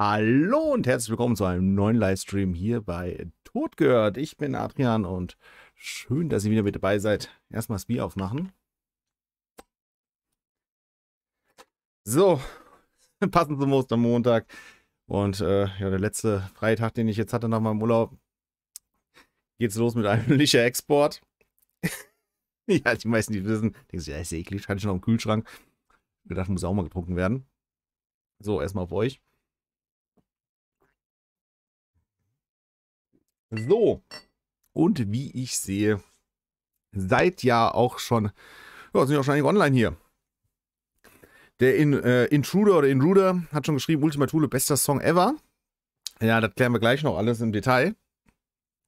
Hallo und herzlich willkommen zu einem neuen Livestream hier bei Totgehoert. Ich bin Adrian und schön, dass ihr wieder mit dabei seid. Erstmal das Bier aufmachen. So, passend zum Ostermontag und ja, der letzte Freitag, den ich jetzt hatte nach meinem Urlaub, geht's los mit einem Licher-Export. Ja, die meisten, die wissen, denken sich, ja, ist ja eklig, hatte ich noch im Kühlschrank. Ich dachte, muss auch mal getrunken werden. So, erstmal auf euch. So, und wie ich sehe, seid ja auch schon, ja, sind ja auch schon einige online hier. Der Intruder hat schon geschrieben, Ultima Thule, bester Song ever. Ja, das klären wir gleich noch alles im Detail.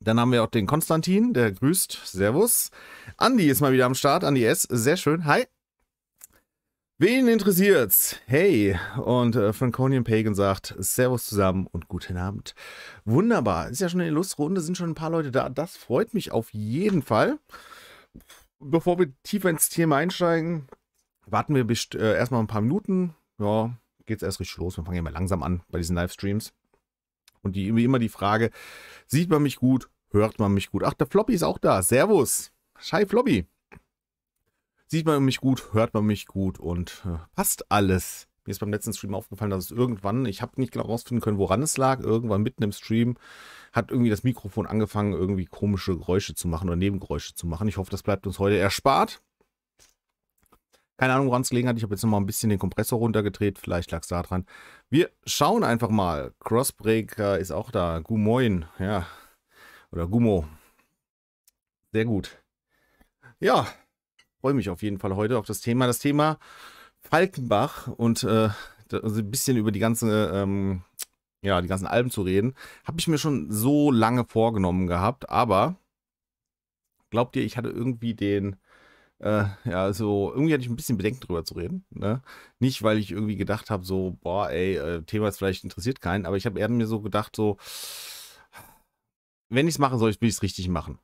Dann haben wir auch den Konstantin, der grüßt, servus. Andi ist mal wieder am Start, Andi S, sehr schön, hi. Wen interessiert's? Hey, und Franconian Pagan sagt, servus zusammen und guten Abend. Wunderbar, ist ja schon eine illustre Runde, sind schon ein paar Leute da, das freut mich auf jeden Fall. Bevor wir tiefer ins Thema einsteigen, warten wir erstmal ein paar Minuten. Ja, geht's erst richtig los, wir fangen ja mal langsam an bei diesen Livestreams. Und wie immer die Frage, sieht man mich gut, hört man mich gut? Ach, der Floppy ist auch da, servus, hi Floppy. Sieht man mich gut, hört man mich gut und passt alles. Mir ist beim letzten Stream aufgefallen, dass es irgendwann, ich habe nicht genau rausfinden können, woran es lag, irgendwann mitten im Stream hat irgendwie das Mikrofon angefangen, irgendwie komische Geräusche zu machen oder Nebengeräusche zu machen. Ich hoffe, das bleibt uns heute erspart. Keine Ahnung, woran es gelegen hat. Ich habe jetzt nochmal ein bisschen den Kompressor runtergedreht. Vielleicht lag es da dran. Wir schauen einfach mal. Crossbreaker ist auch da. Gumoin, ja. Oder Gumo. Sehr gut. Ja. Freue mich auf jeden Fall heute auf das Thema. Das Thema Falkenbach und ein bisschen über die ganze, ja, die ganzen Alben zu reden, habe ich mir schon so lange vorgenommen gehabt. Aber glaubt ihr, ich hatte irgendwie den, ja, so irgendwie hatte ich ein bisschen Bedenken drüber zu reden. Ne? Nicht, weil ich irgendwie gedacht habe, so, boah, ey, Thema ist vielleicht interessiert keinen, aber ich habe eher mir so gedacht, so, wenn ich es mache, soll ich es richtig machen.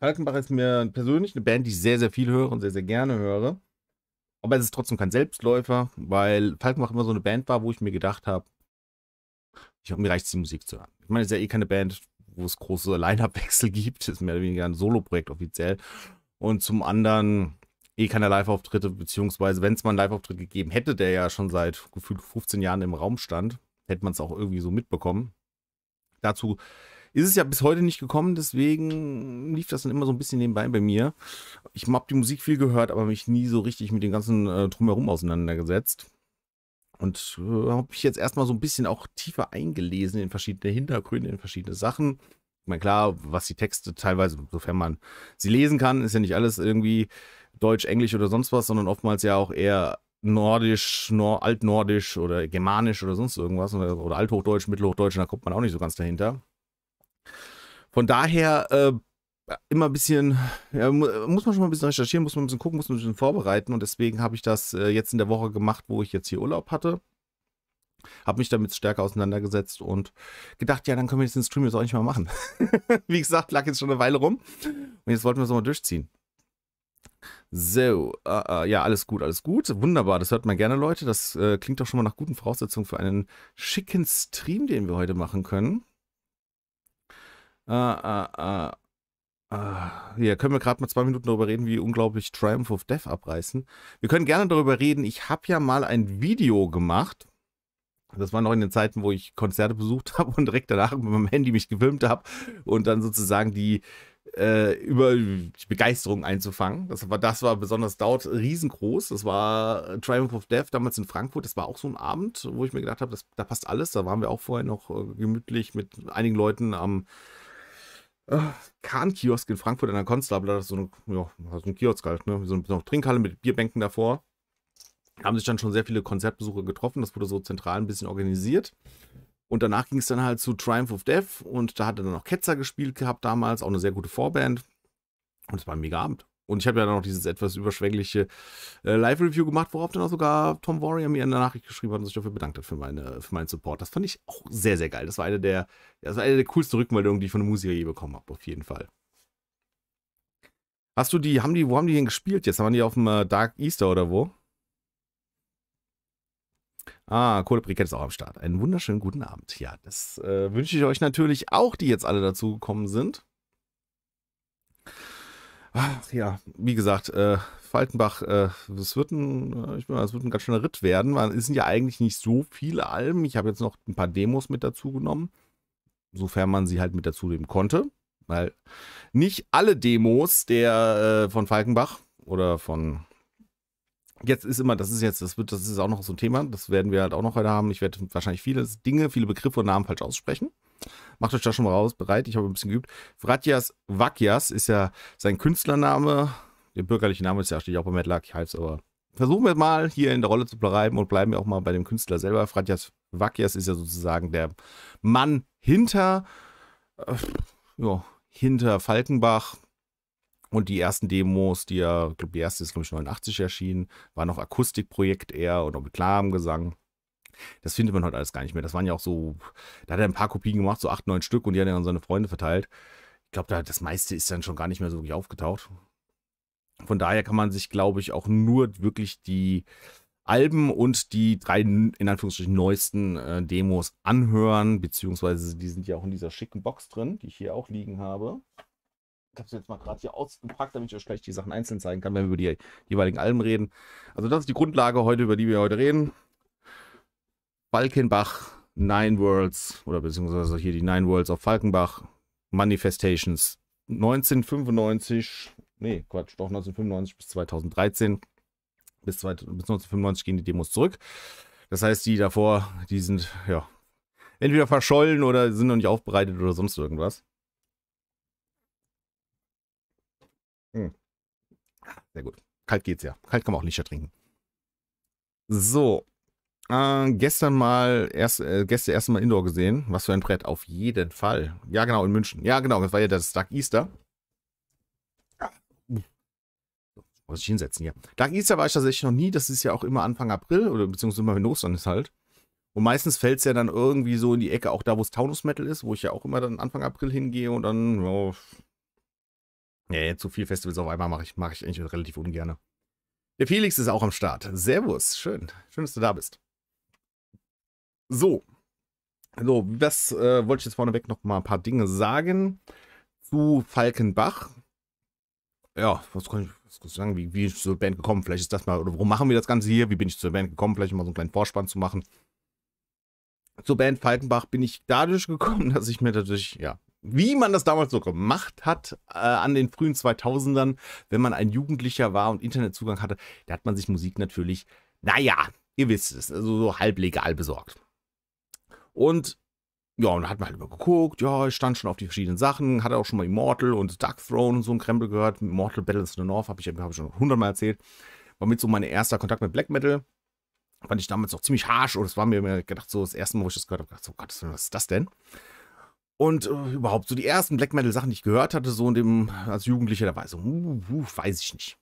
Falkenbach ist mir persönlich eine Band, die ich sehr, sehr viel höre und sehr, sehr gerne höre. Aber es ist trotzdem kein Selbstläufer, weil Falkenbach immer so eine Band war, wo ich mir gedacht habe, mir reicht es, die Musik zu hören. Ich meine, es ist ja eh keine Band, wo es große Line-Up-Wechsel gibt. Es ist mehr oder weniger ein Solo-Projekt offiziell. Und zum anderen eh keine Live-Auftritte, beziehungsweise wenn es mal einen Live-Auftritt gegeben hätte, der ja schon seit gefühlt 15 Jahren im Raum stand, hätte man es auch irgendwie so mitbekommen. Dazu ist es ja bis heute nicht gekommen, deswegen lief das dann immer so ein bisschen nebenbei bei mir. Ich habe die Musik viel gehört, aber mich nie so richtig mit dem ganzen Drumherum auseinandergesetzt. Und habe mich jetzt erstmal so ein bisschen auch tiefer eingelesen in verschiedene Hintergründe, in verschiedene Sachen. Ich meine, klar, was die Texte teilweise, sofern man sie lesen kann, ist ja nicht alles irgendwie Deutsch, Englisch oder sonst was, sondern oftmals ja auch eher Nordisch, Altnordisch oder Germanisch oder sonst irgendwas. Oder Althochdeutsch, Mittelhochdeutsch, da kommt man auch nicht so ganz dahinter. Von daher immer ein bisschen, ja, muss man schon mal ein bisschen recherchieren, muss man ein bisschen gucken, muss man ein bisschen vorbereiten. Und deswegen habe ich das jetzt in der Woche gemacht, wo ich jetzt hier Urlaub hatte. Habe mich damit stärker auseinandergesetzt und gedacht, ja, dann können wir jetzt den Stream jetzt auch nicht mehr machen. Wie gesagt, lag jetzt schon eine Weile rum. Und jetzt wollten wir es nochmal durchziehen. So, ja, alles gut, alles gut. Wunderbar, das hört man gerne, Leute. Das klingt doch schon mal nach guten Voraussetzungen für einen schicken Stream, den wir heute machen können. Hier können wir gerade mal 2 Minuten darüber reden, wie unglaublich Triumph of Death abreißen. Wir können gerne darüber reden. Ich habe ja mal ein Video gemacht. Das war noch in den Zeiten, wo ich Konzerte besucht habe und direkt danach mit meinem Handy mich gefilmt habe und dann sozusagen die über die Begeisterung einzufangen. Das war besonders dort riesengroß. Das war Triumph of Death damals in Frankfurt. Das war auch so ein Abend, wo ich mir gedacht habe, da passt alles. Da waren wir auch vorher noch gemütlich mit einigen Leuten am Kahn-Kiosk in Frankfurt an der Konstable, das ist so eine, ja, das ist ein Kiosk halt, ne? So eine Trinkhalle mit Bierbänken davor. Haben sich dann schon sehr viele Konzertbesucher getroffen, das wurde so zentral ein bisschen organisiert. Und danach ging es dann halt zu Triumph of Death und da hatte dann noch Ketzer gespielt gehabt damals, auch eine sehr gute Vorband. Und es war ein mega Abend. Und ich habe ja dann noch dieses etwas überschwängliche Live-Review gemacht, worauf dann auch sogar Tom Warrior mir eine Nachricht geschrieben hat und sich dafür bedankt hat für meinen Support. Das fand ich auch sehr, sehr geil. Das war eine der coolsten Rückmeldungen, die ich von einem Musiker je bekommen habe, auf jeden Fall. Wo haben die denn gespielt jetzt? Haben die auf dem Dark Easter oder wo? Ah, Kohlebrikett ist auch am Start. Einen wunderschönen guten Abend. Ja, das wünsche ich euch natürlich auch, die jetzt alle dazugekommen sind. Ach ja, wie gesagt, Falkenbach, es wird ein ganz schöner Ritt werden. Es sind ja eigentlich nicht so viele Alben. Ich habe jetzt noch ein paar Demos mit dazu genommen, sofern man sie halt mit dazu nehmen konnte. Weil nicht alle Demos von Falkenbach oder von... Jetzt ist immer, das ist auch noch so ein Thema, das werden wir halt auch noch heute haben. Ich werde wahrscheinlich viele Begriffe und Namen falsch aussprechen. Macht euch da schon mal bereit, ich habe ein bisschen geübt. Vratyas Vakyas ist ja sein Künstlername. Der bürgerliche Name ist ja auch bei Madlag, ich heiße aber. Versuchen wir mal hier in der Rolle zu bleiben und bleiben wir auch mal bei dem Künstler selber. Vratyas Vakyas ist ja sozusagen der Mann hinter Falkenbach. Und die ersten Demos, die erste ist, glaube ich, 89 erschienen, war noch Akustikprojekt eher oder mit klarem Gesang. Das findet man heute alles gar nicht mehr. Das waren ja auch so, da hat er ein paar Kopien gemacht, so 8, 9 Stück, und die hat er an seine Freunde verteilt. Ich glaube, das meiste ist dann schon gar nicht mehr so wirklich aufgetaucht. Von daher kann man sich, glaube ich, auch nur wirklich die Alben und die 3, in Anführungsstrichen, neuesten Demos anhören, beziehungsweise die sind ja auch in dieser schicken Box drin, die ich hier auch liegen habe. Ich habe es jetzt mal gerade hier ausgepackt, damit ich euch gleich die Sachen einzeln zeigen kann, wenn wir über die jeweiligen Alben reden. Also das ist die Grundlage heute, über die wir heute reden. Falkenbach, Nine Worlds, oder beziehungsweise hier die Nine Worlds auf Falkenbach, Manifestations 1995, nee, Quatsch, doch 1995 bis 2013. Bis 1995 gehen die Demos zurück. Das heißt, die davor, die sind, ja, entweder verschollen oder sind noch nicht aufbereitet oder sonst irgendwas. Sehr gut. Kalt geht's ja. Kalt kann man auch nicht ertrinken. So. Gestern mal, erstmal Indoor gesehen. Was für ein Brett. Auf jeden Fall. Ja, genau, in München. Ja, genau. Das war ja das Dark Easter. Muss ich hinsetzen hier. Dark Easter war ich tatsächlich noch nie. Das ist ja auch immer Anfang April oder beziehungsweise immer, wenn Ostern ist halt. Und meistens fällt es ja dann irgendwie so in die Ecke, auch da, wo es Taunus Metal ist, wo ich ja auch immer dann Anfang April hingehe und dann, ja... Ja, jetzt so viel Festivals auf einmal mache ich eigentlich relativ ungern. Der Felix ist auch am Start. Servus, schön. Schön, dass du da bist. So. Also, das wollte ich jetzt vorneweg noch mal ein paar Dinge sagen zu Falkenbach. Ja, was kann ich sagen? Wie bin ich zur Band gekommen? Vielleicht ist das mal, oder warum machen wir das Ganze hier? Wie bin ich zur Band gekommen? Vielleicht mal so einen kleinen Vorspann zu machen. Zur Band Falkenbach bin ich dadurch gekommen, dass ich mir natürlich, ja, wie man das damals so gemacht hat, an den frühen 2000ern, wenn man ein Jugendlicher war und Internetzugang hatte, da hat man sich Musik natürlich, naja, ihr wisst es, also so halblegal besorgt. Und ja, und da hat man halt immer geguckt, ja, ich stand schon auf die verschiedenen Sachen, hatte auch schon mal Immortal und Darkthrone und so ein Krempel gehört, Immortal Battles in the North, hab ich schon 100-mal erzählt, war mit so mein erster Kontakt mit Black Metal, fand ich damals noch ziemlich harsch und es war mir gedacht, so das erste Mal, wo ich das gehört habe, so Gott, was ist das denn? Und überhaupt so die ersten Black Metal Sachen, die ich gehört hatte, so in dem, als Jugendlicher, da war ich so, weiß ich nicht.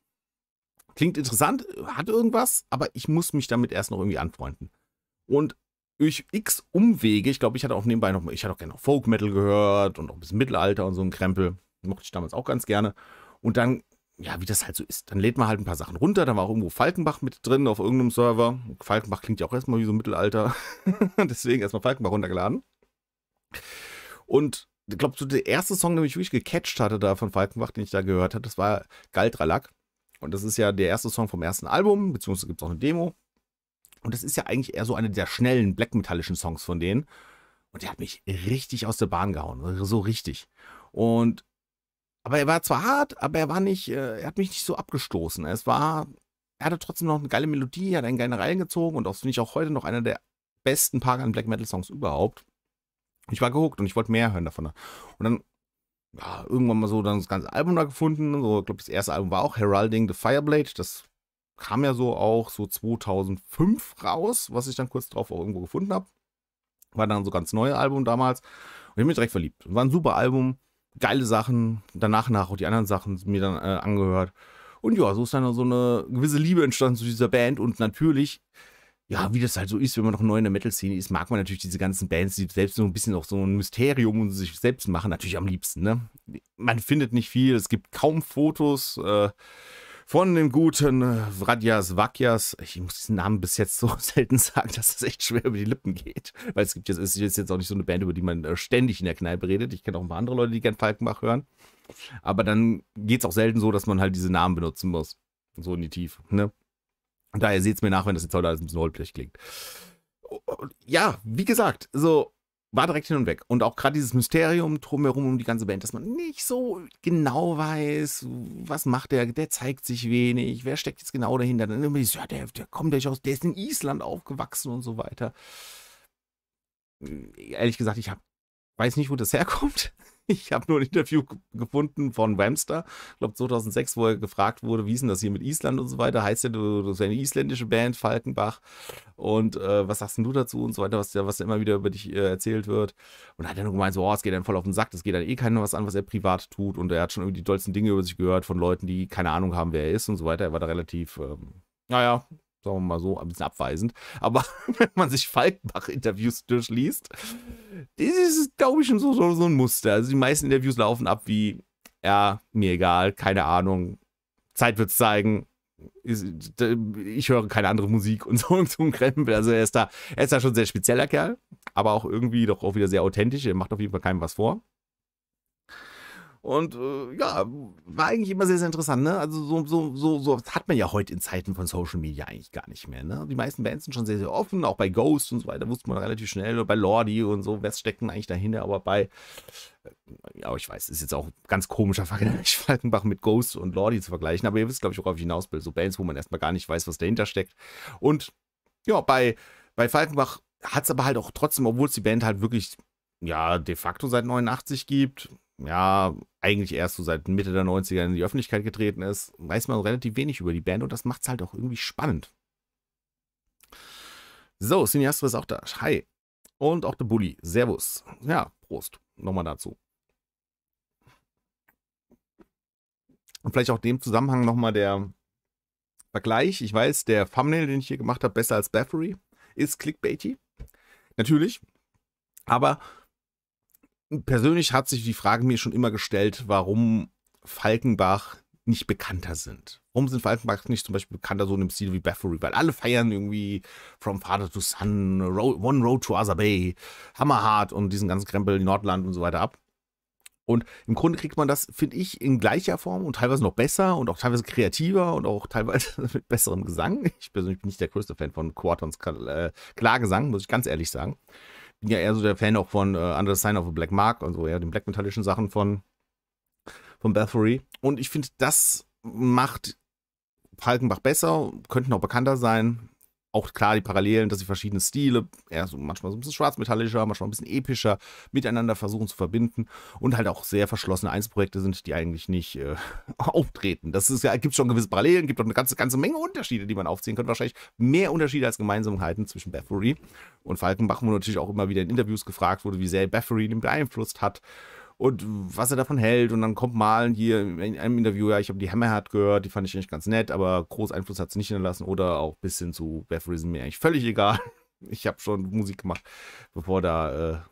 Klingt interessant, hat irgendwas, aber ich muss mich damit erst noch irgendwie anfreunden. Und durch x Umwege, ich glaube, ich hatte auch nebenbei noch, ich hatte auch gerne noch Folk Metal gehört und auch ein bisschen Mittelalter und so ein Krempel, mochte ich damals auch ganz gerne. Und dann, ja, wie das halt so ist, dann lädt man halt ein paar Sachen runter, dann war auch irgendwo Falkenbach mit drin auf irgendeinem Server. Und Falkenbach klingt ja auch erstmal wie so Mittelalter, deswegen erstmal Falkenbach runtergeladen. Und ich glaube, so der erste Song, den ich wirklich gecatcht hatte da von Falkenbach, den ich da gehört habe, das war Galdralak. Und das ist ja der erste Song vom ersten Album, beziehungsweise gibt es auch eine Demo. Und das ist ja eigentlich eher so einer der schnellen, black-metallischen Songs von denen. Und der hat mich richtig aus der Bahn gehauen, so richtig. Und, aber er war zwar hart, aber er war nicht, er hat mich nicht so abgestoßen. Er hatte trotzdem noch eine geile Melodie, er hat einen geilen reingezogen und auch, finde ich, auch heute noch einer der besten Pagan Black-Metal-Songs überhaupt. Ich war gehuckt und ich wollte mehr hören davon. Und dann, ja, irgendwann mal so dann das ganze Album da gefunden. So, ich glaube, das erste Album war auch Heralding the Fireblade. Das kam ja so auch so 2005 raus, was ich dann kurz drauf auch irgendwo gefunden habe. War dann so ganz neue Album damals. Und ich bin mir direkt verliebt. War ein super Album, geile Sachen. Danach auch die anderen Sachen mir dann angehört. Und ja, so ist dann so eine gewisse Liebe entstanden zu dieser Band. Und natürlich... Ja, wie das halt so ist, wenn man noch neu in der Metal-Szene ist, mag man natürlich diese ganzen Bands, die selbst so ein bisschen auch so ein Mysterium und sich selbst machen, natürlich am liebsten, ne? Man findet nicht viel, es gibt kaum Fotos, von dem guten Vratyas Vakyas. Ich muss diesen Namen bis jetzt so selten sagen, dass es echt schwer über die Lippen geht, weil es gibt jetzt, es ist jetzt auch nicht so eine Band, über die man ständig in der Kneipe redet. Ich kenne auch ein paar andere Leute, die gerne Falkenbach hören, aber dann geht es auch selten so, dass man halt diese Namen benutzen muss, so in die Tiefe, ne? Und daher seht es mir nach, wenn das jetzt heute alles ein bisschen holprig klingt. Ja, wie gesagt, so war direkt hin und weg. Und auch gerade dieses Mysterium drumherum um die ganze Band, dass man nicht so genau weiß, was macht der zeigt sich wenig, wer steckt jetzt genau dahinter. Dann immer dieses, ja, der kommt ja aus, der ist in Island aufgewachsen und so weiter. Ehrlich gesagt, ich weiß nicht, wo das herkommt. Ich habe nur ein Interview gefunden von Rammstein, ich glaube 2006, wo er gefragt wurde, wie ist denn das hier mit Island und so weiter, heißt ja, du bist eine isländische Band, Falkenbach, und was sagst denn du dazu und so weiter, was immer wieder über dich erzählt wird. Und da hat er nur gemeint, so, oh, es geht einem voll auf den Sack, das geht einem eh keiner was an, was er privat tut, und er hat schon irgendwie die tollsten Dinge über sich gehört von Leuten, die keine Ahnung haben, wer er ist und so weiter. Er war da relativ, naja, sagen wir mal so, ein bisschen abweisend. Aber wenn man sich Falkenbach-Interviews durchliest, das ist, glaube ich, schon so ein Muster. Also die meisten Interviews laufen ab wie, ja, mir egal, keine Ahnung, Zeit wird es zeigen, ich höre keine andere Musik und so ein Krempel. Also er ist da schon ein sehr spezieller Kerl, aber auch irgendwie doch auch wieder sehr authentisch. Er macht auf jeden Fall keinem was vor. Und ja, war eigentlich immer sehr, sehr interessant, ne? Also so hat man ja heute in Zeiten von Social Media eigentlich gar nicht mehr, ne? Die meisten Bands sind schon sehr, sehr offen, auch bei Ghost und so weiter wusste man relativ schnell, oder bei Lordi und so, was steckt denn eigentlich dahinter, aber bei, ja, ich weiß, ist jetzt auch ein ganz komischer Vergleich, Falkenbach mit Ghost und Lordi zu vergleichen, aber ihr wisst, glaube ich, worauf ich hinaus will, so Bands, wo man erstmal gar nicht weiß, was dahinter steckt. Und ja, bei Falkenbach hat es aber halt auch trotzdem, obwohl es die Band halt wirklich, ja, de facto seit 89 gibt, ja, eigentlich erst so seit Mitte der 90er in die Öffentlichkeit getreten ist, weiß man relativ wenig über die Band, und das macht es halt auch irgendwie spannend. So, Cineastro ist auch da. Hi. Und auch der Bulli. Servus. Ja, Prost. Nochmal dazu. Und vielleicht auch in dem Zusammenhang nochmal der Vergleich. Ich weiß, der Thumbnail, den ich hier gemacht habe, besser als Bathory, ist clickbaity. Natürlich. Aber persönlich hat sich die Frage mir schon immer gestellt, warum Falkenbach nicht bekannter sind. Warum sind Falkenbach nicht zum Beispiel bekannter so in dem Stil wie Bathory? Weil alle feiern irgendwie From Father to Son, One Road to Other Bay, Hammerhard und diesen ganzen Krempel in Nordland und so weiter ab. Und im Grunde kriegt man das, finde ich, in gleicher Form und teilweise noch besser und auch teilweise kreativer und auch teilweise mit besserem Gesang. Ich persönlich bin nicht der größte Fan von Quorthons Klagesang, muss ich ganz ehrlich sagen. Bin ja eher so der Fan auch von Under the Sign of a Black Mark und so, ja, den blackmetallischen Sachen von Bathory. Und ich finde, das macht Falkenbach besser, könnten auch bekannter sein. Auch klar die Parallelen, dass sie verschiedene Stile, eher so manchmal so ein bisschen schwarzmetallischer, manchmal ein bisschen epischer, miteinander versuchen zu verbinden. Und halt auch sehr verschlossene Einzelprojekte sind, die eigentlich nicht auftreten. Das ist ja, gibt schon gewisse Parallelen, gibt auch eine ganze Menge Unterschiede, die man aufziehen könnte. Wahrscheinlich mehr Unterschiede als Gemeinsamkeiten zwischen Bathory und Falkenbach, wo natürlich auch immer wieder in Interviews gefragt wurde, wie sehr Bathory ihn beeinflusst hat und was er davon hält. Und dann kommt mal hier in einem Interview, ja, ich habe die Hammerhard gehört, die fand ich eigentlich ganz nett, aber groß Einfluss hat es nicht hinterlassen, oder auch bis hin zu Bathory sind mir eigentlich völlig egal. Ich habe schon Musik gemacht, bevor da,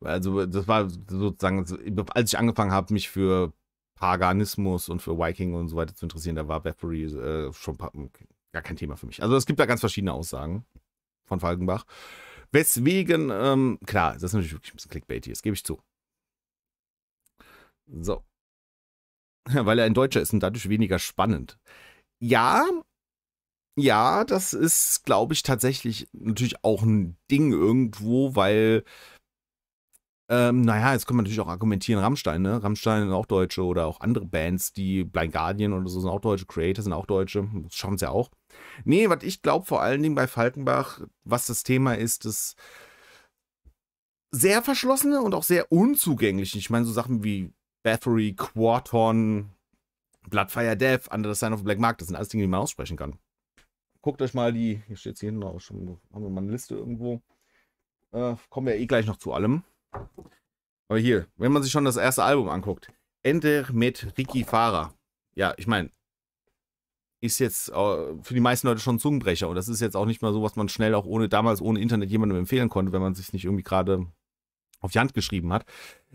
also das war sozusagen, als ich angefangen habe, mich für Paganismus und für Viking und so weiter zu interessieren, da war Bathory schon gar kein Thema für mich. Also es gibt da ganz verschiedene Aussagen von Falkenbach. Weswegen, klar, das ist natürlich wirklich ein bisschen clickbaity, das gebe ich zu. So. Weil er ein Deutscher ist und dadurch weniger spannend. Ja, ja, das ist, glaube ich, tatsächlich natürlich auch ein Ding irgendwo, weil, naja, jetzt kann man natürlich auch argumentieren, Rammstein, ne? Rammstein sind auch Deutsche, oder auch andere Bands, die Blind Guardian oder so sind auch Deutsche, Creator sind auch Deutsche, das schaffen sie ja auch. Nee, was ich glaube vor allen Dingen bei Falkenbach, was das Thema ist, das sehr verschlossene und auch sehr unzugängliche. Ich meine, so Sachen wie Bathory, Quorthon, Bloodfire Death, Under the Sign of the Black Mark, das sind alles Dinge, die man aussprechen kann. Guckt euch mal die, hier steht es hier hinten auch schon, haben wir mal eine Liste irgendwo. Kommen wir eh gleich noch zu allem. Aber hier, wenn man sich schon das erste Album anguckt, Ender mit Ricky Farah. Ja, ich meine, ist jetzt für die meisten Leute schon ein Zungenbrecher. Und das ist jetzt auch nicht mal so, was man schnell auch damals ohne Internet jemandem empfehlen konnte, wenn man sich nicht irgendwie gerade auf die Hand geschrieben hat.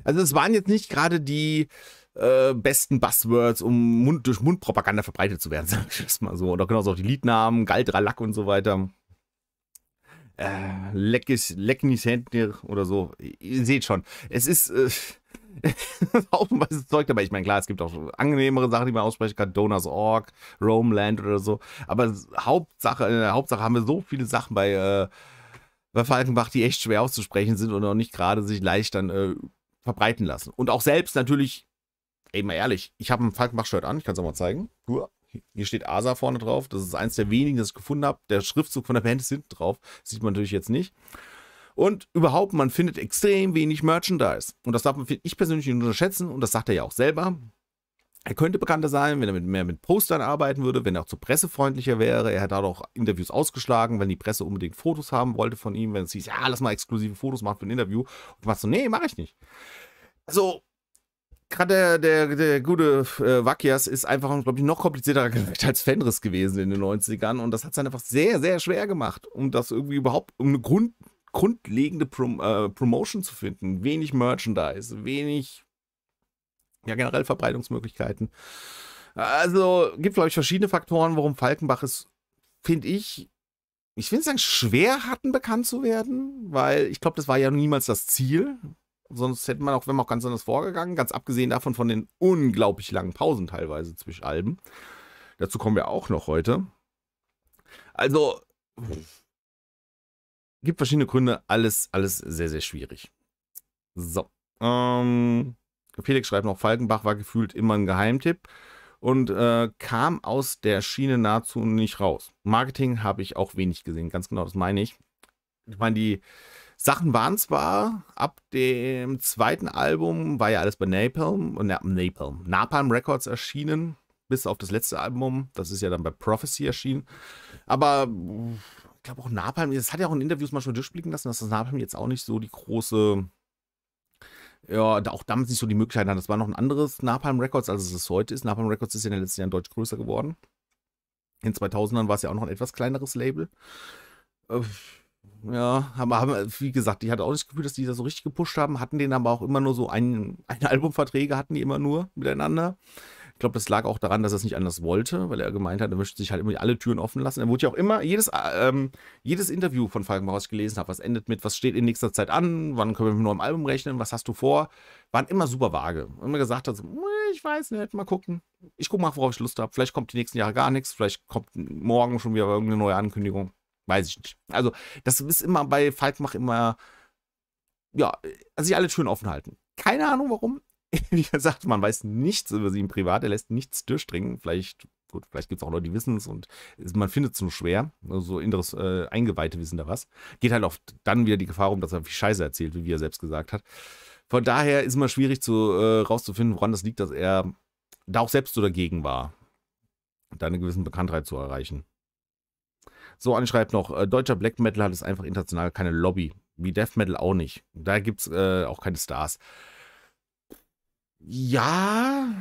Also es waren jetzt nicht gerade die besten Buzzwords, um durch Mundpropaganda verbreitet zu werden, sag ich das mal so. Oder genauso auch die Liednamen, Galdralack und so weiter. Lecknis Händner oder so. Ihr seht schon, es ist haufenweise Zeug dabei. Ich meine, klar, es gibt auch angenehmere Sachen, die man aussprechen kann. Donors Org, Romeland oder so. Aber Hauptsache, in der Hauptsache haben wir so viele Sachen bei Falkenbach, die echt schwer auszusprechen sind und auch nicht gerade sich leicht dann verbreiten lassen. Und auch selbst natürlich, ey, mal ehrlich, ich habe ein Falkenbach-Shirt an, ich kann es auch mal zeigen. Hier steht ASA vorne drauf, das ist eins der wenigen, das ich gefunden habe. Der Schriftzug von der Band ist hinten drauf, das sieht man natürlich jetzt nicht. Und überhaupt, man findet extrem wenig Merchandise. Und das darf man, ich persönlich, nicht unterschätzen. Und das sagt er ja auch selber. Er könnte bekannter sein, wenn er mehr mit Postern arbeiten würde, wenn er auch zu pressefreundlicher wäre. Er hat auch Interviews ausgeschlagen, wenn die Presse unbedingt Fotos haben wollte von ihm. Wenn es hieß, ja, lass mal exklusive Fotos machen für ein Interview. Und machst du, nee, mache ich nicht. Also, gerade der gute Vakyas ist einfach, glaube ich, noch komplizierter als Fenris gewesen in den 90ern. Und das hat es dann einfach sehr, sehr schwer gemacht, um das irgendwie überhaupt, um eine grundlegende Promotion zu finden. Wenig Merchandise, wenig, ja, generell Verbreitungsmöglichkeiten. Also gibt, glaube ich, verschiedene Faktoren, warum Falkenbach es, finde ich, ich will nicht sagen, schwer hatten, bekannt zu werden, weil ich glaube, das war ja niemals das Ziel. Sonst hätte man auch, wenn man auch ganz anders vorgegangen, ganz abgesehen davon von den unglaublich langen Pausen teilweise zwischen Alben. Dazu kommen wir auch noch heute. Also, gibt verschiedene Gründe, alles sehr, sehr schwierig. So. Felix schreibt noch, Falkenbach war gefühlt immer ein Geheimtipp und kam aus der Schiene nahezu nicht raus. Marketing habe ich auch wenig gesehen, ganz genau, das meine ich. Ich meine, die Sachen waren zwar, ab dem zweiten Album war ja alles bei Napalm Records erschienen, bis auf das letzte Album, das ist ja dann bei Prophecy erschienen, aber ich glaube auch Napalm, das hat ja auch in Interviews mal schon durchblicken lassen, dass das Napalm jetzt auch nicht so die große, ja, auch damals nicht so die Möglichkeit hat. Das war noch ein anderes Napalm Records, als es heute ist. Napalm Records ist ja in den letzten Jahren deutlich größer geworden. In den 2000ern war es ja auch noch ein etwas kleineres Label. Ja, aber wie gesagt, ich hatte auch das Gefühl, dass die das so richtig gepusht haben, hatten den aber auch immer nur so ein Albumverträge, hatten die immer nur miteinander. Ich glaube, das lag auch daran, dass er es nicht anders wollte, weil er gemeint hat, er möchte sich halt immer alle Türen offen lassen. Er wurde ja auch immer, jedes Interview von Falkenbach, was ich gelesen habe, was endet mit, was steht in nächster Zeit an, wann können wir mit einem neuen Album rechnen, was hast du vor, waren immer super vage. Und immer gesagt hat, so, ich weiß nicht, mal gucken. Ich gucke mal, worauf ich Lust habe. Vielleicht kommt die nächsten Jahre gar nichts, vielleicht kommt morgen schon wieder irgendeine neue Ankündigung. Weiß ich nicht. Also, das ist immer bei Falkenbach immer, ja, sich alle Türen offen halten. Keine Ahnung, warum. Wie gesagt, man weiß nichts über sie im Privat, er lässt nichts durchdringen. Vielleicht, gut, vielleicht gibt es auch Leute, die wissen es und man findet es nur schwer. Also so Eingeweihte wissen da was. Geht halt oft dann wieder die Gefahr rum, dass er viel Scheiße erzählt, wie er selbst gesagt hat. Von daher ist immer schwierig rauszufinden, woran das liegt, dass er da auch selbst so dagegen war, da eine gewisse Bekanntheit zu erreichen. So, Anni schreibt noch, deutscher Black Metal hat es einfach international keine Lobby. Wie Death Metal auch nicht. Da gibt es auch keine Stars. Ja,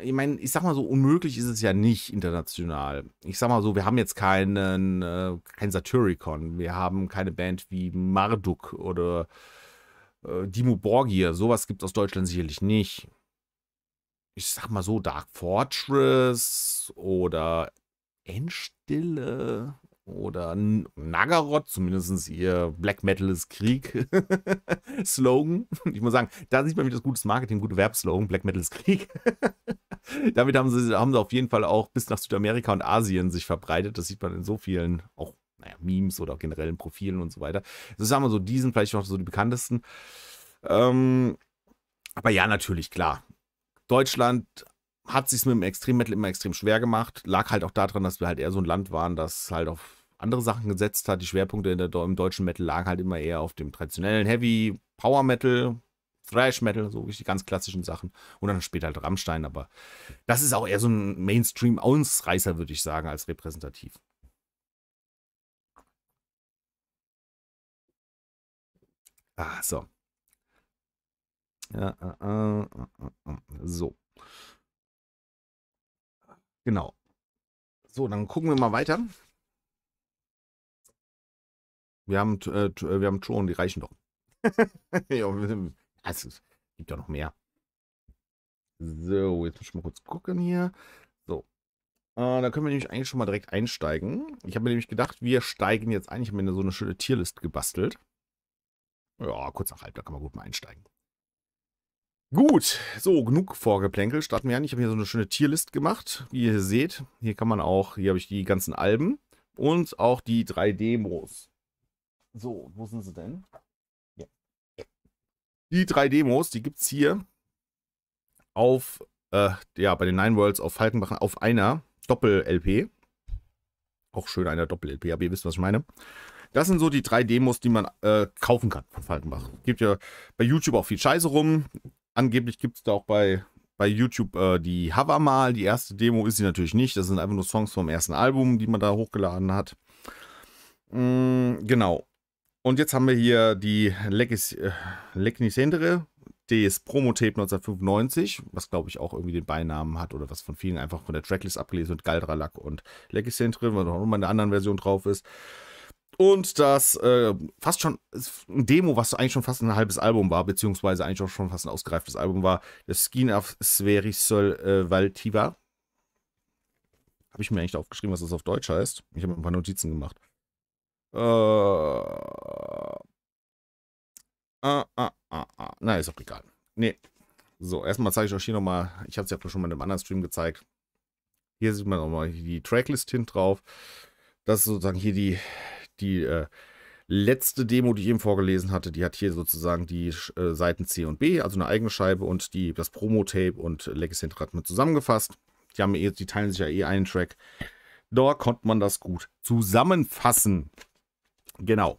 ich meine, ich sag mal so, unmöglich ist es ja nicht international. Ich sag mal so, wir haben jetzt kein Satyricon, wir haben keine Band wie Marduk oder Dimmu Borgir, sowas gibt es aus Deutschland sicherlich nicht. Ich sag mal so, Dark Fortress oder Endstille oder Nargaroth, zumindest ihr Black Metal ist Krieg Slogan. Ich muss sagen, da sieht man wieder das gutes Marketing, gute Werbslogan, Black Metal ist Krieg. Damit haben sie auf jeden Fall auch bis nach Südamerika und Asien sich verbreitet. Das sieht man in so vielen, auch naja, Memes oder auch generellen Profilen und so weiter. Also sagen wir so, die sind vielleicht noch so die bekanntesten. Aber ja, natürlich, klar. Deutschland hat sich mit dem Extrem-Metal immer extrem schwer gemacht. Lag halt auch daran, dass wir halt eher so ein Land waren, das halt auf andere Sachen gesetzt hat. Die Schwerpunkte im deutschen Metal lagen halt immer eher auf dem traditionellen Heavy, Power-Metal, Thrash-Metal, so die ganz klassischen Sachen. Und dann später halt Rammstein. Aber das ist auch eher so ein Mainstream-Ausreißer, würde ich sagen, als repräsentativ. Ah, so. Ja, so. Genau. So, dann gucken wir mal weiter. Wir haben Tron, die reichen doch. Es gibt ja noch mehr. So, jetzt muss ich mal kurz gucken hier. So, da können wir nämlich eigentlich schon mal direkt einsteigen. Ich habe mir nämlich gedacht, wir steigen jetzt ein. Ich habe mir so eine schöne Tierlist gebastelt. Ja, kurz nach halb, da kann man gut mal einsteigen. Gut, so, genug Vorgeplänkel. Starten wir an. Ich habe hier so eine schöne Tierlist gemacht, wie ihr seht. Hier kann man auch, hier habe ich die ganzen Alben und auch die 3 Demos. So, wo sind sie denn? Ja. Die 3 Demos, die gibt es hier auf, ja, bei den 9 Worlds auf Falkenbach auf einer Doppel-LP. Auch schön einer Doppel-LP, aber ihr wisst, was ich meine. Das sind so die 3 Demos, die man kaufen kann von Falkenbach. Gibt ja bei YouTube auch viel Scheiße rum. Angeblich gibt es da auch bei YouTube die Hava mal. Die erste Demo ist sie natürlich nicht. Das sind einfach nur Songs vom ersten Album, die man da hochgeladen hat. Genau. Und jetzt haben wir hier die Legnicendre, des Promotape 1995, was glaube ich auch irgendwie den Beinamen hat oder was von vielen einfach von der Tracklist abgelesen wird. Galdralak und Legnicendre, was auch immer in der anderen Version drauf ist. Und das fast schon ein Demo, was eigentlich schon fast ein halbes Album war, beziehungsweise eigentlich auch schon fast ein ausgereiftes Album war, das Skin of Sverisol Valtiva. Habe ich mir eigentlich aufgeschrieben, was das auf Deutsch heißt. Ich habe ein paar Notizen gemacht. Nein, ist auch egal. Nee. So, erstmal zeige ich euch hier nochmal, ich habe es ja schon mal in einem anderen Stream gezeigt. Hier sieht man nochmal die Tracklist hin drauf. Das ist sozusagen hier die letzte Demo, die ich eben vorgelesen hatte, die hat hier sozusagen die Seiten C und B, also eine eigene Scheibe und das Promo-Tape und Legnicendre hat man zusammengefasst. Die teilen sich ja eh einen Track. Da konnte man das gut zusammenfassen. Genau.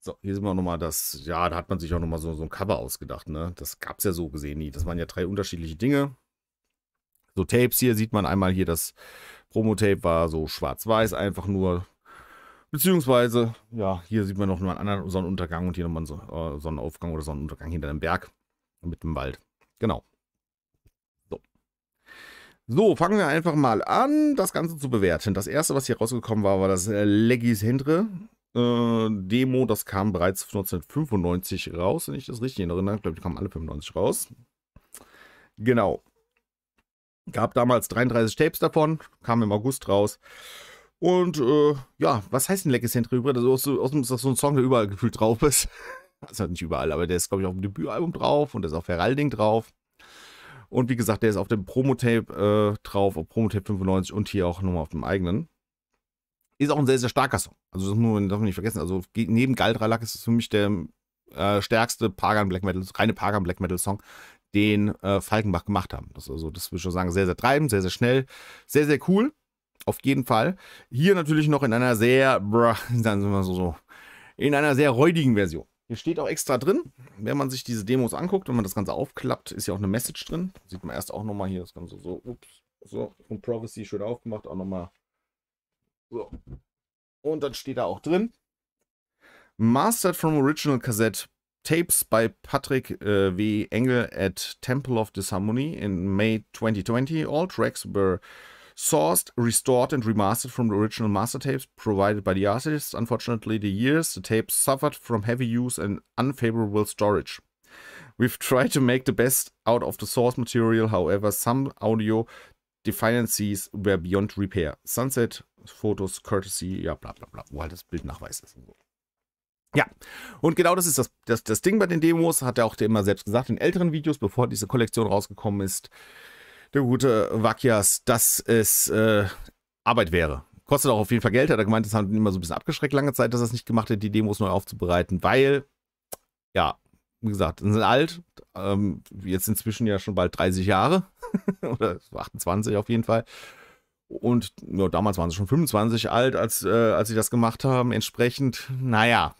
So, hier sehen wir nochmal das, ja, da hat man sich auch nochmal so ein Cover ausgedacht, ne? Das gab es ja so gesehen nie. Das waren ja 3 unterschiedliche Dinge. So Tapes hier sieht man einmal hier, das Promo-Tape war so schwarz-weiß einfach nur. Beziehungsweise, ja, hier sieht man noch einen anderen Sonnenuntergang und hier nochmal einen Sonnenaufgang oder Sonnenuntergang hinter dem Berg mit dem Wald. Genau. So. So, fangen wir einfach mal an, das Ganze zu bewerten. Das erste, was hier rausgekommen war, war das Legnicendre Demo. Das kam bereits 1995 raus, wenn ich das richtig erinnere. Ich glaube, die kamen alle 95 raus. Genau. Gab damals 33 Tapes davon, kam im August raus. Und ja, was heißt denn Legnicendre übrigens? Außerdem ist das so ein Song, der überall gefühlt drauf ist. Also nicht überall, aber der ist, glaube ich, auf dem Debütalbum drauf und der ist auf Heralding drauf. Und wie gesagt, der ist auf dem Promotape drauf, auf Promotape 95 und hier auch nochmal auf dem eigenen. Ist auch ein sehr, sehr starker Song. Also das darf man nicht vergessen. Also neben Galdralak ist es für mich der stärkste Pagan Black Metal, reine Pagan Black Metal Song, den Falkenbach gemacht haben. Das würde ich schon sagen, sehr, sehr treibend, sehr, sehr schnell, sehr, sehr cool. Auf jeden Fall. Hier natürlich noch in einer sehr, in einer sehr räudigen Version. Hier steht auch extra drin, wenn man sich diese Demos anguckt, wenn man das Ganze aufklappt, ist ja auch eine Message drin. Sieht man erst auch nochmal hier, das Ganze so, ups, so, von Prophecy schön aufgemacht, auch nochmal, so. Und dann steht da auch drin, Mastered from Original Cassette Tapes by Patrick W. Engel at Temple of Disharmony in May 2020. All tracks were sourced, restored and remastered from the original master tapes provided by the artists. Unfortunately, the years the tapes suffered from heavy use and unfavorable storage. We've tried to make the best out of the source material, however, some audio deficiencies were beyond repair. Sunset Photos courtesy, ja, bla bla bla, wo halt das Bild nachweist ist und so. Ja, und genau das ist das Ding bei den Demos, hat er auch immer selbst gesagt in älteren Videos, bevor diese Kollektion rausgekommen ist. Der gute Vakyas, dass es Arbeit wäre. Kostet auch auf jeden Fall Geld, hat er gemeint, das hat ihn immer so ein bisschen abgeschreckt, lange Zeit, dass er es nicht gemacht hat, die Demos neu aufzubereiten, weil, ja, wie gesagt, sind alt, jetzt inzwischen ja schon bald 30 Jahre, oder 28 auf jeden Fall. Und ja, damals waren sie schon 25 alt, als sie das gemacht haben, entsprechend, naja.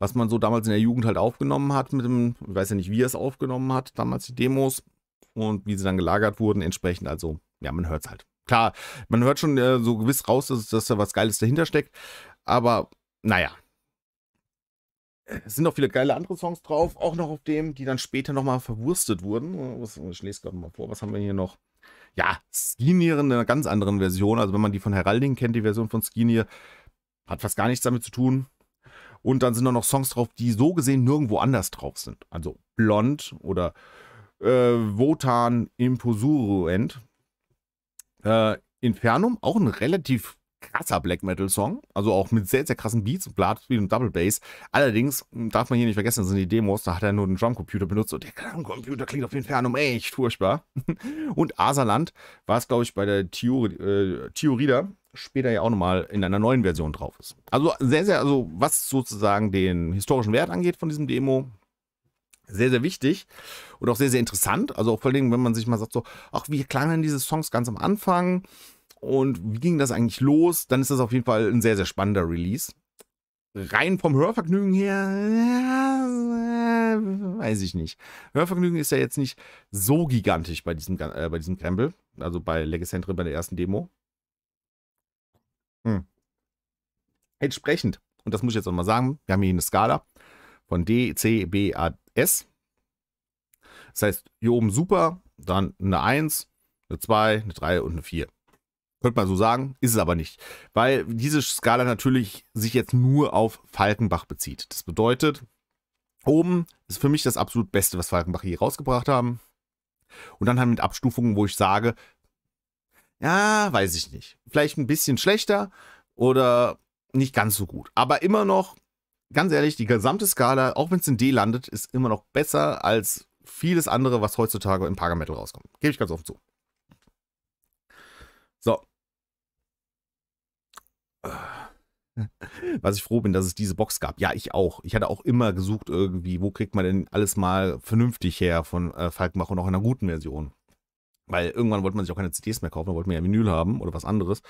Was man so damals in der Jugend halt aufgenommen hat, mit dem, ich weiß ja nicht, wie er es aufgenommen hat, damals die Demos. Und wie sie dann gelagert wurden, entsprechend, also, ja, man hört es halt. Klar, man hört schon so gewiss raus, dass da was Geiles dahinter steckt, aber, naja. Es sind auch viele geile andere Songs drauf, auch noch auf dem, die dann später nochmal verwurstet wurden. Ich lese gerade mal vor, was haben wir hier noch? Ja, Skinir in einer ganz anderen Version, also wenn man die von Heralding kennt, die Version von Skinir, hat fast gar nichts damit zu tun. Und dann sind auch noch Songs drauf, die so gesehen nirgendwo anders drauf sind. Also Blond oder Wotan Imposuruent. Infernum, auch ein relativ krasser Black Metal Song, also auch mit sehr, sehr krassen Beats und Blattspiel und Double Bass. Allerdings darf man hier nicht vergessen, das sind die Demos, da hat er nur den Drumcomputer benutzt und der Drumcomputer klingt auf Infernum echt furchtbar. Und Asaland war es, glaube ich, bei der Theorida später ja auch nochmal in einer neuen Version drauf ist. Also sehr, sehr, also was sozusagen den historischen Wert angeht von diesem Demo, sehr, sehr wichtig und auch sehr, sehr interessant. Also auch vor allem, wenn man sich mal sagt so, ach, wie klangen diese Songs ganz am Anfang und wie ging das eigentlich los, dann ist das auf jeden Fall ein sehr, sehr spannender Release. Rein vom Hörvergnügen her, weiß ich nicht. Hörvergnügen ist ja jetzt nicht so gigantisch bei diesem Krempel, also bei Legacentry, bei der ersten Demo. Entsprechend, und das muss ich jetzt auch mal sagen, wir haben hier eine Skala von D, C, B, A, S. Das heißt, hier oben super, dann eine 1, eine 2, eine 3 und eine 4. Könnte man so sagen, ist es aber nicht, weil diese Skala natürlich sich jetzt nur auf Falkenbach bezieht. Das bedeutet, oben ist für mich das absolut Beste, was Falkenbach hier rausgebracht haben. Und dann halt mit Abstufungen, wo ich sage, ja, weiß ich nicht. Vielleicht ein bisschen schlechter oder nicht ganz so gut. Aber immer noch, ganz ehrlich, die gesamte Skala, auch wenn es in D landet, ist immer noch besser als vieles andere, was heutzutage im Paga-Metal rauskommt. Gebe ich ganz offen zu. So. Was ich froh bin, dass es diese Box gab. Ja, ich auch. Ich hatte auch immer gesucht irgendwie, wo kriegt man denn alles mal vernünftig her von Falkenbach und auch in einer guten Version. Weil irgendwann wollte man sich auch keine CDs mehr kaufen, wollte man ja Vinyl haben oder was anderes.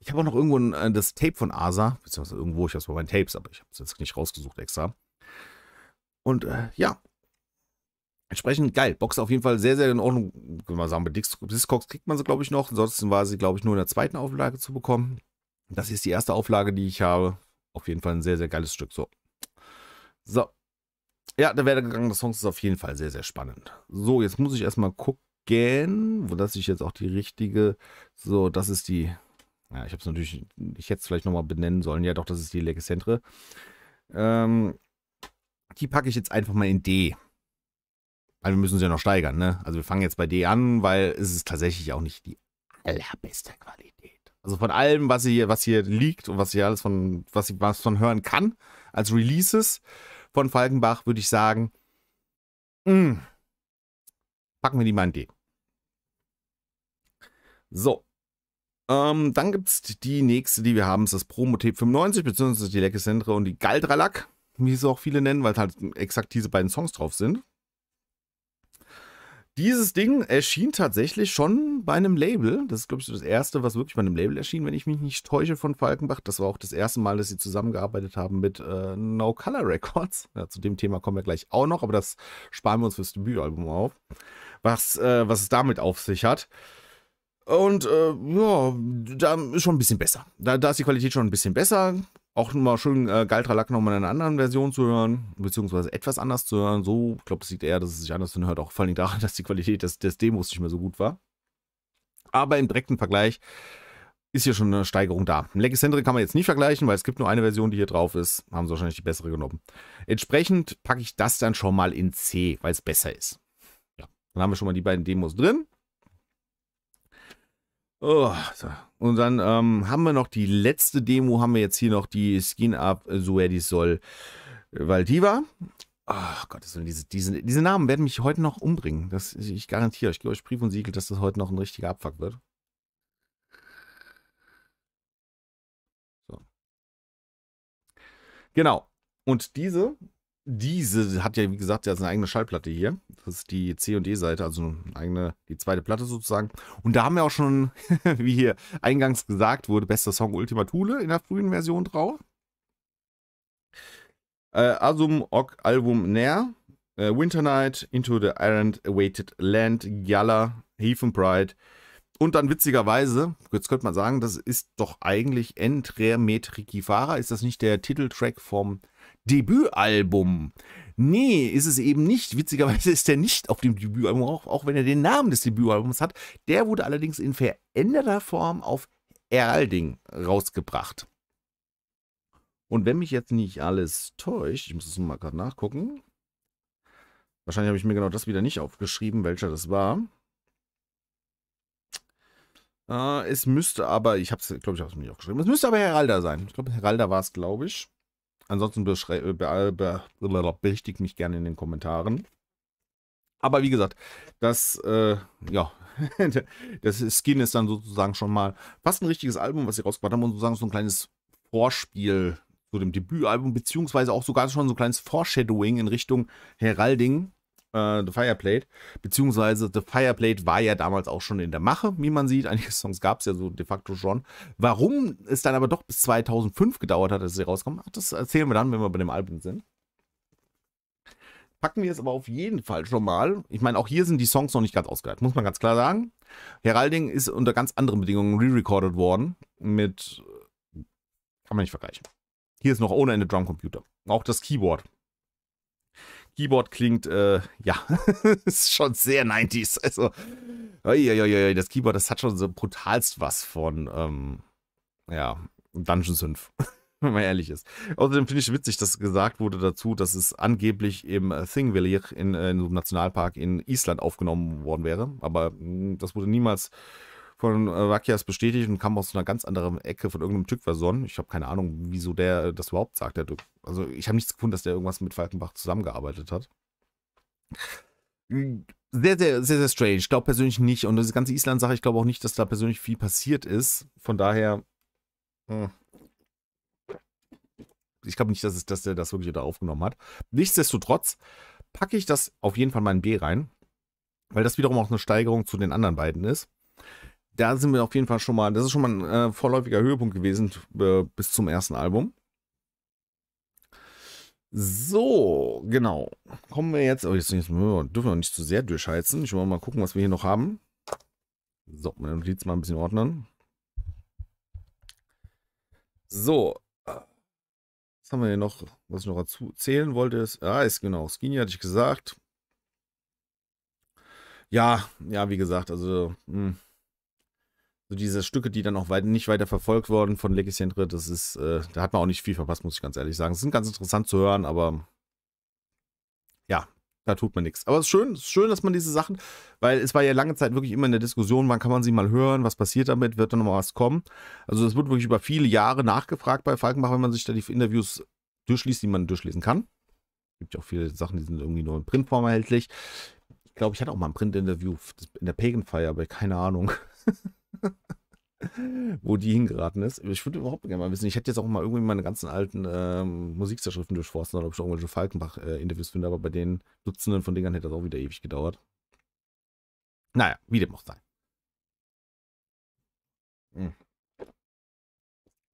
Ich habe auch noch irgendwo das Tape von Asa, beziehungsweise irgendwo, ich weiß bei meinen Tapes, aber ich habe es jetzt nicht rausgesucht extra. Und ja, entsprechend geil. Box auf jeden Fall sehr, sehr in Ordnung. Können wir sagen, bei Discogs kriegt man sie, glaube ich, noch. Ansonsten war sie, glaube ich, nur in der zweiten Auflage zu bekommen. Das hier ist die erste Auflage, die ich habe. Auf jeden Fall ein sehr, sehr geiles Stück. So. Ja, der Werdegang des Songs ist auf jeden Fall sehr, sehr spannend. So, jetzt muss ich erstmal gucken. Wo das ich jetzt auch die richtige, so, das ist die, ja, ich habe es natürlich, ich hätte es vielleicht nochmal benennen sollen, ja doch, das ist die Legacentry. Die packe ich jetzt einfach mal in D. Also wir müssen sie ja noch steigern, ne? Also wir fangen jetzt bei D an, weil es ist tatsächlich auch nicht die allerbeste Qualität. Also von allem, was hier liegt und was hier alles von, was man hören kann, als Releases von Falkenbach, würde ich sagen, packen wir die mal in D. So. Dann gibt es die nächste, die wir haben, ist das Promotape 95, beziehungsweise die Legacentry und die Galdralak, wie es auch viele nennen, weil halt exakt diese beiden Songs drauf sind. Dieses Ding erschien tatsächlich schon bei einem Label. Das ist, glaube ich, das erste, was wirklich bei einem Label erschien, wenn ich mich nicht täusche, von Falkenbach. Das war auch das erste Mal, dass sie zusammengearbeitet haben mit No Color Records. Ja, zu dem Thema kommen wir gleich auch noch, aber das sparen wir uns fürs Debütalbum auf. Was es damit auf sich hat. Und ja, da ist schon ein bisschen besser. Da ist die Qualität schon ein bisschen besser. Auch mal schön Galdralak nochmal in einer anderen Version zu hören, beziehungsweise etwas anders zu hören. So, ich glaube, es liegt eher, dass es sich anders hört, auch vor allem daran, dass die Qualität des Demos nicht mehr so gut war. Aber im direkten Vergleich ist hier schon eine Steigerung da. Legacentry kann man jetzt nicht vergleichen, weil es gibt nur eine Version, die hier drauf ist. Haben sie wahrscheinlich die bessere genommen. Entsprechend packe ich das dann schon mal in C, weil es besser ist. Ja. Dann haben wir schon mal die beiden Demos drin. Oh, so. Und dann haben wir noch die letzte Demo, haben wir jetzt hier noch die Skin Up Suedisol Valdiva. Ach Gott, diese Namen werden mich heute noch umbringen. Das, ich garantiere, ich gebe euch Brief und Siegel, dass das heute noch ein richtiger Abfuck wird. So. Genau. Und diese hat ja, wie gesagt, ja eine eigene Schallplatte hier. Das ist die C- und D-Seite, also eine eigene, die zweite Platte sozusagen. Und da haben wir auch schon, wie hier eingangs gesagt wurde, bester Song Ultima Thule in der frühen Version drauf. Asum Ok Album Nair, Winter Night, Into the Errant Awaited Land, Giala, Heathen Pride. Und dann witzigerweise, jetzt könnte man sagen, das ist doch eigentlich Entre Metrikifara. Ist das nicht der Titeltrack vom Debütalbum? Nee, ist es eben nicht. Witzigerweise ist der nicht auf dem Debütalbum, auch wenn er den Namen des Debütalbums hat. Der wurde allerdings in veränderter Form auf Eralding rausgebracht. Und wenn mich jetzt nicht alles täuscht, ich muss es mal gerade nachgucken, Wahrscheinlich habe ich mir genau das wieder nicht aufgeschrieben, welcher das war. Es müsste aber, ich habe es, glaube ich, habe es mir nicht aufgeschrieben. Es müsste aber Heralda sein. Ich glaube, Heralda war es, glaube ich. Ansonsten berichtigt mich gerne in den Kommentaren. Aber wie gesagt, das, ja, das Skin ist dann sozusagen schon mal fast ein richtiges Album, was sie rausgebracht haben, und sozusagen so ein kleines Vorspiel zu dem Debütalbum, beziehungsweise auch sogar schon so ein kleines Foreshadowing in Richtung Heralding, The Fireplate, beziehungsweise The Fireplate war ja damals auch schon in der Mache, wie man sieht. Einige Songs gab es ja so de facto schon. Warum es dann aber doch bis 2005 gedauert hat, dass sie rauskommen, ach, das erzählen wir dann, wenn wir bei dem Album sind. Packen wir es aber auf jeden Fall schon mal. Ich meine, auch hier sind die Songs noch nicht ganz ausgereift, muss man ganz klar sagen. Heralding ist unter ganz anderen Bedingungen re-recorded worden mit, kann man nicht vergleichen. Hier ist noch ohne Ende Drumcomputer. Auch das Keyboard. Keyboard klingt, ja, ist schon sehr 90s. Also, das Keyboard, das hat schon so brutalst was von, ja, Dungeon 5, wenn man ehrlich ist. Außerdem finde ich witzig, dass gesagt wurde dazu, dass es angeblich im Thing Valley in so einem Nationalpark in Island aufgenommen worden wäre. Aber das wurde niemals von Vakyas bestätigt und kam aus einer ganz anderen Ecke von irgendeinem Tückverson. Ich habe keine Ahnung, wieso der das überhaupt sagt. Also ich habe nichts gefunden, dass der irgendwas mit Falkenbach zusammengearbeitet hat. Sehr, sehr, sehr, sehr strange. Ich glaube persönlich nicht. Und diese ganze Island-Sache, ich glaube auch nicht, dass da persönlich viel passiert ist. Von daher, ich glaube nicht, dass der das wirklich da aufgenommen hat. Nichtsdestotrotz packe ich das auf jeden Fall mal in B rein, weil das wiederum auch eine Steigerung zu den anderen beiden ist. Da sind wir auf jeden Fall schon mal, das ist schon mal ein vorläufiger Höhepunkt gewesen bis zum ersten Album. So, genau. Kommen wir jetzt, jetzt dürfen wir nicht zu sehr durchheizen. Ich will mal gucken, was wir hier noch haben. So, meine Notizen mal ein bisschen ordnen. So. Was haben wir hier noch, was ich noch erzählen wollte? Genau, Skinny hatte ich gesagt. Ja, wie gesagt, also... So diese Stücke, die dann auch nicht weiter verfolgt wurden von Legacy and Rit, das ist, da hat man auch nicht viel verpasst, muss ich ganz ehrlich sagen. Es sind ganz interessant zu hören, aber ja, da tut man nichts. Aber es ist schön, dass man diese Sachen, weil es war ja lange Zeit wirklich immer in der Diskussion, wann kann man sie mal hören, was passiert damit, wird dann nochmal was kommen. Also es wird wirklich über viele Jahre nachgefragt bei Falkenbach, wenn man sich da die Interviews durchliest, die man durchlesen kann. Es gibt ja auch viele Sachen, die sind irgendwie nur in Printform erhältlich. Ich glaube, ich hatte auch mal ein Print-Interview in der Pagan Fire, aber keine Ahnung. Wo die hingeraten ist. Ich würde überhaupt gerne mal wissen, ich hätte jetzt auch mal irgendwie meine ganzen alten Musikzeitschriften durchforsten, oder ob ich auch irgendwelche Falkenbach-Interviews finde, aber bei den Dutzenden von Dingern hätte das auch wieder ewig gedauert. Naja, wie dem auch sei.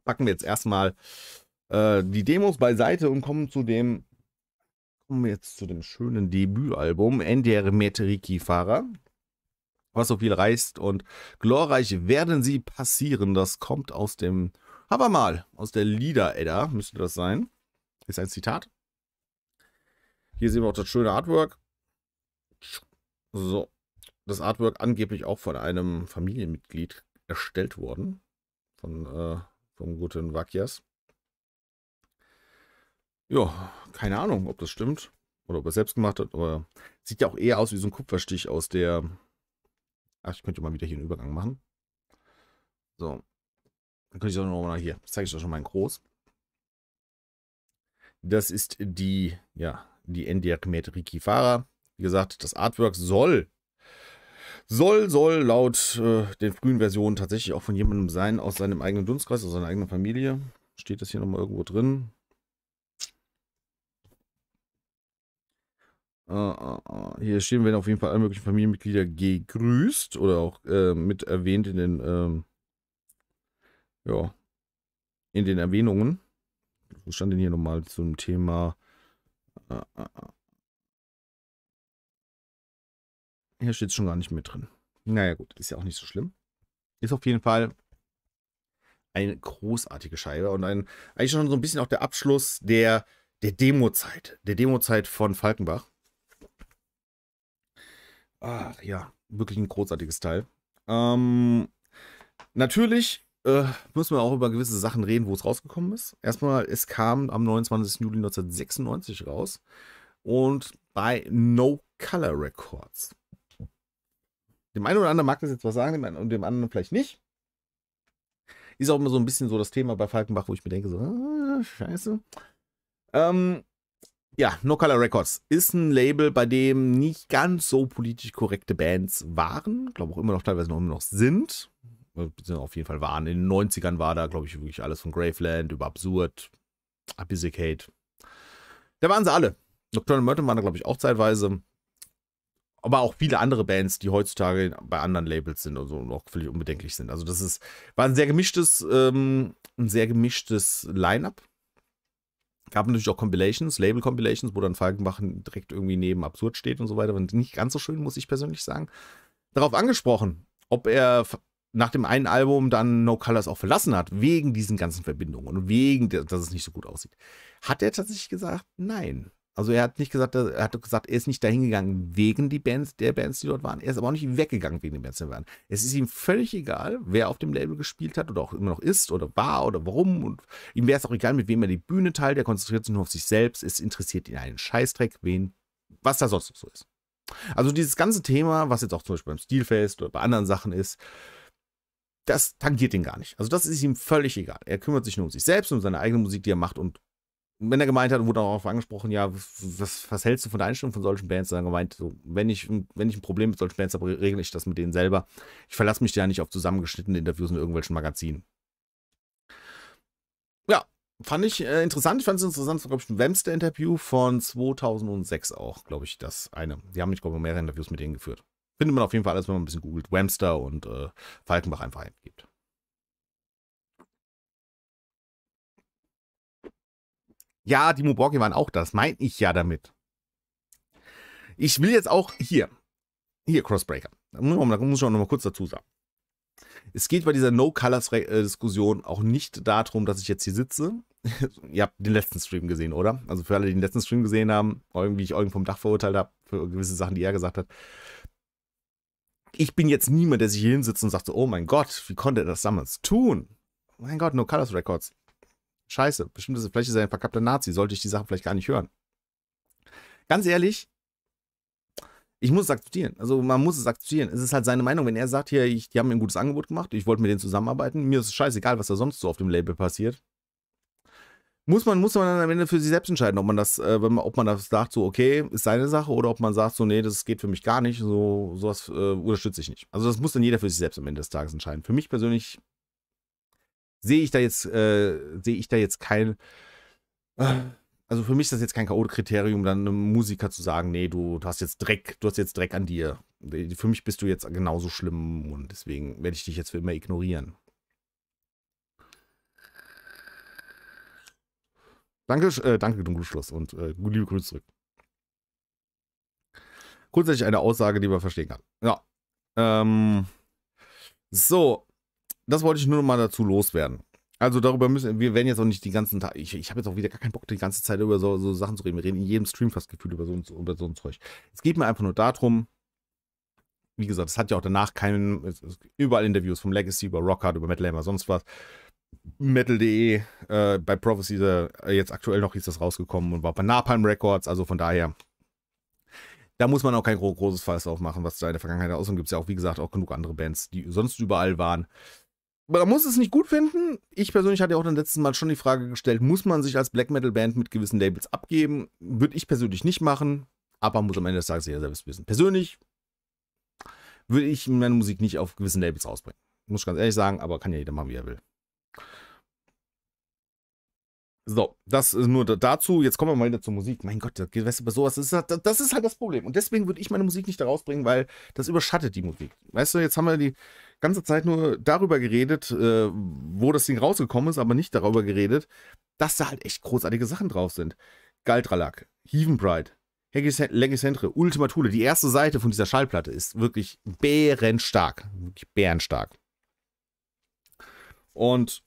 Packen wir jetzt erstmal die Demos beiseite und kommen wir jetzt zu dem schönen Debütalbum Endere Meteriki-Fahrer. Was so viel reißt und glorreich werden sie passieren. Das kommt aus dem, aber mal, aus der Lieder-Edda müsste das sein. Ist ein Zitat. Hier sehen wir auch das schöne Artwork. So, das Artwork angeblich auch von einem Familienmitglied erstellt worden. Vom guten Vakyas. Ja, keine Ahnung, ob das stimmt. Oder ob er es selbst gemacht hat. Oder sieht ja auch eher aus wie so ein Kupferstich aus der... Ach, ich könnte mal wieder hier einen Übergang machen. So. Dann könnte ich auch nochmal hier. Das zeige ich euch schon mal in groß. Das ist die, ja, die Endiakmetrikifara. Wie gesagt, das Artwork soll laut den frühen Versionen tatsächlich auch von jemandem sein, aus seinem eigenen Dunstkreis, aus seiner eigenen Familie. Steht das hier nochmal irgendwo drin? Hier stehen wir auf jeden Fall alle möglichen Familienmitglieder gegrüßt oder auch mit erwähnt in den ja, in den Erwähnungen. Wo stand denn hier nochmal zum Thema? Hier steht es schon gar nicht mehr drin. Naja gut, ist ja auch nicht so schlimm. Ist auf jeden Fall eine großartige Scheibe und eigentlich schon so ein bisschen auch der Abschluss der Demozeit. Der Demozeit von Falkenbach. Ach ja, wirklich ein großartiges Teil. Natürlich müssen wir auch über gewisse Sachen reden, wo es rausgekommen ist. Erstmal, es kam am 29. Juli 1996 raus und bei No Color Records. Dem einen oder anderen mag das jetzt was sagen, dem anderen vielleicht nicht. Ist auch immer so ein bisschen so das Thema bei Falkenbach, wo ich mir denke, so, scheiße. Ja, No Color Records ist ein Label, bei dem nicht ganz so politisch korrekte Bands waren. Ich glaube auch immer noch teilweise noch immer noch sind. Auf jeden Fall waren. In den 90ern war da, glaube ich, wirklich alles von Graveland über Absurd, Apisicate. Da waren sie alle. Nocturnal Murder waren da, glaube ich, auch zeitweise. Aber auch viele andere Bands, die heutzutage bei anderen Labels sind und so und auch völlig unbedenklich sind. Also das ist, war ein sehr gemischtes Line-Up. Gab natürlich auch Compilations, Label-Compilations, wo dann Falkenbach direkt irgendwie neben Absurd steht und so weiter. Und nicht ganz so schön, muss ich persönlich sagen. Darauf angesprochen, ob er nach dem einen Album dann No Colors auch verlassen hat, wegen diesen ganzen Verbindungen und wegen, dass es nicht so gut aussieht. Hat er tatsächlich gesagt, nein. Also er hat nicht gesagt, er hat gesagt, er ist nicht dahin gegangen wegen der Bands, die dort waren. Er ist aber auch nicht weggegangen wegen den Bands, die dort waren. Es ist ihm völlig egal, wer auf dem Label gespielt hat oder auch immer noch ist oder war oder warum. Und ihm wäre es auch egal, mit wem er die Bühne teilt. Er konzentriert sich nur auf sich selbst. Es interessiert ihn einen Scheißdreck, was da sonst noch so ist. Also dieses ganze Thema, was jetzt auch zum Beispiel beim Steelfest oder bei anderen Sachen ist, das tangiert ihn gar nicht. Also das ist ihm völlig egal. Er kümmert sich nur um sich selbst, um seine eigene Musik, die er macht. Und wenn er gemeint hat, wurde auch darauf angesprochen, ja, was hältst du von der Einstellung von solchen Bands? Dann gemeint, so, wenn ich ein Problem mit solchen Bands habe, regle ich das mit denen selber. Ich verlasse mich da nicht auf zusammengeschnittene Interviews in irgendwelchen Magazinen. Ja, fand ich interessant. Ich fand es interessant, glaube ich, ein Wemster-Interview von 2006 auch, glaube ich, das eine. Die haben, ich glaube, mehrere Interviews mit denen geführt. Findet man auf jeden Fall alles, wenn man ein bisschen googelt. Wemster und Falkenbach einfach eingibt. Ja, Dimmu Borgir waren auch das. Meine ich ja damit. Ich will jetzt auch hier Crossbreaker. Da muss ich auch noch mal kurz dazu sagen. Es geht bei dieser No-Colors-Diskussion auch nicht darum, dass ich jetzt hier sitze. Ihr habt den letzten Stream gesehen, oder? Also für alle, die den letzten Stream gesehen haben, wie ich Eugen vom Dach verurteilt habe, für gewisse Sachen, die er gesagt hat. Ich bin jetzt niemand, der sich hier hinsitzt und sagt so, oh mein Gott, wie konnte er das damals tun? Oh mein Gott, No Colors Records. Scheiße, bestimmt ist vielleicht ein verkappter Nazi, sollte ich die Sachen vielleicht gar nicht hören. Ganz ehrlich, ich muss es akzeptieren. Also man muss es akzeptieren. Es ist halt seine Meinung, wenn er sagt, hier, die haben mir ein gutes Angebot gemacht, ich wollte mit denen zusammenarbeiten, mir ist es scheißegal, was da sonst so auf dem Label passiert. Muss man dann am Ende für sich selbst entscheiden, ob man das sagt, so, okay, ist seine Sache, oder ob man sagt, so, nee, das geht für mich gar nicht, so, sowas unterstütze ich nicht. Also das muss dann jeder für sich selbst am Ende des Tages entscheiden. Für mich persönlich sehe ich da jetzt kein, also für mich ist das jetzt kein K.O.-Kriterium, dann einem Musiker zu sagen, nee, du hast jetzt Dreck an dir. Für mich bist du jetzt genauso schlimm und deswegen werde ich dich jetzt für immer ignorieren. Danke, dumm, Schluss und liebe Grüße zurück. Grundsätzlich eine Aussage, die man verstehen kann. Ja. So, das wollte ich nur noch mal dazu loswerden. Also darüber wir werden jetzt auch nicht die ganzen Tage, ich habe jetzt auch wieder gar keinen Bock, die ganze Zeit über so Sachen zu reden. Wir reden in jedem Stream fast gefühlt über so ein Zeug. Es geht mir einfach nur darum, wie gesagt, es hat ja auch danach überall Interviews vom Legacy, über Rockhard, über Metal Hammer, sonst was. Metal.de, bei Prophecy, jetzt aktuell noch ist das rausgekommen und war bei Napalm Records, also von daher, da muss man auch kein großes Fass aufmachen, was da in der Vergangenheit aussieht. Gibt es ja auch, wie gesagt, auch genug andere Bands, die sonst überall waren. Aber man muss es nicht gut finden. Ich persönlich hatte ja auch dann letztes Mal schon die Frage gestellt, muss man sich als Black Metal Band mit gewissen Labels abgeben? Würde ich persönlich nicht machen, aber muss am Ende des Tages ja selbst wissen. Persönlich würde ich meine Musik nicht auf gewissen Labels rausbringen. Muss ich ganz ehrlich sagen, aber kann ja jeder machen, wie er will. So, das ist nur dazu. Jetzt kommen wir mal wieder zur Musik. Mein Gott, weißt du, bei sowas, das ist halt das Problem. Und deswegen würde ich meine Musik nicht da rausbringen, weil das überschattet die Musik. Weißt du, jetzt haben wir die ganze Zeit nur darüber geredet, wo das Ding rausgekommen ist, aber nicht darüber geredet, dass da halt echt großartige Sachen drauf sind. Galdralak, Heathenbride, Legicentre, Ultima Thule. Die erste Seite von dieser Schallplatte ist wirklich bärenstark. Wirklich bärenstark. Und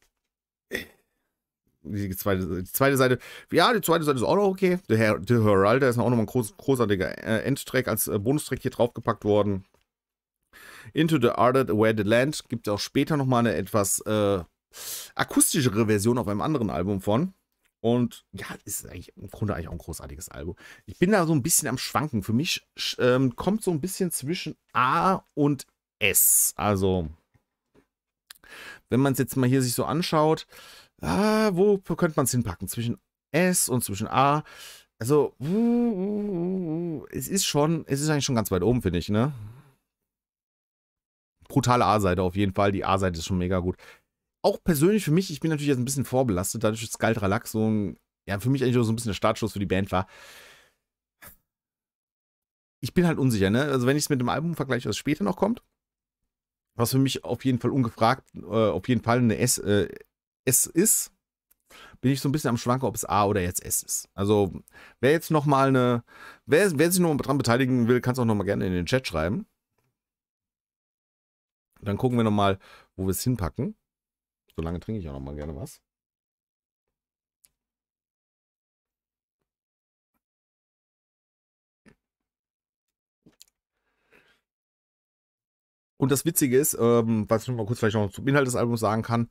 die zweite Seite, ja, die zweite Seite ist auch noch okay. Der Heralder ist auch nochmal ein großartiger Endtrack als Bonustrack hier draufgepackt worden. Into the Ardent Awaited Land gibt es auch später nochmal eine etwas akustischere Version auf einem anderen Album von. Und ja, ist eigentlich im Grunde eigentlich auch ein großartiges Album. Ich bin da so ein bisschen am Schwanken. Für mich kommt so ein bisschen zwischen A und S. Also, wenn man es jetzt mal hier sich so anschaut, wo könnte man es hinpacken? Zwischen S und zwischen A. Also, es ist eigentlich schon ganz weit oben, finde ich, ne? Brutale A-Seite auf jeden Fall. Die A-Seite ist schon mega gut. Auch persönlich für mich, ich bin natürlich jetzt ein bisschen vorbelastet, dadurch ist Skaldralak so ein, ja, für mich eigentlich auch so ein bisschen der Startschuss für die Band war. Ich bin halt unsicher, ne? Also wenn ich es mit dem Album vergleiche, was später noch kommt, was für mich auf jeden Fall ungefragt, auf jeden Fall eine S ist, bin ich so ein bisschen am Schwanken, ob es A oder jetzt S ist. Also wer jetzt nochmal eine, wer sich nochmal dran beteiligen will, kann es auch nochmal gerne in den Chat schreiben. Dann gucken wir nochmal, wo wir es hinpacken. So lange trinke ich auch noch mal gerne was. Und das Witzige ist, was ich noch mal kurz vielleicht noch zum Inhalt des Albums sagen kann,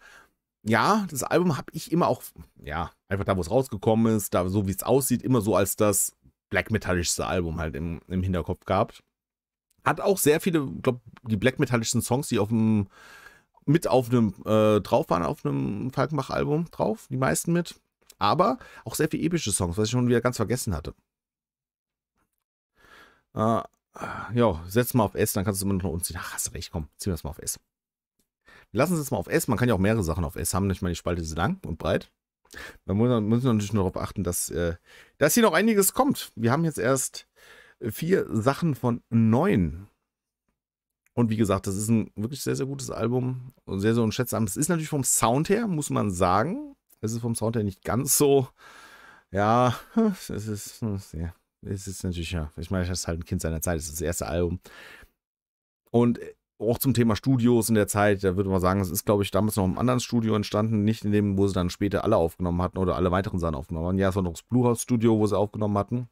ja, das Album habe ich immer auch, ja, einfach da, wo es rausgekommen ist, da so wie es aussieht, immer so als das Black Metallischste Album halt im Hinterkopf gehabt. Hat auch sehr viele, ich glaube, die Black Metallischsten Songs, die drauf waren auf einem Falkenbach-Album drauf, die meisten mit. Aber auch sehr viele epische Songs, was ich schon wieder ganz vergessen hatte. Ja, setz mal auf S, dann kannst du immer noch umziehen. Ach, hast recht, komm, ziehen wir das mal auf S. Wir lassen es jetzt mal auf S, man kann ja auch mehrere Sachen auf S haben. Ich meine, die Spalte ist lang und breit. Man muss natürlich nur darauf achten, dass hier noch einiges kommt. Wir haben jetzt erst 4 Sachen von 9. Und wie gesagt, das ist ein wirklich sehr, sehr gutes Album und sehr, sehr unschätzbar. Es ist natürlich vom Sound her, muss man sagen, es ist vom Sound her nicht ganz so, ja, es ist natürlich, ja, ich meine, das ist halt ein Kind seiner Zeit, es ist das erste Album. Und auch zum Thema Studios in der Zeit, da würde man sagen, es ist, glaube ich, damals noch im anderen Studio entstanden, nicht in dem, wo sie dann später alle aufgenommen hatten oder alle weiteren Sachen aufgenommen haben. Ja, es war noch das Blue House Studio, wo sie aufgenommen hatten.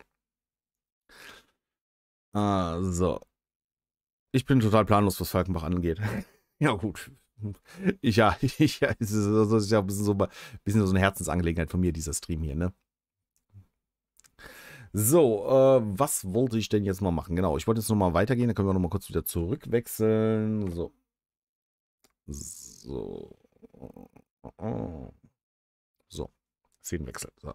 So. Ich bin total planlos, was Falkenbach angeht. Ja, gut. Das ist ja ein bisschen so eine Herzensangelegenheit von mir, dieser Stream hier, ne? So, was wollte ich denn jetzt mal machen? Genau, ich wollte jetzt nochmal weitergehen, dann können wir nochmal kurz wieder zurückwechseln. So. So. So. Szenenwechsel. So.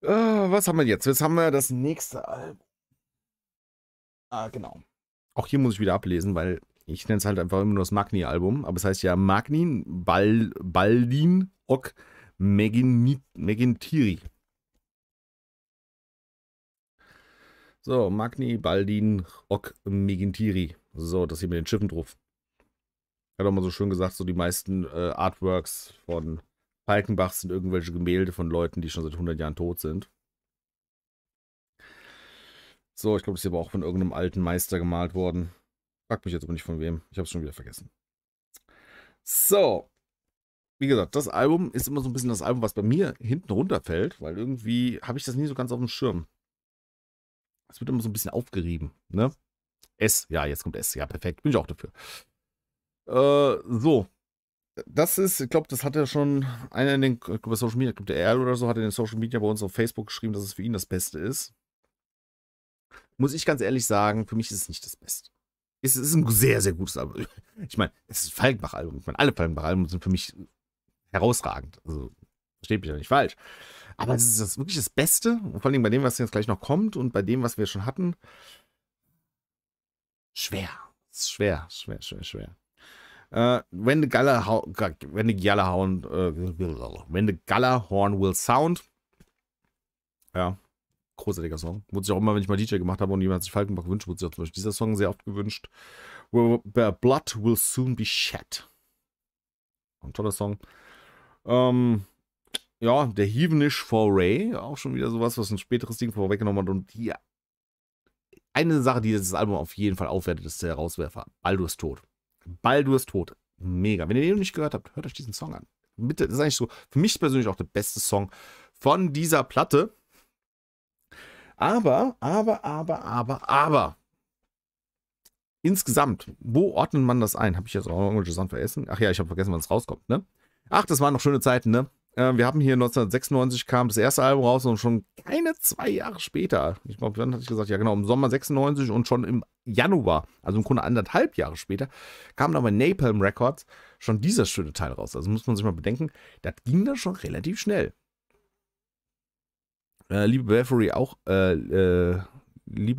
Was haben wir jetzt? Jetzt haben wir das nächste Album. Genau. Auch hier muss ich wieder ablesen, weil ich nenne es halt einfach immer nur das Magni-Album. Aber es heißt ja Magnin, Baldin, Ok, Megintiri. So, Magni, Baldin, Ok, Megintiri. So, das hier mit den Schiffen drauf. Hat auch mal so schön gesagt, so die meisten Artworks von Falkenbach sind irgendwelche Gemälde von Leuten, die schon seit 100 Jahren tot sind. So, ich glaube, das ist aber auch von irgendeinem alten Meister gemalt worden. Frag mich jetzt aber nicht von wem. Ich habe es schon wieder vergessen. So. Wie gesagt, das Album ist immer so ein bisschen das Album, was bei mir hinten runterfällt, weil irgendwie habe ich das nie so ganz auf dem Schirm. Es wird immer so ein bisschen aufgerieben, ne? S, ja, jetzt kommt S. Ja, perfekt. Bin ich auch dafür. So. Das ist, ich glaube, das hat ja schon einer in den Social Media, ich glaube, der Erl oder so, hat in den Social Media bei uns auf Facebook geschrieben, dass es für ihn das Beste ist. Muss ich ganz ehrlich sagen, für mich ist es nicht das Beste. Es ist ein sehr, sehr gutes Album. Ich meine, es ist ein Falkenbach-Album. Ich meine, alle Falkenbach-Alben sind für mich herausragend. Also, versteht mich ja nicht falsch. Aber es ist das wirklich das Beste. Und vor allem bei dem, was jetzt gleich noch kommt und bei dem, was wir schon hatten. Schwer. Es ist schwer. When the Galahorn will sound. Ja. Großartiger Song. Wurde sich auch immer, wenn ich mal DJ gemacht habe und jemand sich Falkenbach gewünscht, wurde sich auch zum Beispiel dieser Song sehr oft gewünscht. Where blood will soon be shed. Ein toller Song. Ja, der Heathenish Foray, auch schon wieder sowas, was ein späteres Ding vorweggenommen hat. Und hier eine Sache, die dieses Album auf jeden Fall aufwertet, ist der Herauswerfer. Baldurs Tod. Baldurs Tod. Mega. Wenn ihr den noch nicht gehört habt, hört euch diesen Song an. Bitte, das ist eigentlich so für mich persönlich auch der beste Song von dieser Platte. Aber, insgesamt, wo ordnet man das ein? Habe ich jetzt auch irgendwelche Sachen vergessen? Ach ja, ich habe vergessen, wann es rauskommt, ne? Ach, das waren noch schöne Zeiten, ne? Wir haben hier 1996 kam das erste Album raus und schon keine 2 Jahre später, ich glaube, dann hatte ich gesagt, ja genau, im Sommer 96 und schon im Januar, also im Grunde 1,5 Jahre später, kam dann bei Napalm Records schon dieser schöne Teil raus. Also muss man sich mal bedenken, das ging dann schon relativ schnell. Liebe Bathory auch, liebe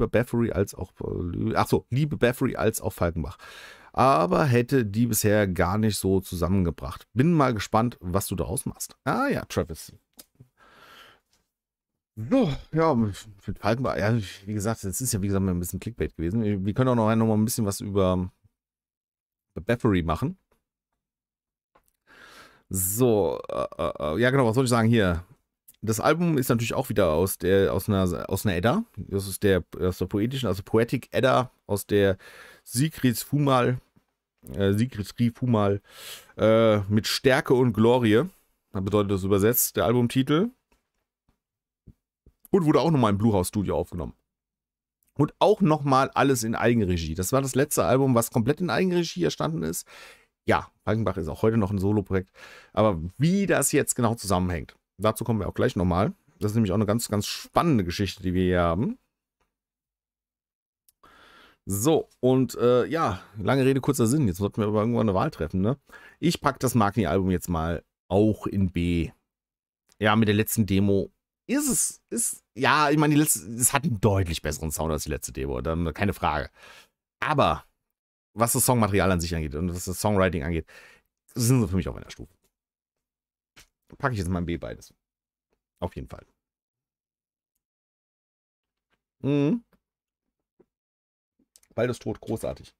Bathory als auch Falkenbach. Aber hätte die bisher gar nicht so zusammengebracht. Bin mal gespannt, was du daraus machst. Ah ja, Travis. So, ja, mit Falkenbach, ja, wie gesagt, das ist ja, wie gesagt, ein bisschen Clickbait gewesen. Wir können auch noch mal ein bisschen was über Bathory machen. So, ja genau, was soll ich sagen hier? Das Album ist natürlich auch wieder aus einer Edda. Das ist aus der poetischen, also Poetic Edda, aus der Sigrid Fumal, mit Stärke und Glorie. Das bedeutet das übersetzt, der Albumtitel. Und wurde auch nochmal im Bluehouse Studio aufgenommen. Und auch nochmal alles in Eigenregie. Das war das letzte Album, was komplett in Eigenregie entstanden ist. Ja, Falkenbach ist auch heute noch ein Solo-Projekt. Aber wie das jetzt genau zusammenhängt, dazu kommen wir auch gleich nochmal. Das ist nämlich auch eine ganz, ganz spannende Geschichte, die wir hier haben. So, und ja, lange Rede, kurzer Sinn. Jetzt sollten wir aber irgendwann eine Wahl treffen, ne? Ich packe das Magni-Album jetzt mal auch in B. Ja, mit der letzten Demo ja, ich meine, die letzte, es hat einen deutlich besseren Sound als die letzte Demo, dann keine Frage. Aber, was das Songmaterial an sich angeht und was das Songwriting angeht, sind sie für mich auf einer Stufe. Packe ich jetzt mal ein B beides. Auf jeden Fall. Mhm. Beides tot, großartig.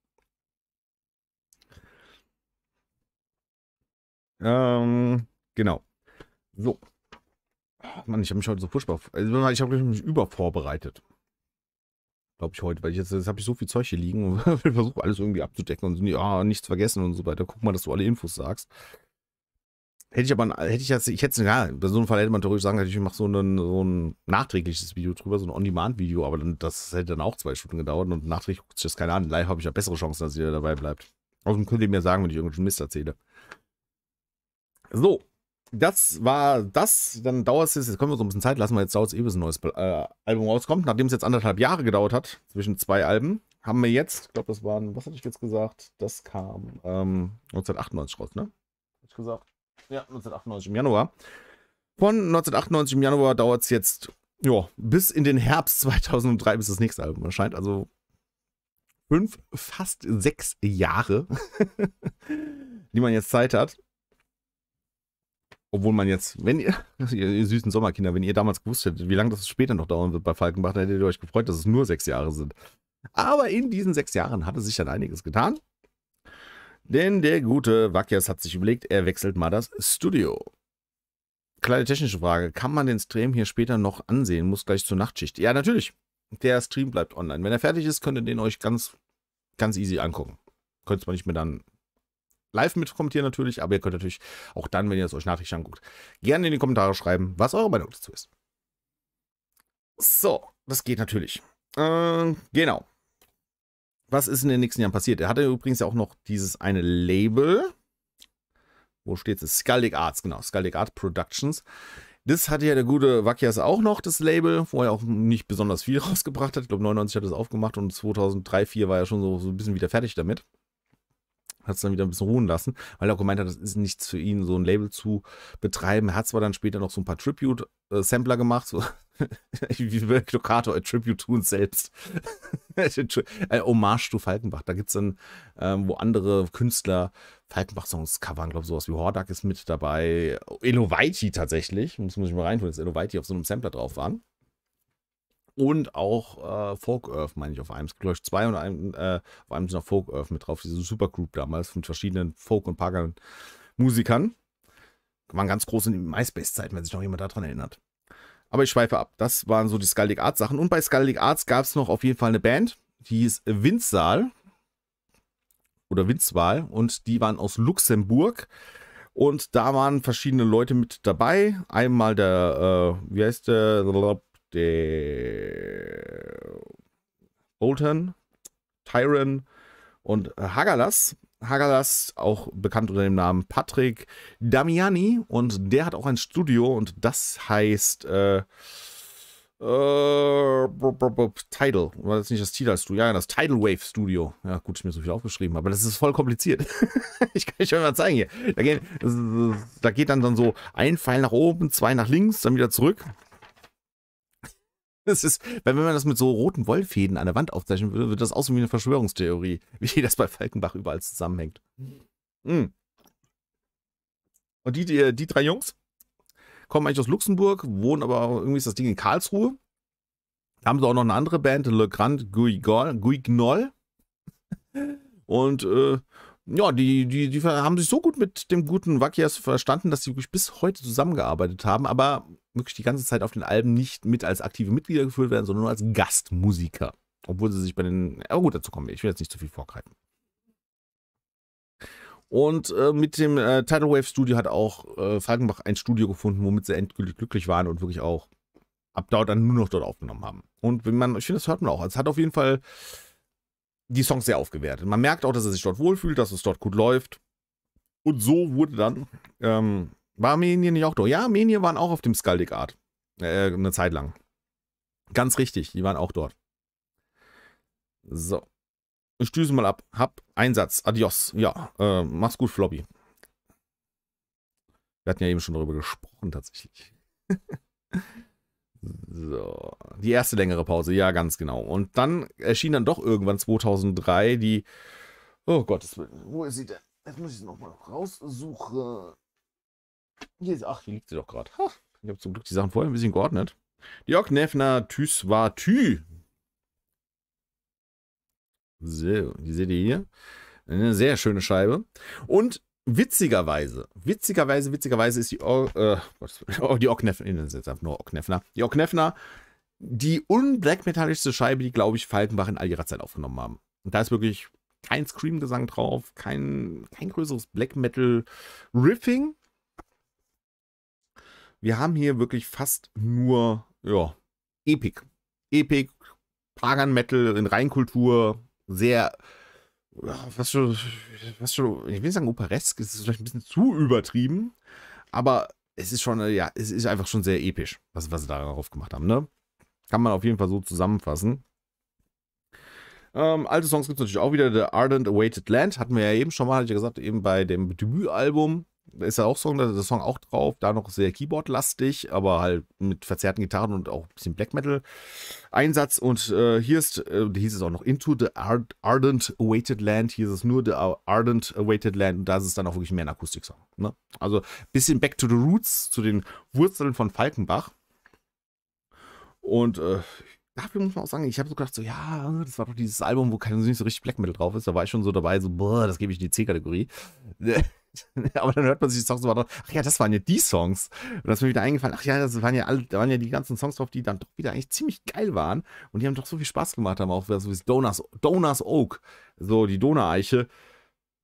Genau. So. Oh Mann, ich habe mich heute so furchtbar. Also ich habe mich übervorbereitet. Glaube ich heute, weil jetzt habe ich so viel Zeug hier liegen und versuche alles irgendwie abzudecken und nichts vergessen und so weiter. Guck mal, dass du alle Infos sagst. In so einem Fall hätte man theoretisch sagen, ich mache so ein nachträgliches Video drüber, so ein On-Demand-Video, aber dann, das hätte dann auch 2 Stunden gedauert und nachträglich guckt sich das keiner an. Live habe ich ja bessere Chancen, dass ihr dabei bleibt. Außerdem könnt ihr mir sagen, wenn ich irgendeinen Mist erzähle. So, das war das. Dann dauert es jetzt können wir so ein bisschen Zeit lassen, weil jetzt dauert es bis ein neues Album rauskommt. Nachdem es jetzt 1,5 Jahre gedauert hat, zwischen 2 Alben, haben wir jetzt, ich glaube, das waren, was hatte ich jetzt gesagt? Das kam 1998 raus, ne? Hab ich gesagt. Ja, 1998 im Januar. Von 1998 im Januar dauert es jetzt bis in den Herbst 2003, bis das nächste Album erscheint. Also 5, fast 6 Jahre, die man jetzt Zeit hat. Obwohl man jetzt, wenn ihr süßen Sommerkinder, wenn ihr damals gewusst hättet, wie lange das später noch dauern wird bei Falkenbach, dann hättet ihr euch gefreut, dass es nur 6 Jahre sind. Aber in diesen 6 Jahren hatte sich dann einiges getan. Denn der gute Vakyas hat sich überlegt, er wechselt mal das Studio. Kleine technische Frage, kann man den Stream hier später noch ansehen? Muss gleich zur Nachtschicht. Ja, natürlich. Der Stream bleibt online. Wenn er fertig ist, könnt ihr den euch ganz, ganz easy angucken. Könnt zwar nicht mehr dann live mitkommentieren natürlich, aber ihr könnt natürlich auch dann, wenn ihr es euch nachträglich anguckt, gerne in die Kommentare schreiben, was eure Meinung dazu ist. So, das geht natürlich. Genau. Was ist in den nächsten Jahren passiert? Er hatte übrigens ja auch noch dieses eine Label. Wo steht es? Skaldic Arts, genau. Skaldic Arts Productions. Das hatte ja der gute Vakyas auch noch, das Label, wo er auch nicht besonders viel rausgebracht hat. Ich glaube, 99 hat er das aufgemacht und 2003, 2004 war er schon so ein bisschen wieder fertig damit. Hat es dann wieder ein bisschen ruhen lassen, weil er auch gemeint hat, das ist nichts für ihn, so ein Label zu betreiben. Er hat zwar dann später noch so ein paar Tribute-Sampler gemacht, so wie Locator, a Tribute to uns selbst. Hommage to Falkenbach. Da gibt es dann, wo andere Künstler Falkenbach-Songs covern, glaube ich, sowas wie Marduk ist mit dabei. Eluveitie tatsächlich, das muss ich mal reintun, dass Eluveitie auf so einem Sampler drauf waren. Und auch Folk Earth, meine ich, auf einem. Es gibt, glaube ich, 2 und auf einem sind noch Folk Earth mit drauf. Diese Supergroup damals von verschiedenen Folk- und Pagan-Musikern. Waren ganz groß in den MySpace-Zeiten, wenn sich noch jemand daran erinnert. Aber ich schweife ab. Das waren so die Skaldic Arts-Sachen. Und bei Skaldic Arts gab es noch auf jeden Fall eine Band. Die hieß Windsal. Oder Windsal. Und die waren aus Luxemburg. Und da waren verschiedene Leute mit dabei. Einmal der, wie heißt der? Bolton, Tyron und Hagalaz Hagalaz, auch bekannt unter dem Namen Patrick Damiani, und der hat auch ein Studio und das heißt Tidal, war das nicht das Tidal Studio? Ja, das Tidal Wave Studio. Ja, gut, ich mir so viel aufgeschrieben, aber das ist voll kompliziert. Ich kann euch mal zeigen hier. Da geht dann so ein Pfeil nach oben, zwei nach links, dann wieder zurück. Das ist, wenn man das mit so roten Wollfäden an der Wand aufzeichnen würde, würde das aussehen wie eine Verschwörungstheorie, wie das bei Falkenbach überall zusammenhängt. Mhm. Und die drei Jungs kommen eigentlich aus Luxemburg, wohnen aber auch, irgendwie ist das Ding in Karlsruhe. Da haben sie auch noch eine andere Band, Le Grand Guignol. Und ja, die haben sich so gut mit dem guten Vakyas verstanden, dass sie wirklich bis heute zusammengearbeitet haben, aber wirklich die ganze Zeit auf den Alben nicht mit als aktive Mitglieder geführt werden, sondern nur als Gastmusiker. Obwohl sie sich bei den... Aber gut, dazu kommen wir. Ich will jetzt nicht zu viel vorgreifen. Und mit dem Tidal Wave Studio hat auch Falkenbach ein Studio gefunden, womit sie endgültig glücklich waren und wirklich auch ab dort dann nur noch dort aufgenommen haben. Und wenn man, ich finde, das hört man auch. Es hat auf jeden Fall die Songs sehr aufgewertet. Man merkt auch, dass er sich dort wohlfühlt, dass es dort gut läuft. Und so wurde dann... war Menien nicht auch dort? Ja, Menien waren auch auf dem Skaldic Art. Eine Zeit lang. Ganz richtig, die waren auch dort. So. Ich düse mal ab. Hab Einsatz. Adios. Ja, mach's gut, Floppy. Wir hatten ja eben schon darüber gesprochen, tatsächlich. So. Die erste längere Pause. Ja, ganz genau. Und dann erschien dann doch irgendwann 2003 die... Oh Gott, wo ist sie denn? Jetzt muss ich sie nochmal raussuchen. Hier ist, ach, hier liegt sie doch gerade. Ich habe zum Glück die Sachen vorher ein bisschen geordnet. Die Oknefna Tüswatü. So, die seht ihr hier. Eine sehr schöne Scheibe. Und witzigerweise ist die Oknefna. Die Oknefna die unblackmetallischste Scheibe, die, glaube ich, Falkenbach in all ihrer Zeit aufgenommen haben. Und da ist wirklich kein Scream-Gesang drauf, kein größeres Black-Metal-Riffing. Wir haben hier wirklich fast nur, ja, Epic. Epic, Pagan Metal in Reinkultur, sehr, ja, was schon, ich will nicht sagen operesk, es ist vielleicht ein bisschen zu übertrieben, aber es ist schon, ja, es ist einfach schon sehr episch, was sie darauf gemacht haben, ne? Kann man auf jeden Fall so zusammenfassen. Alte Songs gibt es natürlich auch wieder, The Ardent Awaited Land, hatten wir ja eben schon mal, hatte ich ja gesagt, eben bei dem Debütalbum. Da ist ja auch Song, der Song auch drauf, da noch sehr Keyboard-lastig, aber halt mit verzerrten Gitarren und auch ein bisschen Black Metal-Einsatz. Und hier ist, hieß es auch noch Into the Ardent Awaited Land, hier ist es nur The Ardent Awaited Land und da ist es dann auch wirklich mehr ein Akustik-Song. Ne? Also ein bisschen back to the roots, zu den Wurzeln von Falkenbach. Und dafür muss man auch sagen, ich habe so gedacht, so, ja, das war doch dieses Album, wo nicht so richtig Black Metal drauf ist, da war ich schon so dabei, so, boah, das gebe ich in die C-Kategorie. Aber dann hört man sich die Songs drauf. Ach ja, das waren ja die Songs. Und das ist mir wieder eingefallen. Ach ja, das waren ja alle, da waren ja die ganzen Songs drauf, die dann doch wieder eigentlich ziemlich geil waren. Und die haben doch so viel Spaß gemacht, haben auch so wie Donner's Oak, so die Donaueiche.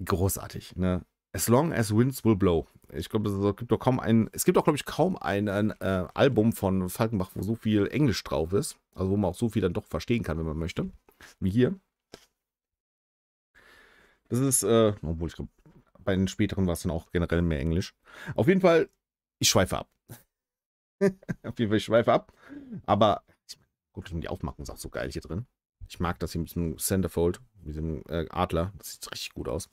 Großartig, ne? As long as winds will blow. Ich glaube, es gibt auch, glaube ich, kaum ein Album von Falkenbach, wo so viel Englisch drauf ist. Also wo man auch so viel dann doch verstehen kann, wenn man möchte. Wie hier. Das ist, obwohl ich glaube, bei den späteren war es dann auch generell mehr Englisch. Auf jeden Fall, ich schweife ab. Aber gut, die Aufmachung ist auch so geil hier drin. Ich mag das hier mit diesem Centerfold, mit diesem Adler. Das sieht richtig gut aus.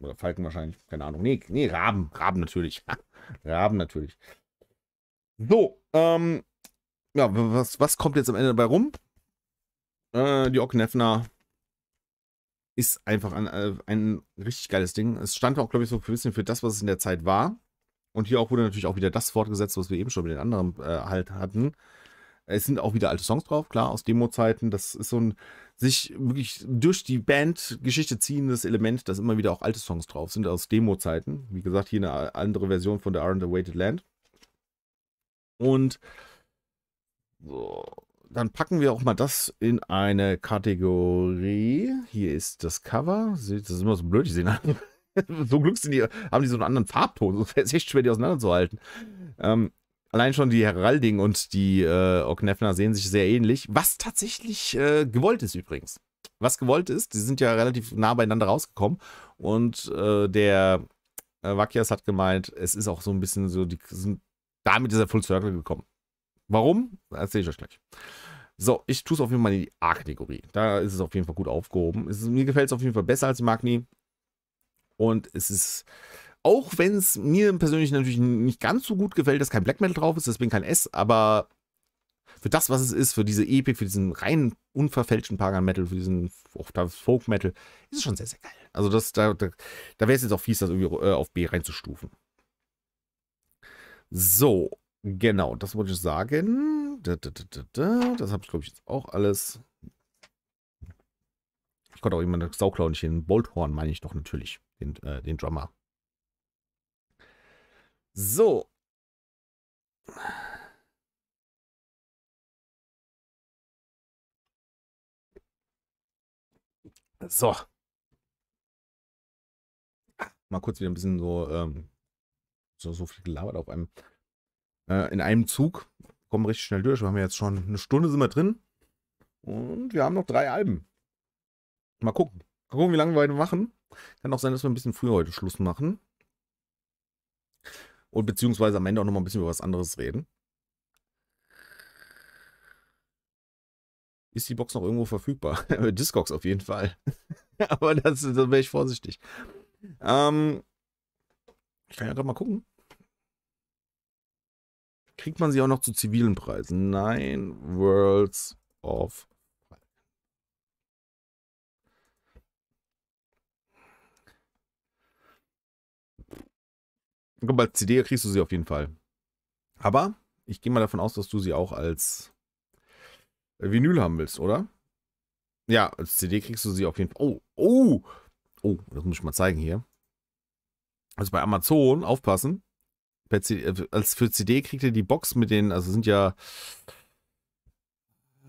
Oder Falken wahrscheinlich. Keine Ahnung. Nee, Raben. Raben natürlich. Raben natürlich. So, ja, was kommt jetzt am Ende dabei rum? Die Oknefna ist einfach ein richtig geiles Ding. Es stand auch, glaube ich, so ein bisschen für das, was es in der Zeit war. Und hier auch wurde natürlich auch wieder das fortgesetzt, was wir eben schon mit den anderen halt hatten. Es sind auch wieder alte Songs drauf, klar, aus Demo-Zeiten. Das ist so ein sich wirklich durch die Band-Geschichte ziehendes Element, dass immer wieder auch alte Songs drauf sind aus Demo-Zeiten. Wie gesagt, hier eine andere Version von The Ardent Awaited Land. Und so. Dann packen wir auch mal das in eine Kategorie. Hier ist das Cover. Das ist immer so blöd, die sehen. So Glück sind die, haben die so einen anderen Farbton. So ist echt schwer, die auseinanderzuhalten. Allein schon die Heralding und die Oknefna sehen sich sehr ähnlich. Was tatsächlich gewollt ist übrigens. was gewollt ist. Die sind ja relativ nah beieinander rausgekommen. Und der Vakyas hat gemeint, es ist auch so ein bisschen so, die sind damit dieser Full Circle gekommen. Warum? Erzähle ich euch gleich. So, ich tue es auf jeden Fall in die A-Kategorie. Da ist es auf jeden Fall gut aufgehoben. Mir gefällt es auf jeden Fall besser als die Magni. Und es ist, auch wenn es mir persönlich natürlich nicht ganz so gut gefällt, dass kein Black Metal drauf ist, deswegen kein S, aber für das, was es ist, für diese Epic, für diesen rein unverfälschten Pagan Metal, für diesen Folk Metal, ist es schon sehr, sehr geil. Also das, da wäre es jetzt auch fies, das irgendwie auf B reinzustufen. So, genau, das wollte ich sagen. Das habe ich, glaube ich, jetzt auch alles. Ich konnte auch jemanden Sauklauen nicht hin. Bolthorn meine ich doch natürlich, den Drummer. So. So. Mal kurz wieder ein bisschen so, so viel gelabert auf einem, in einem Zug. Kommen richtig schnell durch. Wir haben jetzt schon eine Stunde sind wir drin. Und wir haben noch 3 Alben. Mal gucken. Mal gucken, wie lange wir heute machen. Kann auch sein, dass wir ein bisschen früher heute Schluss machen. Und beziehungsweise am Ende auch nochmal ein bisschen über was anderes reden. Ist die Box noch irgendwo verfügbar? Discogs auf jeden Fall. Aber da wäre ich vorsichtig. Ich kann ja doch mal gucken. Kriegt man sie auch noch zu zivilen Preisen? Nein, Worlds of... Guck mal, als CD kriegst du sie auf jeden Fall. Aber ich gehe mal davon aus, dass du sie auch als Vinyl haben willst, oder? Ja, als CD kriegst du sie auf jeden Fall. Oh, das muss ich mal zeigen hier. Also bei Amazon, aufpassen. Als für CD kriegt ihr die Box mit den, also sind ja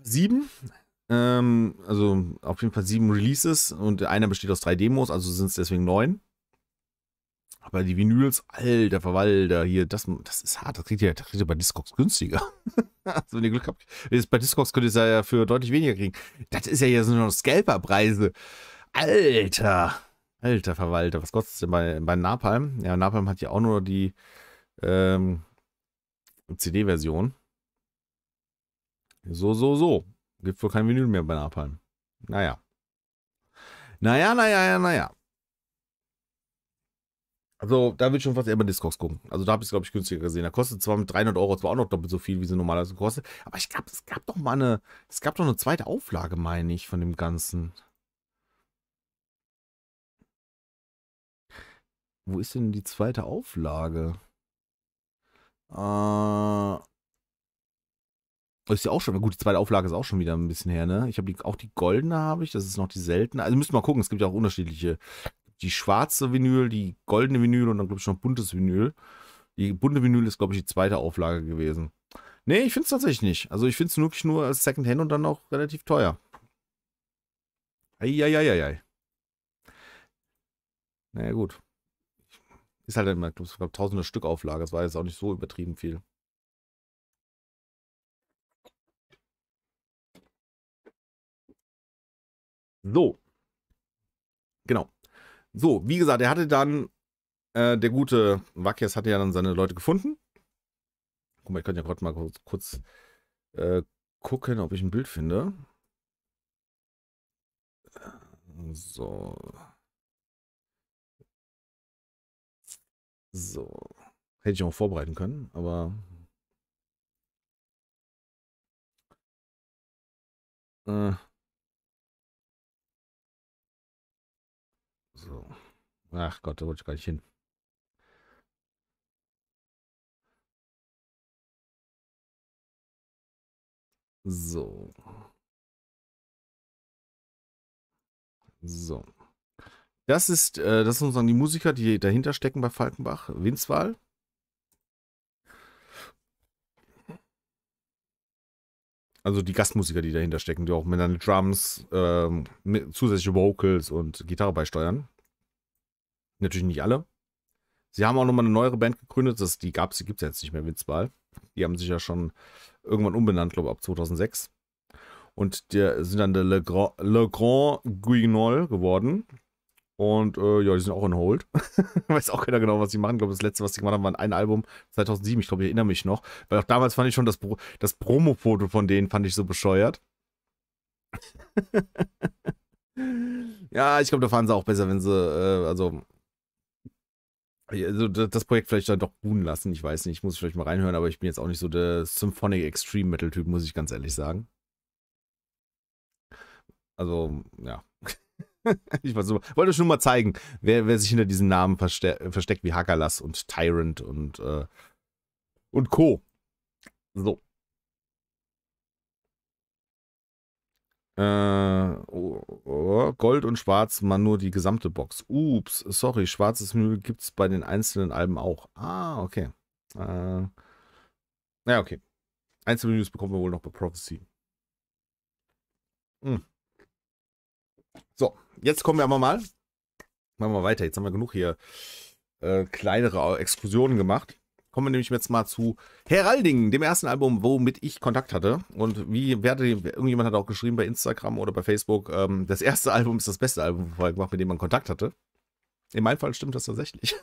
7. Also auf jeden Fall 7 Releases und einer besteht aus 3 Demos, also sind es deswegen 9. Aber die Vinyls, alter Verwalter, hier, das ist hart. Das kriegt ihr bei Discogs günstiger. Also wenn ihr Glück habt, bei Discogs könnt ihr es ja für deutlich weniger kriegen. Das ist ja hier so noch Scalper-Preise. Alter Verwalter, was kostet es denn bei Napalm? Ja, Napalm hat ja auch nur die CD-Version. So. Gibt wohl kein Vinyl mehr bei Napalm. Naja. Also, da würde ich schon fast eher bei Discogs gucken. Also, da habe ich es, glaube ich, günstiger gesehen. Da kostet zwar mit 300 € zwar auch noch doppelt so viel, wie sie normalerweise kostet. Aber ich glaube, es gab doch eine zweite Auflage, meine ich, von dem Ganzen. Wo ist denn die zweite Auflage? Ist ja auch schon, gut, die zweite Auflage ist auch schon wieder ein bisschen her, ne? Ich habe auch die goldene, habe ich. Das ist noch die seltene. Also, müssen wir mal gucken. Es gibt ja auch unterschiedliche... Die schwarze Vinyl, die goldene Vinyl und dann, glaube ich, noch buntes Vinyl. Die bunte Vinyl ist, glaube ich, die zweite Auflage gewesen. Nee, ich finde es tatsächlich nicht. Also ich finde es wirklich nur als Secondhand und dann auch relativ teuer. Eieieiei. Naja, gut. Ist halt immer, ich glaube, 1000er Stück Auflage. Das war jetzt auch nicht so übertrieben viel. So. Genau. So, wie gesagt, er hatte dann, der gute Vakyas hatte ja dann seine Leute gefunden. Guck mal, ich könnte ja gerade mal kurz gucken, ob ich ein Bild finde. So. So. Hätte ich auch vorbereiten können, aber... So. Ach Gott, da wollte ich gar nicht hin. So. So. Das sind sozusagen die Musiker, die dahinter stecken bei Falkenbach. Windsal. Also die Gastmusiker, die dahinter stecken, die auch mit den Drums, zusätzliche Vocals und Gitarre beisteuern. Natürlich nicht alle. Sie haben auch nochmal eine neuere Band gegründet, die gibt es jetzt nicht mehr, Windsal. Die haben sich ja schon irgendwann umbenannt, glaube ich, ab 2006. Und die sind dann der Le Grand Guignol geworden. Und ja, die sind auch on hold. Weiß auch keiner genau, was sie machen. Ich glaube, das letzte, was sie gemacht haben, war ein Album 2007. Ich glaube, ich erinnere mich noch. Weil auch damals fand ich schon das Promo-Foto von denen fand ich so bescheuert. Ja, ich glaube, da fahren sie auch besser, wenn sie, also das Projekt vielleicht dann doch ruhen lassen. Ich weiß nicht, muss ich vielleicht mal reinhören, aber ich bin jetzt auch nicht so der Symphonic Extreme Metal Typ, muss ich ganz ehrlich sagen. Also, ja. Ich wollte euch nur mal zeigen, wer sich hinter diesen Namen versteckt, wie Hagalaz und Tyrant und Co. So. Gold und Schwarz, man nur die gesamte Box. Ups, sorry, schwarzes Müll gibt es bei den einzelnen Alben auch. Ah, okay. Ja, okay. Einzelne News bekommen wir wohl noch bei Prophecy. Hm. So, jetzt kommen wir aber mal. Machen wir weiter. Jetzt haben wir genug hier kleinere Exkursionen gemacht. Kommen wir nämlich jetzt mal zu Heralding, dem ersten Album, womit ich Kontakt hatte. Und irgendjemand hat auch geschrieben bei Instagram oder bei Facebook, das erste Album ist das beste Album, mit dem man Kontakt hatte. In meinem Fall stimmt das tatsächlich.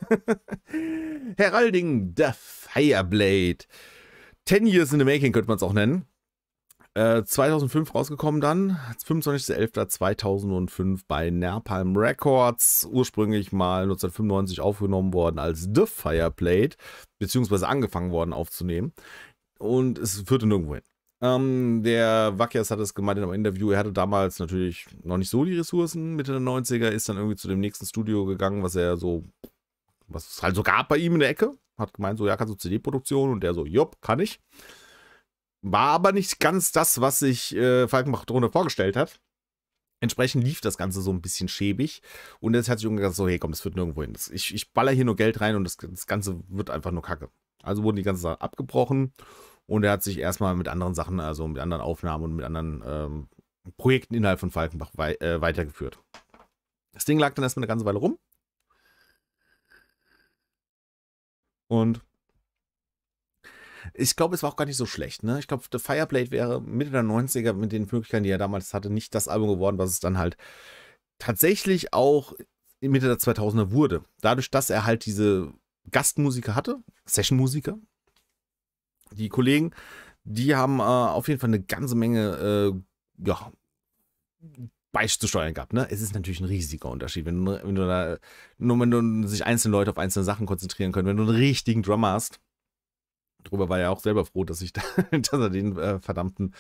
Heralding, The Fireblade. 10 Years in the Making könnte man es auch nennen. 2005 rausgekommen dann, 25.11.2005 bei Napalm Records, ursprünglich mal 1995 aufgenommen worden als The Fireblade, beziehungsweise angefangen worden aufzunehmen, und es führte nirgendwo hin. Der Vakyas hat es gemeint in einem Interview, er hatte damals natürlich noch nicht so die Ressourcen, Mitte der 90er, ist dann irgendwie zu dem nächsten Studio gegangen, was es halt so gab bei ihm in der Ecke, hat gemeint so, ja, kannst du CD-Produktion, und der so, jupp, kann ich. War aber nicht ganz das, was sich Falkenbach drunter vorgestellt hat. Entsprechend lief das Ganze so ein bisschen schäbig. Und jetzt hat sich irgendwann gesagt, so, hey komm, das wird nirgendwo hin. Ich baller hier nur Geld rein und das Ganze wird einfach nur Kacke. Also wurden die ganzen Sachen abgebrochen. Und er hat sich erstmal mit anderen Sachen, also mit anderen Aufnahmen und mit anderen Projekten innerhalb von Falkenbach weitergeführt. Das Ding lag dann erstmal eine ganze Weile rum. Und ich glaube, es war auch gar nicht so schlecht, ne? Ich glaube, The Fireblade wäre Mitte der 90er mit den Möglichkeiten, die er damals hatte, nicht das Album geworden, was es dann halt tatsächlich auch Mitte der 2000er wurde. Dadurch, dass er halt diese Gastmusiker hatte, Sessionmusiker, die Kollegen, die haben auf jeden Fall eine ganze Menge, ja, beizusteuern gehabt, ne? Es ist natürlich ein riesiger Unterschied, wenn du sich einzelne Leute auf einzelne Sachen konzentrieren können, wenn du einen richtigen Drummer hast. Darüber war er auch selber froh, dass er den verdammten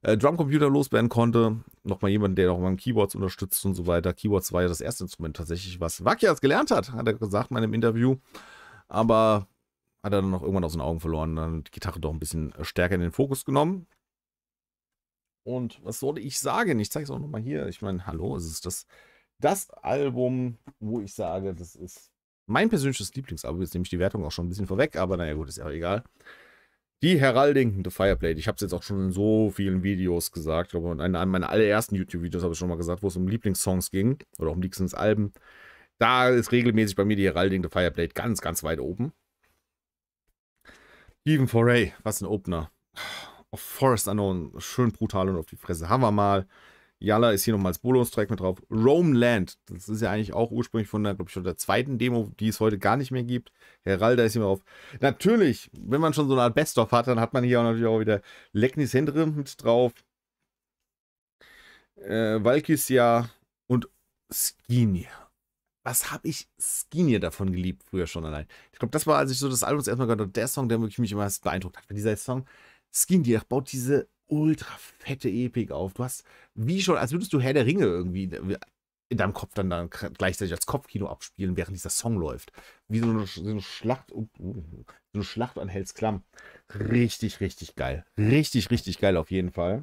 Drumcomputer loswerden konnte. Nochmal jemand, der auch mal Keyboards unterstützt und so weiter. Keyboards war ja das erste Instrument tatsächlich, was Vakyas gelernt hat, hat er gesagt in einem Interview. Aber hat er dann noch irgendwann aus den Augen verloren. Dann hat die Gitarre doch ein bisschen stärker in den Fokus genommen. Und was sollte ich sagen? Ich zeige es auch nochmal hier. Ich meine, hallo, es ist das Album, wo ich sage, das ist mein persönliches Lieblingsalbum. Jetzt nehme ich die Wertung auch schon ein bisschen vorweg, aber naja gut, ist ja auch egal. Die Heralding, The Fireblade. Ich habe es jetzt auch schon in so vielen Videos gesagt. Ich glaube, in einem meiner allerersten YouTube-Videos habe ich schon mal gesagt, wo es um Lieblingssongs ging oder um Lieblingsalben. Da ist regelmäßig bei mir die Heralding, The Fireblade ganz, ganz weit oben. Even Foray, was ein Opener. Auf Forest Unknown, schön brutal und auf die Fresse. Haben wir mal. Yalla ist hier nochmal als Bonus-Track mit drauf. Romeland, das ist ja eigentlich auch ursprünglich von der, glaube ich, der zweiten Demo, die es heute gar nicht mehr gibt. Heralda ist hier mal drauf. Natürlich, wenn man schon so eine Art Best-of hat, dann hat man hier auch natürlich auch wieder Legnis Hendre mit drauf. Valkysia und Skinier. Was habe ich Skinier davon geliebt, früher schon allein. Ich glaube, das war, als ich so das Album erstmal gehört habe, der Song, der wirklich mich immer beeindruckt hat. Weil dieser Song, Skinier, baut diese ultra fette Epik auf. Du hast, wie schon, als würdest du Herr der Ringe irgendwie in deinem Kopf dann gleichzeitig als Kopfkino abspielen, während dieser Song läuft. Wie so eine Schlacht an Hells Klamm. Richtig, richtig geil. Richtig, richtig geil auf jeden Fall.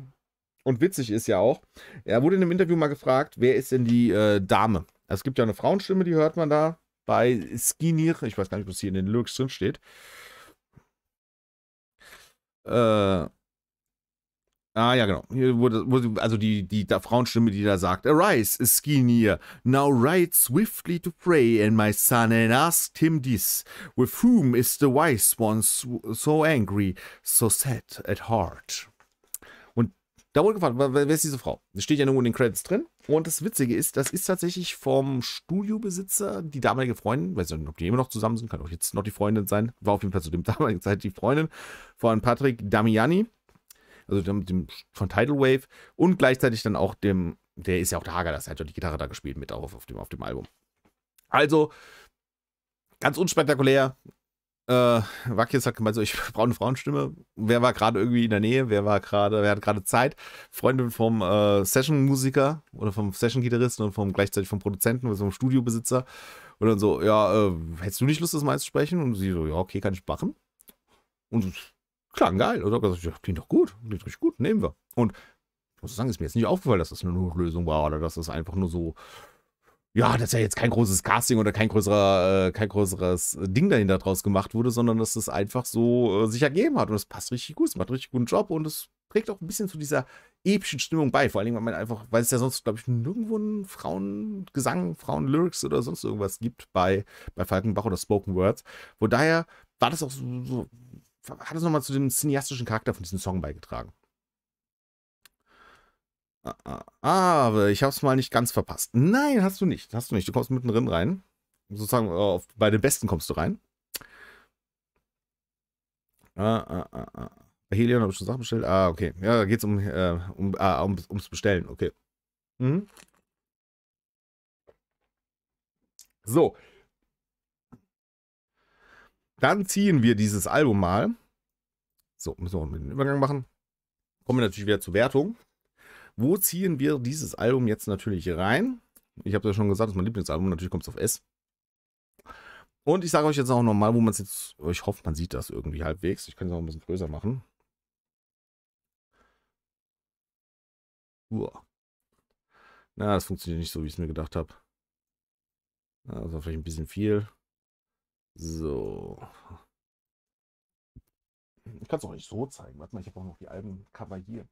Und witzig ist ja auch, er wurde in einem Interview mal gefragt, wer ist denn die Dame? Also es gibt ja eine Frauenstimme, die hört man da bei Skinir. Ich weiß gar nicht, was hier in den Lyrics drin steht. Ah, ja, genau. Hier wurde also die Frauenstimme, die da sagt, Arise, Skinir, now ride swiftly to pray and my son, and ask him this, with whom is the wise one so angry, so sad at heart. Und Da wurde gefragt, wer ist diese Frau? Das steht ja nur in den Credits drin. Und das Witzige ist, das ist tatsächlich vom Studiobesitzer, die damalige Freundin, weiß nicht, ob die immer noch zusammen sind, kann auch jetzt noch die Freundin sein, war auf jeden Fall zu dem damaligen Zeit die Freundin von Patrick Damiani, also dem von Tidal Wave und gleichzeitig dann auch dem, der ist ja auch der Hagalaz, der hat ja die Gitarre da gespielt mit auf dem Album. Also, ganz unspektakulär. Vakyas hat gemeint, so, ich brauche eine Frauenstimme. Wer war gerade irgendwie in der Nähe? Wer hat gerade Zeit? Freunde vom Session-Musiker oder vom Session-Gitarristen und gleichzeitig vom Produzenten oder vom Studiobesitzer. Und dann so, ja, hättest du nicht Lust, das mal zu sprechen? Und sie so, ja, okay, kann ich machen. Und so, klang geil. Oder ja, klingt doch gut, klingt richtig gut, nehmen wir. Und ich muss sagen, ist mir jetzt nicht aufgefallen, dass das eine Notlösung war oder dass das einfach nur so. Ja, dass ja jetzt kein großes Casting oder kein größeres Ding dahinter draus gemacht wurde, sondern dass das einfach so sich ergeben hat. Und es passt richtig gut, es macht einen richtig guten Job und es trägt auch ein bisschen zu dieser epischen Stimmung bei. Vor allen Dingen, weil man einfach, weil es ja sonst, glaube ich, nirgendwo einen Frauengesang, Frauenlyrics oder sonst irgendwas gibt bei Falkenbach oder Spoken Words. Von daher war das auch so hat es nochmal zu dem cineastischen Charakter von diesem Song beigetragen. Aber ich hab's mal nicht ganz verpasst. Nein, hast du nicht. Hast du nicht. Du kommst mittendrin rein. Sozusagen bei den Besten kommst du rein. Bei Helion habe ich schon Sachen bestellt. Okay. Ja, da geht's ums Bestellen. Okay. Mhm. So. Dann ziehen wir dieses Album mal. So, müssen wir auch einen Übergang machen. Kommen wir natürlich wieder zur Wertung. Wo ziehen wir dieses Album jetzt natürlich rein? Ich habe ja schon gesagt, das ist mein Lieblingsalbum, natürlich kommt es auf S. Und ich sage euch jetzt auch nochmal, wo man es jetzt. Ich hoffe, man sieht das irgendwie halbwegs. Ich kann es auch ein bisschen größer machen. Uah. Na, das funktioniert nicht so, wie ich es mir gedacht habe. Das war vielleicht ein bisschen viel. So. Ich kann es auch nicht so zeigen. Warte mal, ich habe auch noch die Albencover hier.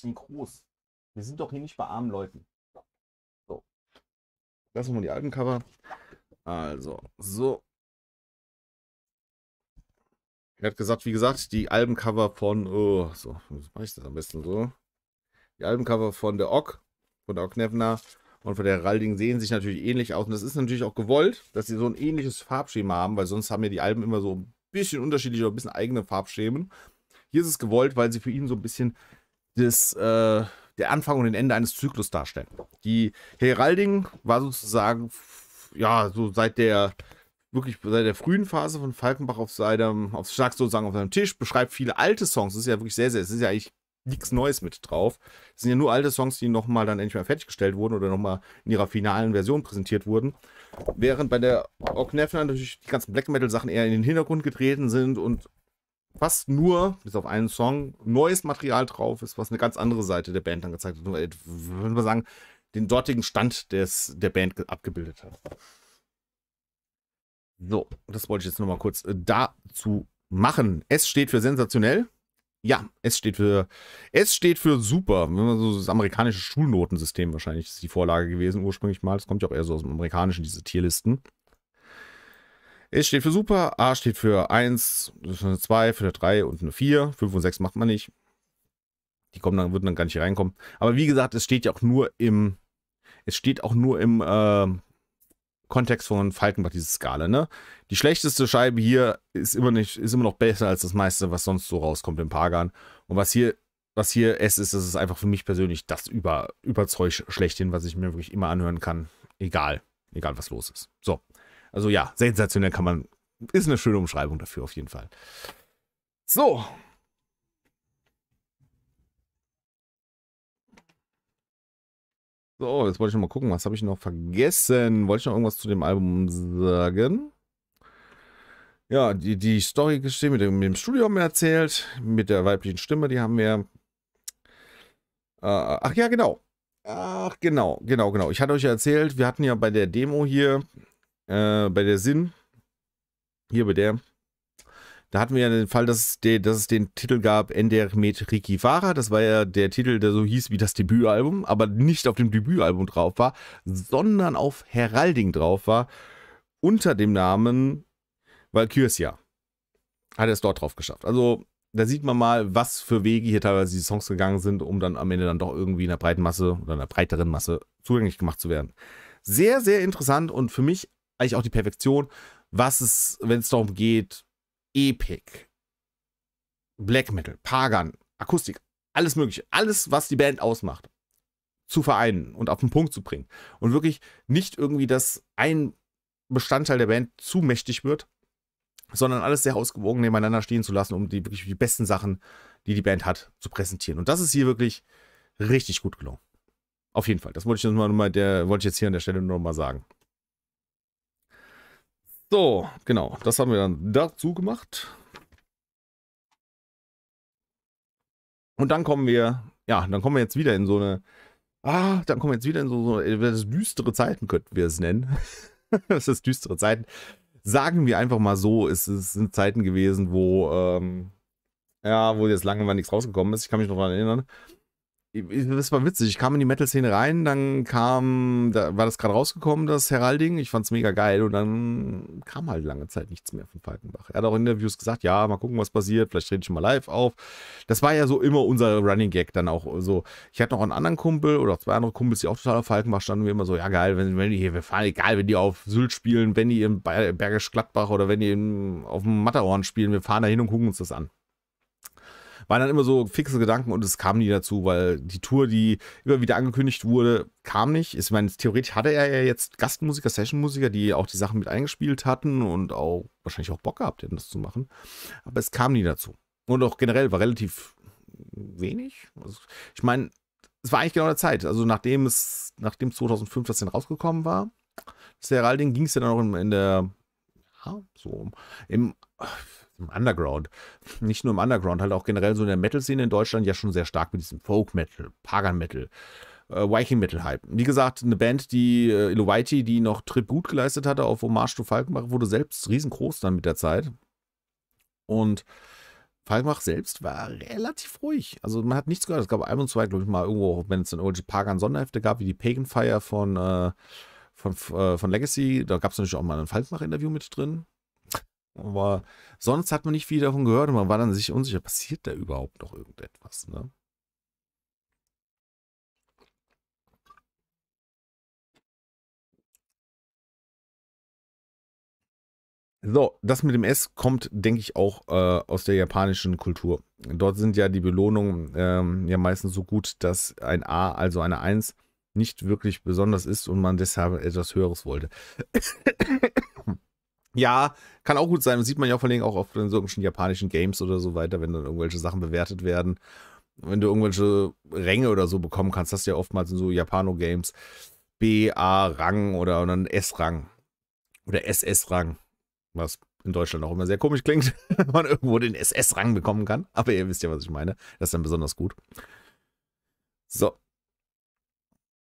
Wie groß. Wir sind doch hier nicht bei armen Leuten. So. Lassen wir mal die alten Cover. Also, so. Er hat gesagt, wie gesagt, die Albencover von. Oh, so, was mache ich das am besten so? Die Albencover von der Ock, von der Ocknevna und von der Ralding sehen sich natürlich ähnlich aus. Und das ist natürlich auch gewollt, dass sie so ein ähnliches Farbschema haben, weil sonst haben ja die Alben immer so ein bisschen unterschiedlich oder ein bisschen eigene Farbschemen. Hier ist es gewollt, weil sie für ihn so ein bisschen. Der Anfang und den Ende eines Zyklus darstellen. Die Heralding war sozusagen, ja, so seit der frühen Phase von Falkenbach auf seinem Tisch, beschreibt viele alte Songs. Das ist ja wirklich es ist ja eigentlich nichts Neues mit drauf. Es sind ja nur alte Songs, die nochmal dann endlich mal fertiggestellt wurden oder nochmal in ihrer finalen Version präsentiert wurden. Während bei der Ocknevna natürlich die ganzen Black Metal Sachen eher in den Hintergrund getreten sind und fast nur, bis auf einen Song, neues Material drauf ist, was eine ganz andere Seite der Band dann gezeigt hat. Würden wir sagen, den dortigen Stand der Band abgebildet hat. So, das wollte ich jetzt nochmal kurz dazu machen. S steht für sensationell. Ja, S steht für super. So das amerikanische Schulnotensystem wahrscheinlich ist die Vorlage gewesen ursprünglich mal. Das kommt ja auch eher so aus dem Amerikanischen, diese Tierlisten. S steht für super, A steht für 1, eine 2, für eine 3 und eine 4. 5 und 6 macht man nicht. Die würden dann gar nicht reinkommen. Aber wie gesagt, es steht ja auch nur im. Es steht auch nur im Kontext von Falkenbach, diese Skala, ne? Die schlechteste Scheibe hier ist immer noch besser als das meiste, was sonst so rauskommt im Pagan. Und was hier S ist, das ist einfach für mich persönlich das Überzeug schlechthin, was ich mir wirklich immer anhören kann. Egal was los ist. So. Also ja, sensationell kann man, ist eine schöne Umschreibung dafür auf jeden Fall. So. So, jetzt wollte ich noch mal gucken, was habe ich noch vergessen? Wollte ich noch irgendwas zu dem Album sagen? Ja, die Story-Geschichte mit dem Studio haben wir erzählt, mit der weiblichen Stimme, die haben wir. Ach ja, genau. Ach genau. Ich hatte euch ja erzählt, wir hatten ja bei der Demo hier. Bei der Sinn, hier bei der, da hatten wir ja den Fall, dass es den Titel gab, Ender Met Rikifara. Das war ja der Titel, der so hieß wie das Debütalbum, aber nicht auf dem Debütalbum drauf war, sondern auf Heralding drauf war, unter dem Namen Valkyrsia. hat er es dort drauf geschafft. Also da sieht man mal, was für Wege hier teilweise die Songs gegangen sind, um dann am Ende dann doch irgendwie einer breiten Masse oder einer breiteren Masse zugänglich gemacht zu werden. Sehr, sehr interessant und für mich eigentlich auch die Perfektion, was es, wenn es darum geht, Epic, Black Metal, Pagan, Akustik, alles mögliche, alles, was die Band ausmacht, zu vereinen und auf den Punkt zu bringen. Und wirklich nicht irgendwie, dass ein Bestandteil der Band zu mächtig wird, sondern alles sehr ausgewogen nebeneinander stehen zu lassen, um die wirklich die besten Sachen, die die Band hat, zu präsentieren. Und das ist hier wirklich richtig gut gelungen. Auf jeden Fall. Das wollte ich jetzt, wollte ich jetzt hier an der Stelle nur noch mal sagen. So, genau. Das haben wir dann dazu gemacht. Und dann kommen wir, ja, dann kommen wir jetzt wieder in so eine, dann kommen wir jetzt wieder in so düstere Zeiten, könnten wir es nennen. Das ist düstere Zeiten. Sagen wir einfach mal so, es sind Zeiten gewesen, wo, ja, wo jetzt lange mal nichts rausgekommen ist. Ich kann mich noch daran erinnern. Das war witzig. Ich kam in die Metal-Szene rein, dann kam, da war das gerade rausgekommen, das Heralding. Ich fand es mega geil und dann kam halt lange Zeit nichts mehr von Falkenbach. Er hat auch in Interviews gesagt, ja, mal gucken, was passiert. Vielleicht trete ich mal live auf. Das war ja so immer unser Running Gag dann auch so. Ich hatte noch einen anderen Kumpel oder zwei andere Kumpels, die auch total auf Falkenbach standen. Wir immer so, ja geil, wenn die hier, wir fahren, egal, wenn die auf Sylt spielen, wenn die in Bergisch Gladbach oder wenn die auf dem Matterhorn spielen, wir fahren da hin und gucken uns das an. Waren dann immer so fixe Gedanken und es kam nie dazu, weil die Tour, die immer wieder angekündigt wurde, kam nicht. Ich meine, theoretisch hatte er ja jetzt Gastmusiker, Sessionmusiker, die auch die Sachen mit eingespielt hatten und auch wahrscheinlich auch Bock gehabt hätten, das zu machen. Aber es kam nie dazu. Und auch generell war relativ wenig. Also, ich meine, es war eigentlich genau der Zeit. Also nachdem 2005 das dann rausgekommen war, das Heralding, ging es ja dann auch im Underground. Nicht nur im Underground, halt auch generell so in der Metal-Szene in Deutschland ja schon sehr stark mit diesem Folk-Metal, Pagan-Metal, Viking-Metal-Hype. Wie gesagt, eine Band, die Eluveitie, die noch Tribut geleistet hatte auf Hommage to Falkenbach, wurde selbst riesengroß dann mit der Zeit. Und Falkenbach selbst war relativ ruhig. Also man hat nichts gehört. Es gab ein und zwei, glaube ich, mal irgendwo, wenn es dann irgendwelche Pagan-Sonderhefte gab, wie die Pagan Fire von Legacy. Da gab es natürlich auch mal ein Falkenbach-Interview mit drin. Aber sonst hat man nicht viel davon gehört und man war dann sich unsicher, passiert da überhaupt noch irgendetwas, ne? So, das mit dem S kommt, denke ich, auch aus der japanischen Kultur. Dort sind ja die Belohnungen ja meistens so gut, dass ein A, also eine 1, nicht wirklich besonders ist und man deshalb etwas Höheres wollte. Ja, kann auch gut sein. Das sieht man ja auch vor allem auch auf den solchen japanischen Games oder so weiter, wenn dann irgendwelche Sachen bewertet werden. Wenn du irgendwelche Ränge oder so bekommen kannst, hast du ja oftmals in so Japano-Games B, A, Rang oder dann S-Rang oder SS-Rang, was in Deutschland auch immer sehr komisch klingt, wenn man irgendwo den SS-Rang bekommen kann. Aber ihr wisst ja, was ich meine. Das ist dann besonders gut. So.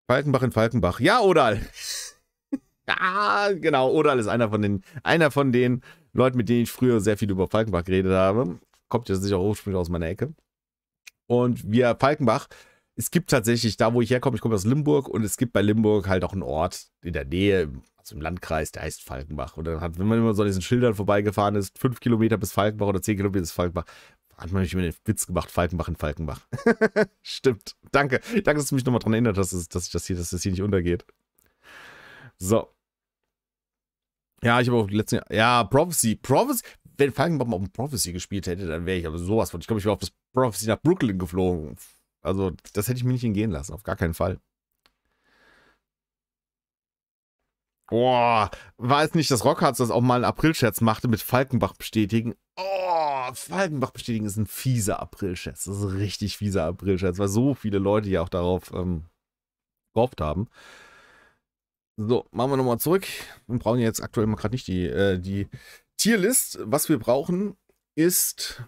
Falkenbach in Falkenbach. Ja, Odal! Ah, genau, Odal ist einer von den Leuten, mit denen ich früher sehr viel über Falkenbach geredet habe. Kommt ja sicher ursprünglich aus meiner Ecke. Und wir, Falkenbach, es gibt tatsächlich, da wo ich herkomme, ich komme aus Limburg und es gibt bei Limburg halt auch einen Ort in der Nähe, also im Landkreis, der heißt Falkenbach. Und dann hat, wenn man immer so an diesen Schildern vorbeigefahren ist, 5 Kilometer bis Falkenbach oder 10 Kilometer bis Falkenbach, hat man nicht immer den Witz gemacht, Falkenbach in Falkenbach. Stimmt, danke. Danke, dass du mich nochmal daran erinnert hast, dass das hier nicht untergeht. So. Ja, ich habe auch letztens. Ja, Prophecy. Wenn Falkenbach mal auf dem Prophecy gespielt hätte, dann wäre ich aber sowas von. Ich glaube, ich wäre auf das Prophecy nach Brooklyn geflogen. Also, das hätte ich mir nicht hingehen lassen. Auf gar keinen Fall. Boah, war es nicht, dass Rockharz das auch mal einen April-Scherz machte mit Falkenbach bestätigen? Oh, Falkenbach bestätigen ist ein fieser April-Scherz. Das ist ein richtig fieser April-Scherz, weil so viele Leute ja auch darauf gehofft haben. So, machen wir nochmal zurück. Wir brauchen jetzt aktuell mal gerade nicht die Tierlist. Was wir brauchen, ist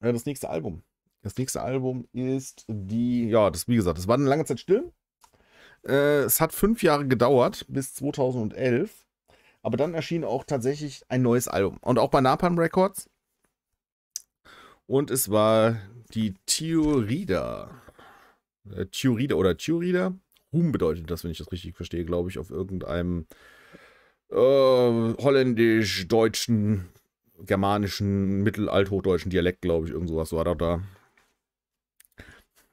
das nächste Album. Das nächste Album ist wie gesagt, das war eine lange Zeit still. Es hat 5 Jahre gedauert, bis 2011. Aber dann erschien auch tatsächlich ein neues Album. Und auch bei Napalm Records. Und es war die Theorida. Ruhm bedeutet das, wenn ich das richtig verstehe, glaube ich, auf irgendeinem holländisch-deutschen germanischen, mittelalthochdeutschen Dialekt, glaube ich, irgend sowas war da.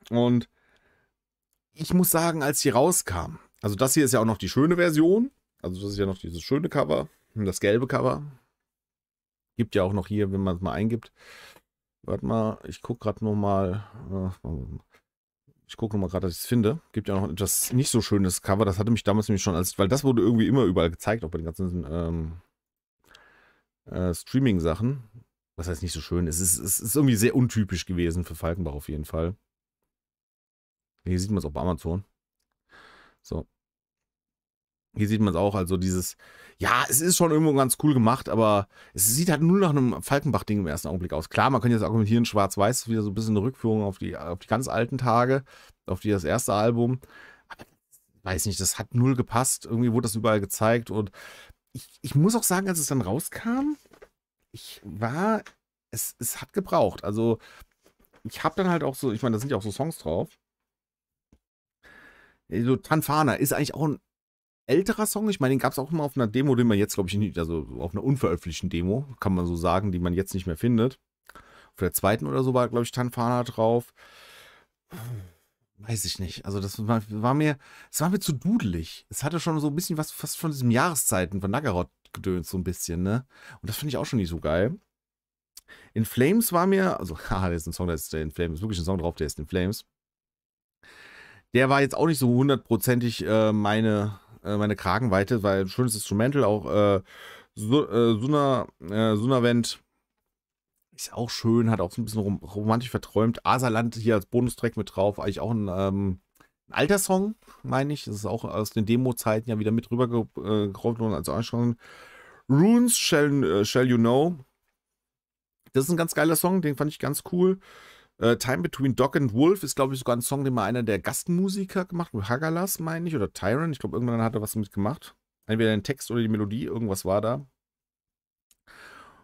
Und ich muss sagen, als die rauskam, also das hier ist ja auch noch die schöne Version, also das ist ja noch dieses schöne Cover, das gelbe Cover. Gibt ja auch noch hier, wenn man es mal eingibt. Warte mal, ich gucke gerade nochmal. Ich gucke nochmal gerade, dass ich es finde. Gibt ja noch etwas nicht so schönes Cover. Das hatte mich damals nämlich schon als, weil das wurde irgendwie immer überall gezeigt, auch bei den ganzen Streaming-Sachen. Was heißt nicht so schön? Es ist irgendwie sehr untypisch gewesen für Falkenbach auf jeden Fall. Hier sieht man es auch bei Amazon. So. Hier sieht man es auch, also dieses, ja, es ist schon irgendwo ganz cool gemacht, aber es sieht halt nur nach einem Falkenbach-Ding im ersten Augenblick aus. Klar, man kann jetzt argumentieren, schwarz-weiß, wieder so ein bisschen eine Rückführung auf die ganz alten Tage, auf die das erste Album. Aber weiß nicht, das hat null gepasst, irgendwie wurde das überall gezeigt und ich muss auch sagen, als es dann rauskam, es hat gebraucht. Also ich habe dann halt auch so, ich meine, da sind ja auch so Songs drauf. So Tanfana ist eigentlich auch ein älterer Song, ich meine, den gab es auch immer auf einer Demo, den man jetzt, glaube ich, nicht, also auf einer unveröffentlichten Demo, kann man so sagen, die man jetzt nicht mehr findet. Auf der zweiten oder so war, glaube ich, Tanfana drauf. Weiß ich nicht. Also das war mir zu dudelig. Es hatte schon so ein bisschen was fast von diesen Jahreszeiten von Nargaroth gedöns, so ein bisschen, ne? Und das finde ich auch schon nicht so geil. In Flames war mir, also, haha, der ist ein Song, der ist in Flames, ist wirklich ein Song drauf, der ist in Flames. Der war jetzt auch nicht so hundertprozentig meine Kragenweite, weil ein schönes Instrumental, auch Sunavent ist auch schön, hat auch so ein bisschen romantisch verträumt. Asaland hier als Bonustrack mit drauf, eigentlich auch ein alter Song, meine ich. Das ist auch aus den Demo-Zeiten ja wieder mit rübergerollt worden, also auch schon. Runes Shall You Know. Das ist ein ganz geiler Song, den fand ich ganz cool. Time Between Dog and Wolf ist, glaube ich, sogar ein Song, den mal einer der Gastmusiker gemacht hat. Hagalaz, meine ich, oder Tyron. Ich glaube, irgendwann hat er was damit gemacht. Entweder den Text oder die Melodie, irgendwas war da.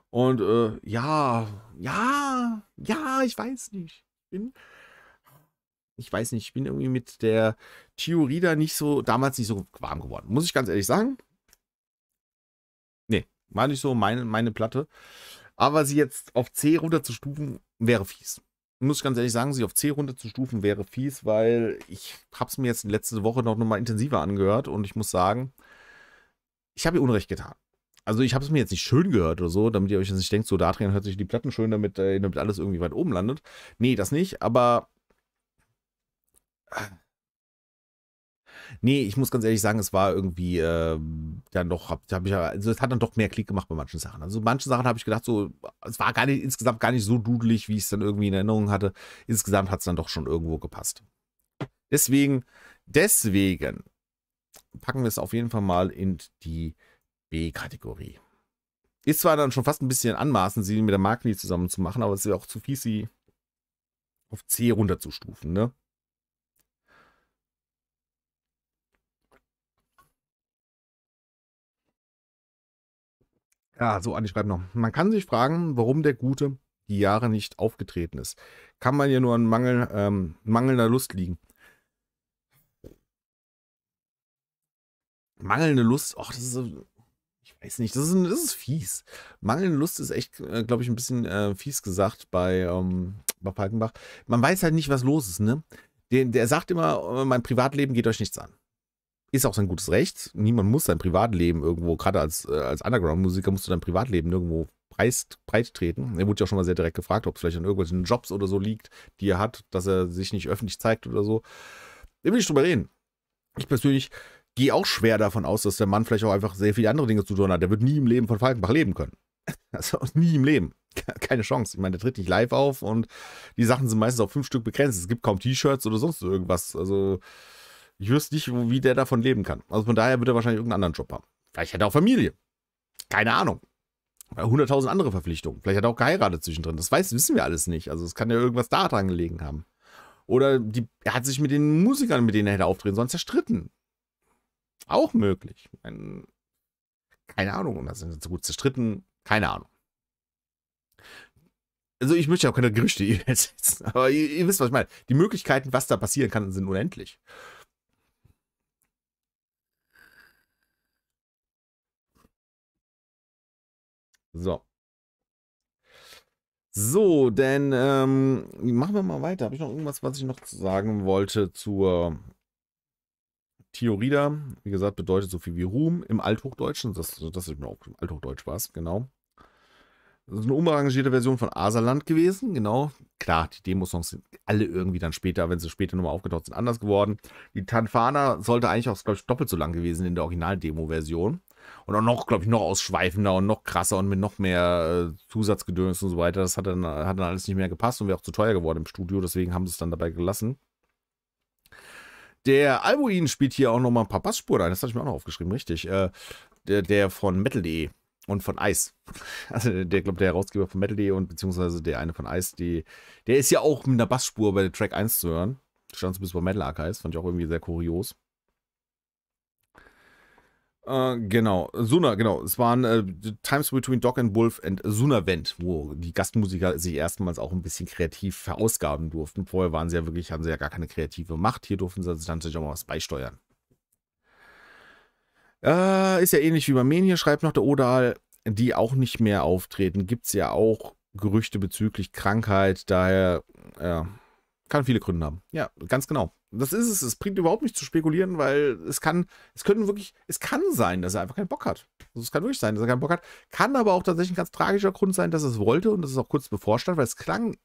Und ja, ich weiß nicht. Ich bin irgendwie mit der Theorie da damals nicht so warm geworden. Muss ich ganz ehrlich sagen. Nee, war nicht so meine Platte. Aber sie jetzt auf C runterzustufen, wäre fies. Muss ich ganz ehrlich sagen, sie auf C runterzustufen wäre fies, weil ich habe es mir jetzt letzte Woche noch mal intensiver angehört und ich muss sagen, ich habe ihr Unrecht getan. Also ich habe es mir jetzt nicht schön gehört oder so, damit ihr euch jetzt nicht denkt, so da drin hört sich die Platten schön, damit alles irgendwie weit oben landet. Nee, das nicht, aber nee, ich muss ganz ehrlich sagen, es war irgendwie dann doch, also es hat dann doch mehr Klick gemacht bei manchen Sachen. Also manche Sachen habe ich gedacht, so, es war insgesamt gar nicht so dudelig, wie ich es dann irgendwie in Erinnerung hatte. Insgesamt hat es dann doch schon irgendwo gepasst. Deswegen packen wir es auf jeden Fall mal in die B-Kategorie. Ist zwar dann schon fast ein bisschen anmaßend, sie mit der Magni zusammen zu machen, aber es ist ja auch zu fies, sie auf C runterzustufen, ne? Ja, so, Andi schreibt noch. Man kann sich fragen, warum der Gute die Jahre nicht aufgetreten ist. Kann man ja nur an mangelnder Lust liegen. Mangelnde Lust, ach, das ist, ich weiß nicht, das ist fies. Mangelnde Lust ist echt, glaube ich, ein bisschen fies gesagt bei Falkenbach. Man weiß halt nicht, was los ist, ne? Der sagt immer, mein Privatleben geht euch nichts an. Ist auch sein gutes Recht. Niemand muss sein Privatleben irgendwo, gerade als Underground-Musiker, musst du dein Privatleben irgendwo breit treten. Er wurde ja schon mal sehr direkt gefragt, ob es vielleicht an irgendwelchen Jobs oder so liegt, die er hat, dass er sich nicht öffentlich zeigt oder so. Da will ich drüber reden. Ich persönlich gehe auch schwer davon aus, dass der Mann vielleicht auch einfach sehr viele andere Dinge zu tun hat. Der wird nie im Leben von Falkenbach leben können. Also nie im Leben. Keine Chance. Ich meine, der tritt nicht live auf und die Sachen sind meistens auf 5 Stück begrenzt. Es gibt kaum T-Shirts oder sonst irgendwas. Also ich wüsste nicht, wie der davon leben kann. Also von daher wird er wahrscheinlich irgendeinen anderen Job haben. Vielleicht hat er auch Familie. Keine Ahnung. 100.000 andere Verpflichtungen. Vielleicht hat er auch geheiratet zwischendrin. Das wissen wir alles nicht. Also es kann ja irgendwas da dran gelegen haben. Oder er hat sich mit den Musikern, mit denen er hätte auftreten sollen, zerstritten. Auch möglich. Keine Ahnung. Das ist so gut zerstritten. Keine Ahnung. Also ich möchte ja auch keine Gerüchte hier setzen. Aber ihr wisst, was ich meine. Die Möglichkeiten, was da passieren kann, sind unendlich. So. So, denn machen wir mal weiter. Habe ich noch irgendwas, was ich noch sagen wollte zur Theorie da? Wie gesagt, bedeutet so viel wie Ruhm im Althochdeutschen. Das ist mir auch im Althochdeutsch was, genau. Das ist eine umarrangierte Version von Asaland gewesen, genau. Klar, die Demo-Songs sind alle irgendwie dann später, wenn sie später nochmal aufgetaucht sind, anders geworden. Die Tanfana sollte eigentlich auch, glaube ich, doppelt so lang gewesen in der Original-Demo-Version. Und auch noch, glaube ich, noch ausschweifender und noch krasser und mit noch mehr Zusatzgedöns und so weiter. Das hat dann alles nicht mehr gepasst und wäre auch zu teuer geworden im Studio. Deswegen haben sie es dann dabei gelassen. Der Albuin spielt hier auch nochmal ein paar Bassspuren ein. Das hatte ich mir auch noch aufgeschrieben, richtig. Der von Metal.de. Und von Ice. Also der Herausgeber von Metal.de und beziehungsweise der eine von Ice, der ist ja auch mit einer Bassspur bei Track 1 zu hören. Stand so bis bei Metal Archives, fand ich auch irgendwie sehr kurios. Genau, Suna, genau. Es waren Times Between Dog and Wolf and Suna Vent, wo die Gastmusiker sich erstmals auch ein bisschen kreativ verausgaben durften. Vorher waren sie ja wirklich, haben sie ja gar keine kreative Macht. Hier durften sie dann natürlich auch mal was beisteuern. Ist ja ähnlich wie bei Men hier, schreibt noch der Odal, die auch nicht mehr auftreten. Gibt es ja auch Gerüchte bezüglich Krankheit, daher kann viele Gründe haben. Ja, ganz genau. Das ist es. Es bringt überhaupt nicht zu spekulieren, weil es kann sein, dass er einfach keinen Bock hat. Also es kann wirklich sein, dass er keinen Bock hat. Kann aber auch tatsächlich ein ganz tragischer Grund sein, dass er es wollte und dass es auch kurz bevorstand, weil es klang.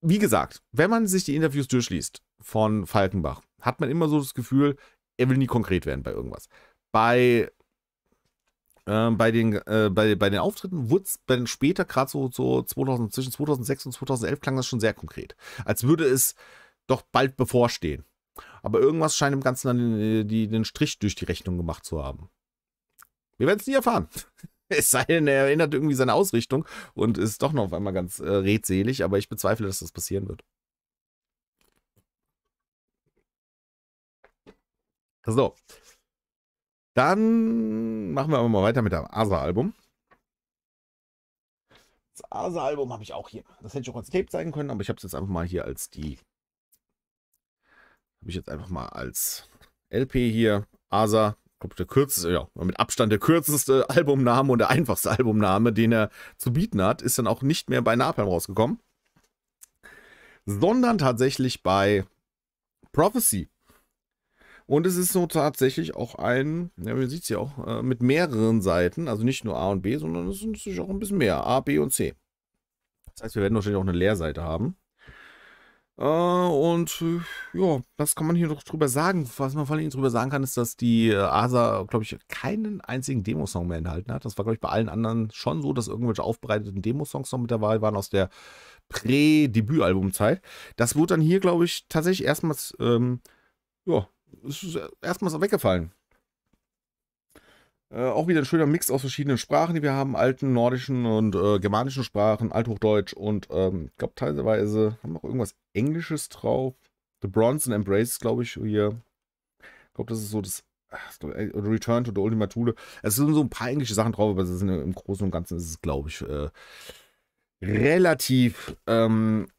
Wie gesagt, wenn man sich die Interviews durchliest von Falkenbach, hat man immer so das Gefühl, er will nie konkret werden bei irgendwas. Bei den Auftritten wurde es dann später, gerade so zwischen 2006 und 2011 klang das schon sehr konkret. Als würde es doch bald bevorstehen. Aber irgendwas scheint im Ganzen dann den Strich durch die Rechnung gemacht zu haben. Wir werden es nie erfahren. Es sei denn, er erinnert irgendwie seine Ausrichtung und ist doch noch auf einmal ganz redselig, aber ich bezweifle, dass das passieren wird. So, dann machen wir aber mal weiter mit dem Asa-Album. Das Asa-Album habe ich auch hier. Das hätte ich auch als Tape zeigen können, aber ich habe es jetzt einfach mal hier als LP hier. Asa, der kürzeste, ja, mit Abstand der kürzeste Albumname und der einfachste Albumname, den er zu bieten hat, ist dann auch nicht mehr bei Napalm rausgekommen, sondern tatsächlich bei Prophecy. Und es ist so tatsächlich auch ein, ja, man sieht es ja auch, mit mehreren Seiten, also nicht nur A und B, sondern es sind natürlich auch ein bisschen mehr, A, B und C. Das heißt, wir werden wahrscheinlich auch eine Leerseite haben. Ja, was kann man hier noch drüber sagen? Was man vor allem drüber sagen kann, ist, dass die Asa, glaube ich, keinen einzigen Demosong mehr enthalten hat. Das war, glaube ich, bei allen anderen schon so, dass irgendwelche aufbereiteten Demosongs noch mit dabei waren aus der Prä-Debütalbumzeit. Das wurde dann hier, glaube ich, tatsächlich erstmals, ja, es ist erstmals weggefallen. Auch wieder ein schöner Mix aus verschiedenen Sprachen, die wir haben. Alten, nordischen und germanischen Sprachen, Althochdeutsch und ich glaube teilweise haben wir auch irgendwas Englisches drauf. The Bronze and Embrace, glaube ich, hier. Ich glaube, das ist so das Return to the Ultima Thule. Es sind so ein paar englische Sachen drauf, aber es ist im Großen und Ganzen ist es, glaube ich, relativ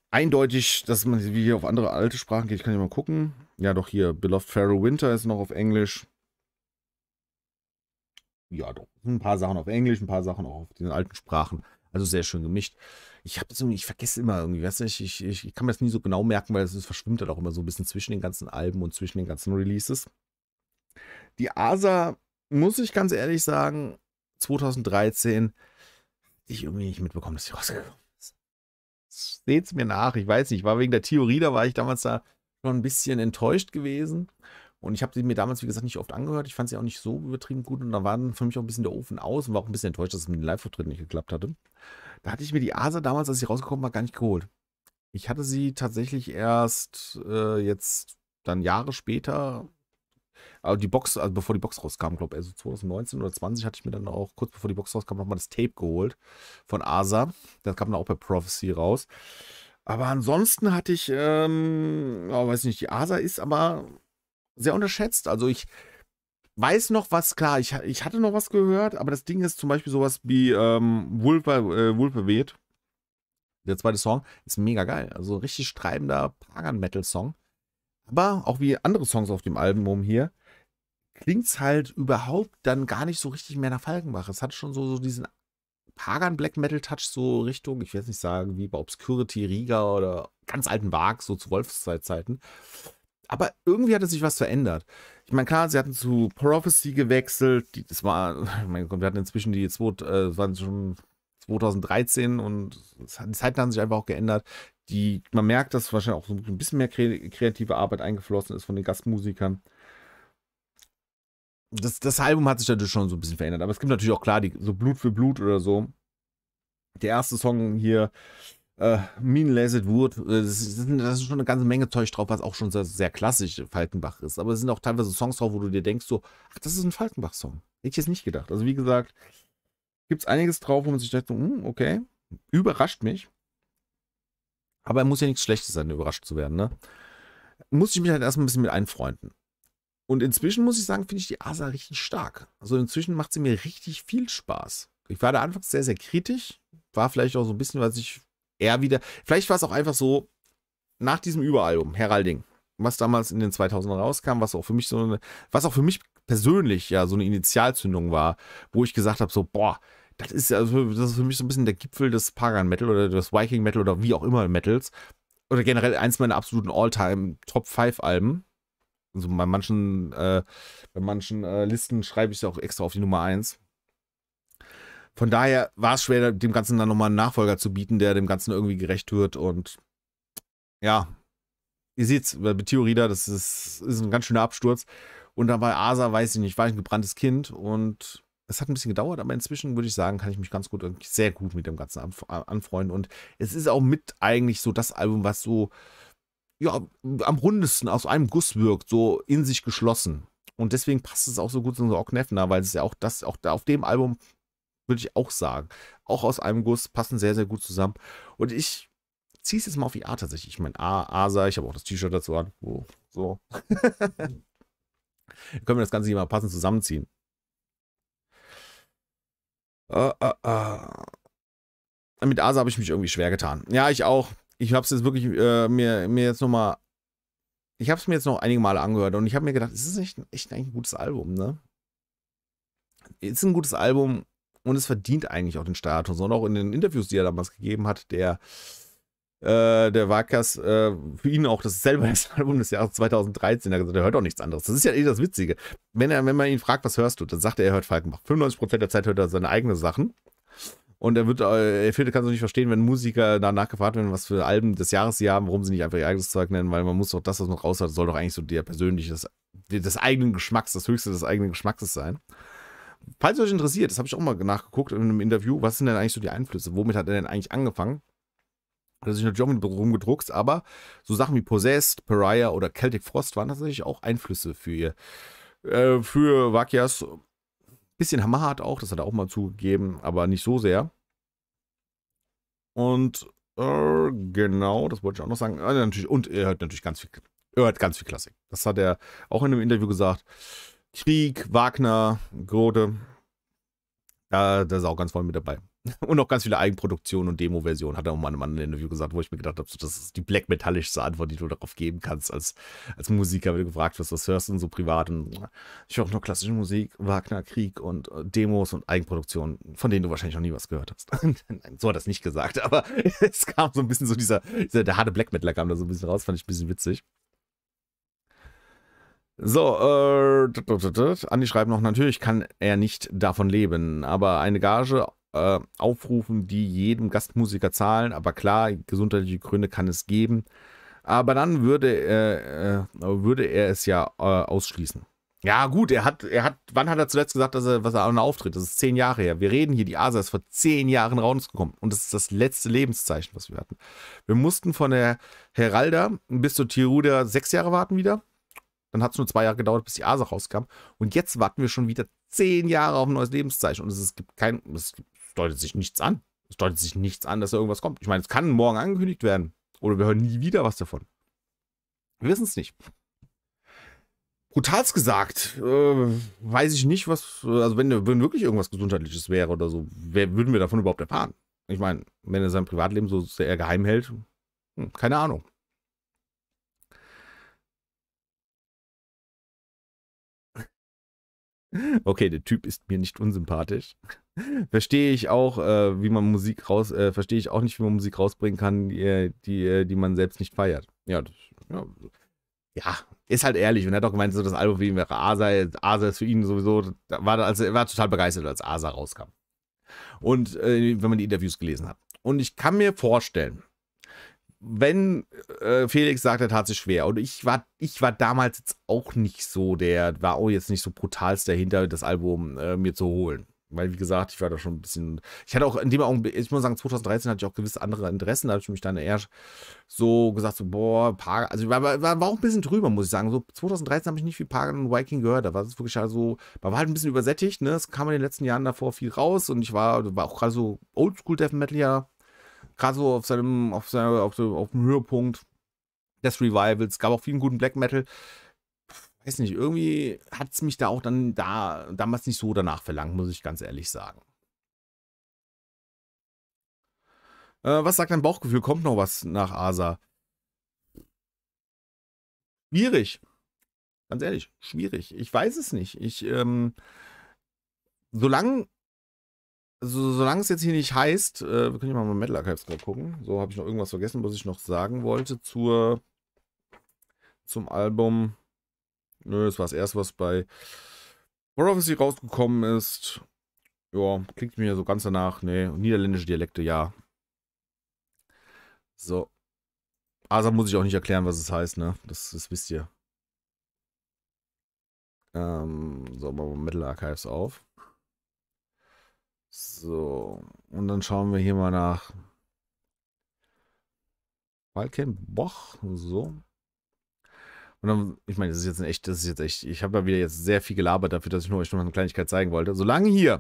eindeutig, dass man wie hier auf andere alte Sprachen geht. Ich kann ja mal gucken. Ja, doch hier, Beloved Pharaoh Winter ist noch auf Englisch. Ja, doch, ein paar Sachen auf Englisch, ein paar Sachen auch auf den alten Sprachen. Also sehr schön gemischt. Ich vergesse immer irgendwie, weißt du, ich kann mir das nie so genau merken, weil es verschwimmt halt auch immer so ein bisschen zwischen den ganzen Alben und zwischen den ganzen Releases. Die Asa, muss ich ganz ehrlich sagen, 2013, ich irgendwie nicht mitbekommen, dass sie rausgekommen ist. Seht's mir nach, ich weiß nicht, war wegen der Theorie, da war ich damals da ein bisschen enttäuscht gewesen und ich habe sie mir damals, wie gesagt, nicht oft angehört. Ich fand sie auch nicht so übertrieben gut und da war dann für mich auch ein bisschen der Ofen aus und war auch ein bisschen enttäuscht, dass es mit dem Live-Auftritt nicht geklappt hatte. Da hatte ich mir die Asa damals, als sie rausgekommen war, gar nicht geholt. Ich hatte sie tatsächlich erst jetzt dann Jahre später, aber die Box, also bevor die Box rauskam, glaube ich, also 2019 oder 20 hatte ich mir dann auch, kurz bevor die Box rauskam, nochmal das Tape geholt von Asa. Das kam dann auch bei Prophecy raus. Aber ansonsten hatte ich, weiß nicht, die Asa ist aber sehr unterschätzt. Also ich weiß noch was, klar, ich hatte noch was gehört, aber das Ding ist zum Beispiel sowas wie Wulperweht, der zweite Song, ist mega geil. Also richtig treibender Pagan-Metal-Song. Aber auch wie andere Songs auf dem Album hier, klingt es halt überhaupt dann gar nicht so richtig mehr nach Falkenbach. Es hat schon so diesen Pagan Black Metal Touch, so Richtung, ich will jetzt nicht sagen, wie bei Obscurity, Riga oder ganz alten Wag, so zu Wolfszeitzeiten. Aber irgendwie hatte sich was verändert. Ich meine, klar, sie hatten zu Prophecy gewechselt. Das war, ich meine, wir hatten inzwischen die, waren schon 2013 und die Zeiten haben sich einfach auch geändert. Man merkt, dass wahrscheinlich auch so ein bisschen mehr kreative Arbeit eingeflossen ist von den Gastmusikern. Das Album hat sich natürlich schon so ein bisschen verändert. Aber es gibt natürlich auch, klar, so Blut für Blut oder so. Der erste Song hier, Mean Laced Wood, das ist schon eine ganze Menge Zeug drauf, was auch schon sehr, sehr klassisch Falkenbach ist. Aber es sind auch teilweise Songs drauf, wo du dir denkst, so, ach, das ist ein Falkenbach-Song. Hätte ich jetzt nicht gedacht. Also wie gesagt, gibt es einiges drauf, wo man sich denkt, okay, überrascht mich. Aber muss ja nichts Schlechtes sein, überrascht zu werden, ne? Muss ich mich halt erstmal ein bisschen mit einfreunden. Und inzwischen, muss ich sagen, finde ich die ASA richtig stark. Also inzwischen macht sie mir richtig viel Spaß. Ich war da anfangs sehr, sehr kritisch. War vielleicht auch so ein bisschen, was ich eher wieder... Vielleicht war es auch einfach so, nach diesem Überalbum, Heralding, was damals in den 2000ern rauskam, was auch für mich so eine... Was auch für mich persönlich ja so eine Initialzündung war, wo ich gesagt habe, so, boah, das ist ja für mich so ein bisschen der Gipfel des Pagan Metal oder des Viking Metal oder wie auch immer Metals. Oder generell eins meiner absoluten All-Time Top 5 Alben. Also bei manchen Listen schreibe ich es auch extra auf die Nummer 1. Von daher war es schwer, dem Ganzen dann nochmal einen Nachfolger zu bieten, der dem Ganzen irgendwie gerecht wird. Und ja, ihr seht's, bei Theorida, das ist ein ganz schöner Absturz. Und dann bei ASA, weiß ich nicht, war ich ein gebranntes Kind. Und es hat ein bisschen gedauert, aber inzwischen würde ich sagen, kann ich mich ganz gut, sehr gut mit dem Ganzen anfreunden. Und es ist auch mit eigentlich so das Album, was so, ja, am rundesten aus einem Guss wirkt, so in sich geschlossen. Und deswegen passt es auch so gut zu unserer Ocknefner, weil es ja auch das, auch da auf dem Album, würde ich auch sagen, auch aus einem Guss, passen sehr, sehr gut zusammen. Und ich ziehe es jetzt mal auf die A tatsächlich. Ich meine, ASA, ich habe auch das T-Shirt dazu an. Oh, so. Können wir das Ganze hier mal passend zusammenziehen. Mit ASA habe ich mich irgendwie schwer getan. Ja, ich auch. Ich habe es jetzt wirklich ich habe es mir jetzt noch einige Male angehört und ich habe mir gedacht, es ist echt eigentlich ein gutes Album, ne? Es ist ein gutes Album und es verdient eigentlich auch den Status. Und auch in den Interviews, die er damals gegeben hat, der Vakyas, für ihn auch das selber das Album des Jahres 2013, er hat gesagt, er hört auch nichts anderes. Das ist ja eh das Witzige. Wenn man ihn fragt, was hörst du, dann sagt er hört Falkenbach. 95% der Zeit hört er seine eigenen Sachen. Und er kann es nicht verstehen, wenn Musiker danach gefragt werden, was für Alben des Jahres sie haben, warum sie nicht einfach ihr eigenes Zeug nennen, weil man muss doch das, was man raus hat, soll doch eigentlich so der persönliche, des eigenen Geschmacks, das höchste des eigenen Geschmacks sein. Falls euch interessiert, das habe ich auch mal nachgeguckt in einem Interview, was sind denn eigentlich so die Einflüsse, womit hat er denn eigentlich angefangen? Da ist natürlich auch mit rumgedruckst, aber so Sachen wie Possessed, Pariah oder Celtic Frost waren tatsächlich auch Einflüsse für ihr, für Vakyas. Bisschen hammerhart auch, das hat er auch mal zugegeben, aber nicht so sehr. Und genau, das wollte ich auch noch sagen. Und er hört natürlich ganz viel, Klassik. Das hat er auch in einem Interview gesagt. Krieg, Wagner, Gothe, da ist er auch ganz voll mit dabei. Und auch ganz viele Eigenproduktionen und Demo-Versionen, hat er auch mal in einem anderen Interview gesagt, wo ich mir gedacht habe, das ist die black-metallischste Antwort, die du darauf geben kannst, als Musiker, wenn du gefragt wirst, was hörst du denn so privat? Und ich höre auch nur klassische Musik, Wagner, Krieg und Demos und Eigenproduktionen, von denen du wahrscheinlich noch nie was gehört hast. Nein, so hat er es nicht gesagt, aber es kam so ein bisschen so der harte Black-Metaler kam da so ein bisschen raus, fand ich ein bisschen witzig. So, Andi schreibt noch, natürlich kann er nicht davon leben, aber eine Gage aufrufen, die jedem Gastmusiker zahlen, aber klar, gesundheitliche Gründe kann es geben, aber dann würde er es ja ausschließen. Ja gut, wann hat er zuletzt gesagt, was er an Auftritt, das ist 10 Jahre her, wir reden hier, die ASA ist vor 10 Jahren rausgekommen und das ist das letzte Lebenszeichen, was wir hatten. Wir mussten von der Heralda bis zur Tiruda 6 Jahre warten wieder, dann hat es nur 2 Jahre gedauert, bis die ASA rauskam und jetzt warten wir schon wieder 10 Jahre auf ein neues Lebenszeichen und es deutet sich nichts an. Es deutet sich nichts an, dass da irgendwas kommt. Ich meine, es kann morgen angekündigt werden. Oder wir hören nie wieder was davon. Wir wissen es nicht. Brutals gesagt, weiß ich nicht, was... Also wenn wirklich irgendwas Gesundheitliches wäre oder so, würden wir davon überhaupt erfahren? Ich meine, wenn er sein Privatleben so sehr geheim hält, keine Ahnung. Okay, der Typ ist mir nicht unsympathisch. Verstehe ich auch, wie man Musik verstehe ich auch nicht, wie man Musik rausbringen kann, die man selbst nicht feiert. Ja, das, ja, ist halt ehrlich. Und er hat auch gemeint, so das Album wie wäre Asa. Asa ist für ihn sowieso, er war total begeistert, als Asa rauskam. Und wenn man die Interviews gelesen hat. Und ich kann mir vorstellen, wenn Felix sagt, er tat sich schwer, und ich war damals jetzt auch nicht so, der war auch jetzt nicht so brutalst dahinter, das Album mir zu holen. Weil, wie gesagt, ich war da schon ein bisschen, ich hatte auch in dem Augenblick, ich muss sagen, 2013 hatte ich auch gewisse andere Interessen, da habe ich mich dann eher so gesagt, so, boah, Pagan, also ich war auch ein bisschen drüber, muss ich sagen, so 2013 habe ich nicht viel Pagan und Viking gehört, da war es wirklich halt so, man war halt ein bisschen übersättigt, ne, es kam in den letzten Jahren davor viel raus und ich war auch gerade so Oldschool Death Metal, ja, gerade so auf dem Höhepunkt des Revivals, gab auch vielen guten Black Metal. Weiß nicht, irgendwie hat es mich da auch dann damals nicht so danach verlangt, muss ich ganz ehrlich sagen. Was sagt dein Bauchgefühl? Kommt noch was nach Asa? Schwierig. Ganz ehrlich, schwierig. Ich weiß es nicht. Solange es jetzt hier nicht heißt, wir können ja mal Metal Archives drauf gucken. So, habe ich noch irgendwas vergessen, was ich noch sagen wollte zum Album. Nö, das war das erste, was bei Prophecy rausgekommen ist. Ja, klingt mir so ganz danach. Nee, niederländische Dialekte, ja. So. Asa muss ich auch nicht erklären, was es heißt, ne? Das wisst ihr. So, machen wir Metal Archives auf. So. Und dann schauen wir hier mal nach Falkenbach. So. Und dann, ich meine, das ist jetzt echt, ich habe ja wieder jetzt sehr viel gelabert dafür, dass ich nur euch noch eine Kleinigkeit zeigen wollte. Solange hier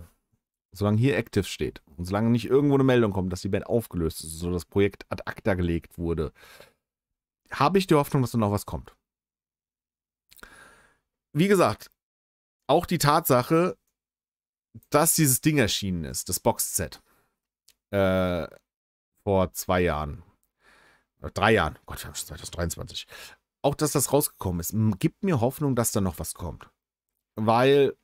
Active steht und solange nicht irgendwo eine Meldung kommt, dass die Band aufgelöst ist, so das Projekt ad acta gelegt wurde, habe ich die Hoffnung, dass da noch was kommt. Wie gesagt, auch die Tatsache, dass dieses Ding erschienen ist, das Boxset, vor 2 Jahren, oder 3 Jahren, Gott, wir haben schon 2023, auch, dass das rausgekommen ist, gibt mir Hoffnung, dass da noch was kommt. Weil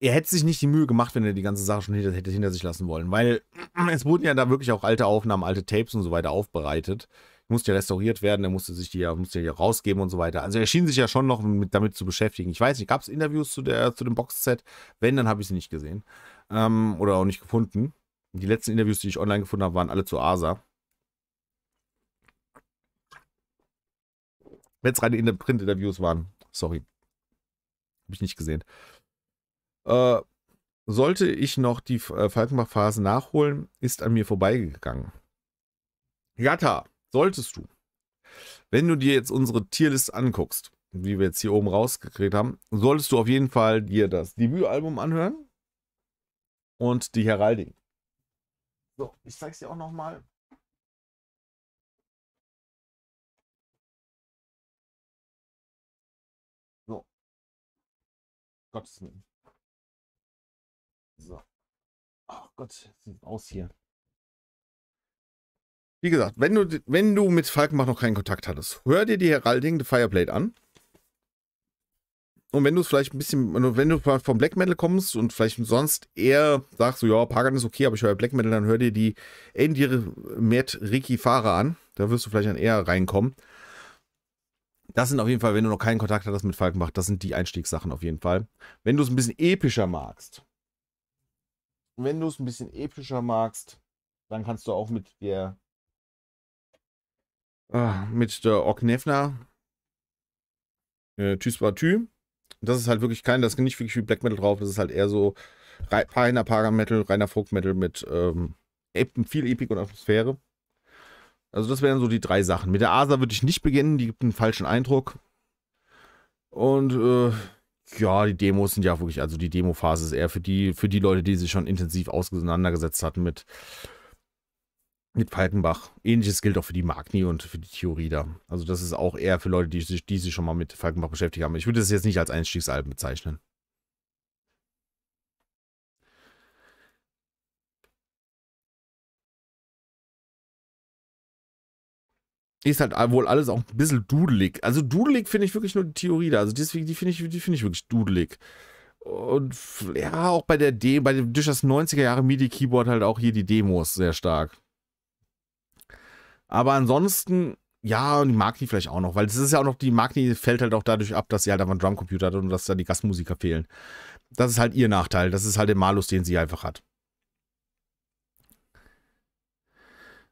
er hätte sich nicht die Mühe gemacht, wenn er die ganze Sache schon hätte hinter sich lassen wollen. Weil es wurden ja da wirklich auch alte Aufnahmen, alte Tapes und so weiter aufbereitet. Musste ja restauriert werden, er musste die ja rausgeben und so weiter. Also er schien sich ja schon noch damit zu beschäftigen. Ich weiß nicht, gab es Interviews zu dem Boxset? Wenn, dann habe ich sie nicht gesehen. Oder auch nicht gefunden. Die letzten Interviews, die ich online gefunden habe, waren alle zu Asa. Wenn es reine Print-Interviews waren. Sorry. Habe ich nicht gesehen. Sollte ich noch die Falkenbach-Phase nachholen, ist an mir vorbeigegangen. Jatta, solltest du. Wenn du dir jetzt unsere Tierlist anguckst, wie wir jetzt hier oben rausgekriegt haben, solltest du auf jeden Fall dir das Debütalbum anhören und die Heraldik. So, ich zeig's dir auch nochmal. Gottes Willen. So. Oh Gott, sieht aus hier. Wie gesagt, wenn du mit Falkenbach noch keinen Kontakt hattest, hör dir die Heralding The Fireblade an. Und wenn du es vielleicht ein bisschen, wenn du vom Black Metal kommst und vielleicht sonst eher sagst, so, ja, Pagan ist okay, aber ich höre Black Metal, dann hör dir die Endire Mert Riki Fahrer an. Da wirst du vielleicht dann eher reinkommen. Das sind auf jeden Fall, wenn du noch keinen Kontakt hattest mit Falkenbach, das sind die Einstiegssachen auf jeden Fall. Wenn du es ein bisschen epischer magst, dann kannst du auch mit der Orknefna Tüsbatü. Das ist halt wirklich das ist nicht wirklich viel Black Metal drauf, das ist halt eher so reiner Pagan Metal, reiner Folk Metal mit viel Epik und Atmosphäre. Also das wären so die 3 Sachen. Mit der Asa würde ich nicht beginnen, die gibt einen falschen Eindruck. Und ja, die Demos sind ja wirklich, also die Demo-Phase ist eher für die Leute, die sich schon intensiv auseinandergesetzt hatten mit Falkenbach. Ähnliches gilt auch für die Magni und für die Theorie da. Also das ist auch eher für Leute, die sich schon mal mit Falkenbach beschäftigt haben. Ich würde das jetzt nicht als Einstiegsalben bezeichnen. Ist halt wohl alles auch ein bisschen dudelig. Also dudelig finde ich wirklich nur die Theorie da. Also deswegen, die finde ich wirklich dudelig. Und ja, auch bei der durch das 90er Jahre MIDI-Keyboard halt auch hier die Demos sehr stark. Aber ansonsten, ja, und die Magni vielleicht auch noch, weil es ist ja auch noch, die Magni fällt halt auch dadurch ab, dass sie halt einfach einen Drumcomputer hat und dass da die Gastmusiker fehlen. Das ist halt ihr Nachteil. Das ist halt der Malus, den sie einfach hat.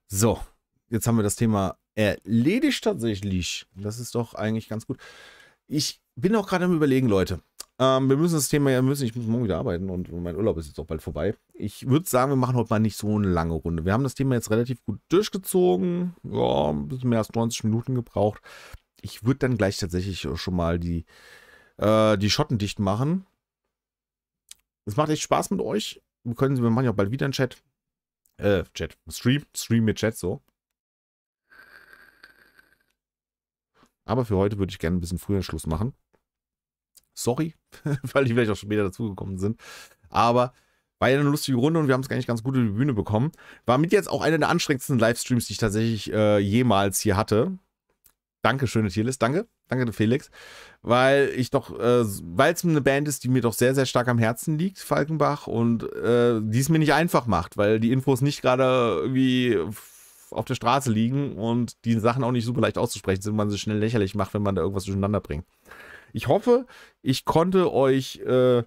So, jetzt haben wir das Thema erledigt tatsächlich. Das ist doch eigentlich ganz gut. Ich bin auch gerade am Überlegen, Leute. Wir müssen das Thema ja ich muss morgen wieder arbeiten und mein Urlaub ist jetzt auch bald vorbei. Ich würde sagen, wir machen heute mal nicht so eine lange Runde. Wir haben das Thema jetzt relativ gut durchgezogen. Ja, ein bisschen mehr als 90 Minuten gebraucht. Ich würde dann gleich tatsächlich schon mal die Schotten dicht machen. Es macht echt Spaß mit euch. Wir machen ja auch bald wieder einen Chat. Stream mit Chat so. Aber für heute würde ich gerne ein bisschen früher Schluss machen. Sorry, weil die vielleicht auch später dazugekommen sind. Aber war ja eine lustige Runde und wir haben es eigentlich ganz gut über die Bühne bekommen. War mit jetzt auch einer der anstrengendsten Livestreams, die ich tatsächlich jemals hier hatte. Danke, schöne Tierlist. Danke. Danke, Felix. Weil ich doch, weil es eine Band ist, die mir doch sehr, sehr stark am Herzen liegt, Falkenbach. Und die es mir nicht einfach macht, weil die Infos nicht gerade irgendwie auf der Straße liegen und die Sachen auch nicht super leicht auszusprechen sind, man sie schnell lächerlich macht, wenn man da irgendwas durcheinander bringt. Ich hoffe, ich konnte euch, eine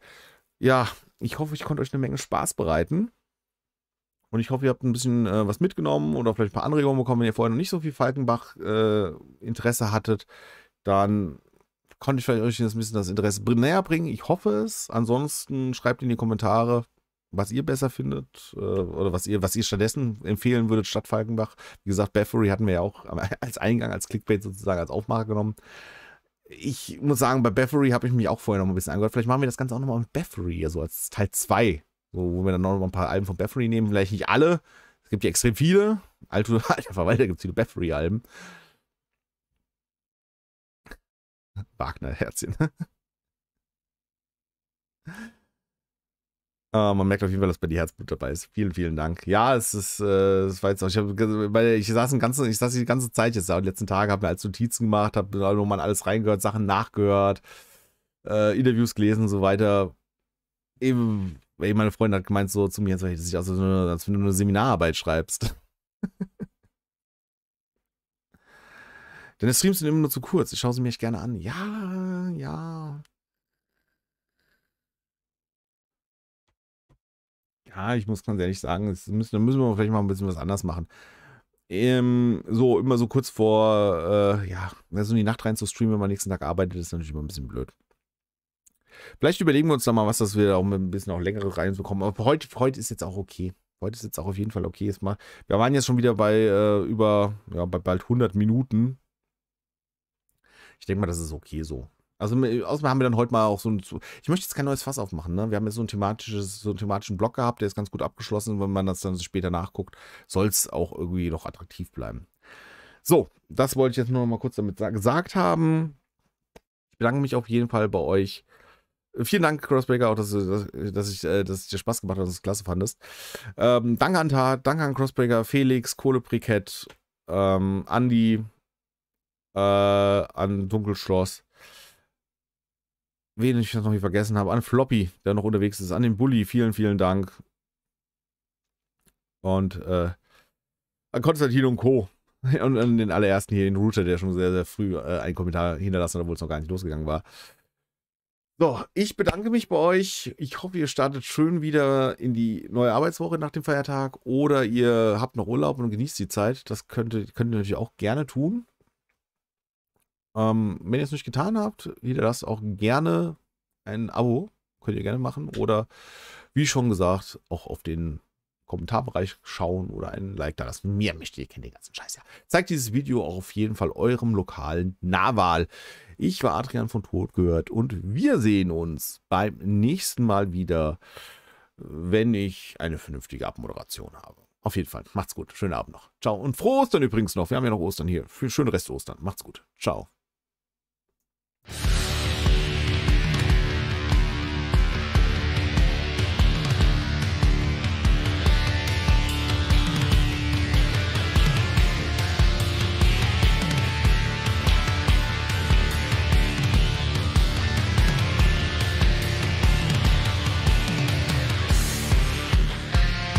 Menge Spaß bereiten. Und ich hoffe, ihr habt ein bisschen was mitgenommen oder vielleicht ein paar Anregungen bekommen, wenn ihr vorher noch nicht so viel Falkenbach-Interesse hattet. Dann konnte ich vielleicht euch ein bisschen das Interesse näher bringen. Ich hoffe es. Ansonsten schreibt in die Kommentare, was ihr besser findet oder was ihr stattdessen empfehlen würdet statt Falkenbach. Wie gesagt, Bathory hatten wir ja auch als Eingang, als Clickbait sozusagen, als Aufmacher genommen. Ich muss sagen, bei Bathory habe ich mich auch vorher noch mal ein bisschen angehört. Vielleicht machen wir das Ganze auch nochmal mit Bathory, also als Teil 2, so, wo wir dann noch mal ein paar Alben von Bathory nehmen. Vielleicht nicht alle, es gibt ja extrem viele. Alter Verwalter gibt es viele Bathory-Alben. Wagner-Herzchen. Man merkt auf jeden Fall, dass bei dir Herzblut dabei ist. Vielen, vielen Dank. Ja, es war jetzt auch. Ich saß die ganze Zeit jetzt da und die letzten Tage, habe mir als Notizen gemacht, habe nochmal alles reingehört, Sachen nachgehört, Interviews gelesen und so weiter. Eben meine Freundin hat gemeint so zu mir, dass ich aus, als wenn du eine Seminararbeit schreibst. Deine Streams sind immer nur zu kurz. Ich schaue sie mir echt gerne an. Ja, ja. Ja, ich muss ganz ehrlich sagen, da müssen wir vielleicht mal ein bisschen was anders machen. So, immer so kurz vor, ja, also in die Nacht rein zu streamen, wenn man nächsten Tag arbeitet, ist natürlich immer ein bisschen blöd. Vielleicht überlegen wir uns da mal was, dass wir auch ein bisschen auch längere reinbekommen. Aber heute ist jetzt auch okay. Heute ist jetzt auch auf jeden Fall okay. Wir waren jetzt schon wieder bei bei bald 100 Minuten. Ich denke mal, das ist okay so. Also außerdem haben wir dann heute mal auch so ein... Ich möchte jetzt kein neues Fass aufmachen, ne? Wir haben jetzt so einen thematischen Block gehabt, der ist ganz gut abgeschlossen. Wenn man das dann später nachguckt, soll es auch irgendwie noch attraktiv bleiben. So, das wollte ich jetzt nur noch mal kurz damit gesagt haben. Ich bedanke mich auf jeden Fall bei euch. Vielen Dank, Crossbreaker, auch, dass ich dir Spaß gemacht habe, dass du es klasse fandest. Danke an Tat, danke an Crossbreaker, Felix, Kohlebrikett, Andi, an Dunkelschloss. Wen ich das noch nicht vergessen habe, an Floppy, der noch unterwegs ist, an den Bulli, vielen, vielen Dank. Und an Konstantin und Co. Und an den allerersten hier, den Router, der schon sehr, sehr früh einen Kommentar hinterlassen hat, obwohl es noch gar nicht losgegangen war. So, ich bedanke mich bei euch. Ich hoffe, ihr startet schön wieder in die neue Arbeitswoche nach dem Feiertag oder ihr habt noch Urlaub und genießt die Zeit. Das könnt ihr natürlich auch gerne tun. Wenn ihr es nicht getan habt, hinterlasst auch gerne ein Abo, könnt ihr gerne machen oder wie schon gesagt, auch auf den Kommentarbereich schauen oder einen Like da lassen. Mir möchtet ihr kennen den ganzen Scheiß ja. Zeigt dieses Video auch auf jeden Fall eurem lokalen Nahwahl. Ich war Adrian von Totgehoert und wir sehen uns beim nächsten Mal wieder, wenn ich eine vernünftige Abmoderation habe. Auf jeden Fall. Macht's gut. Schönen Abend noch. Ciao. Und frohe Ostern übrigens noch. Wir haben ja noch Ostern hier. Schönen Rest Ostern. Macht's gut. Ciao.